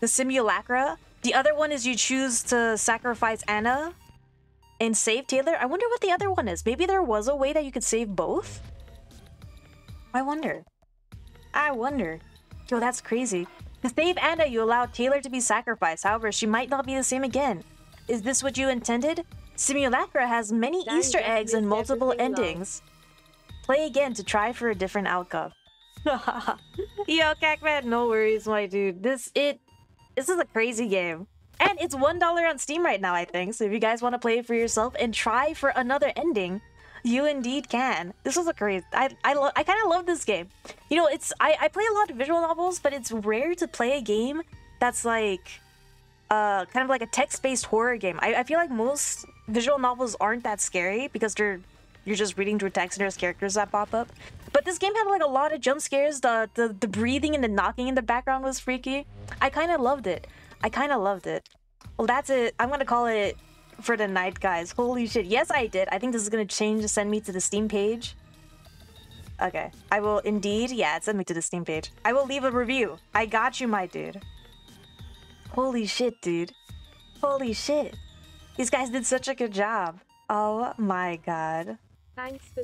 the simulacra. The other one is you choose to sacrifice Anna and save Taylor. I wonder what the other one is. Maybe there was a way that you could save both? I wonder. I wonder. Yo, that's crazy. To save Anna, you allow Taylor to be sacrificed. However, she might not be the same again. Is this what you intended? Simulacra has many Dang, Easter eggs and multiple endings. Long. Play again to try for a different outcome. Yo, Cacman, no worries, my dude. This it, this is a crazy game. And it's one dollar on Steam right now, I think. So if you guys want to play it for yourself and try for another ending, you indeed can. This is a crazy... I, I, lo I kind of love this game. You know, it's I, I play a lot of visual novels, but it's rare to play a game that's like... uh, kind of like a text-based horror game. I, I feel like most visual novels aren't that scary because they're you're just reading through text and there's characters that pop up. But this game had like a lot of jump scares. The the, the breathing and the knocking in the background was freaky. I kind of loved it. I kind of loved it. Well, that's it. I'm gonna call it for the night, guys. Holy shit. Yes, I did. I think this is gonna change to send me to the Steam page. Okay. I will indeed. Yeah, it sent me to the Steam page. I will leave a review. I got you, my dude. Holy shit, dude. Holy shit. These guys did such a good job. Oh my god. Thanks for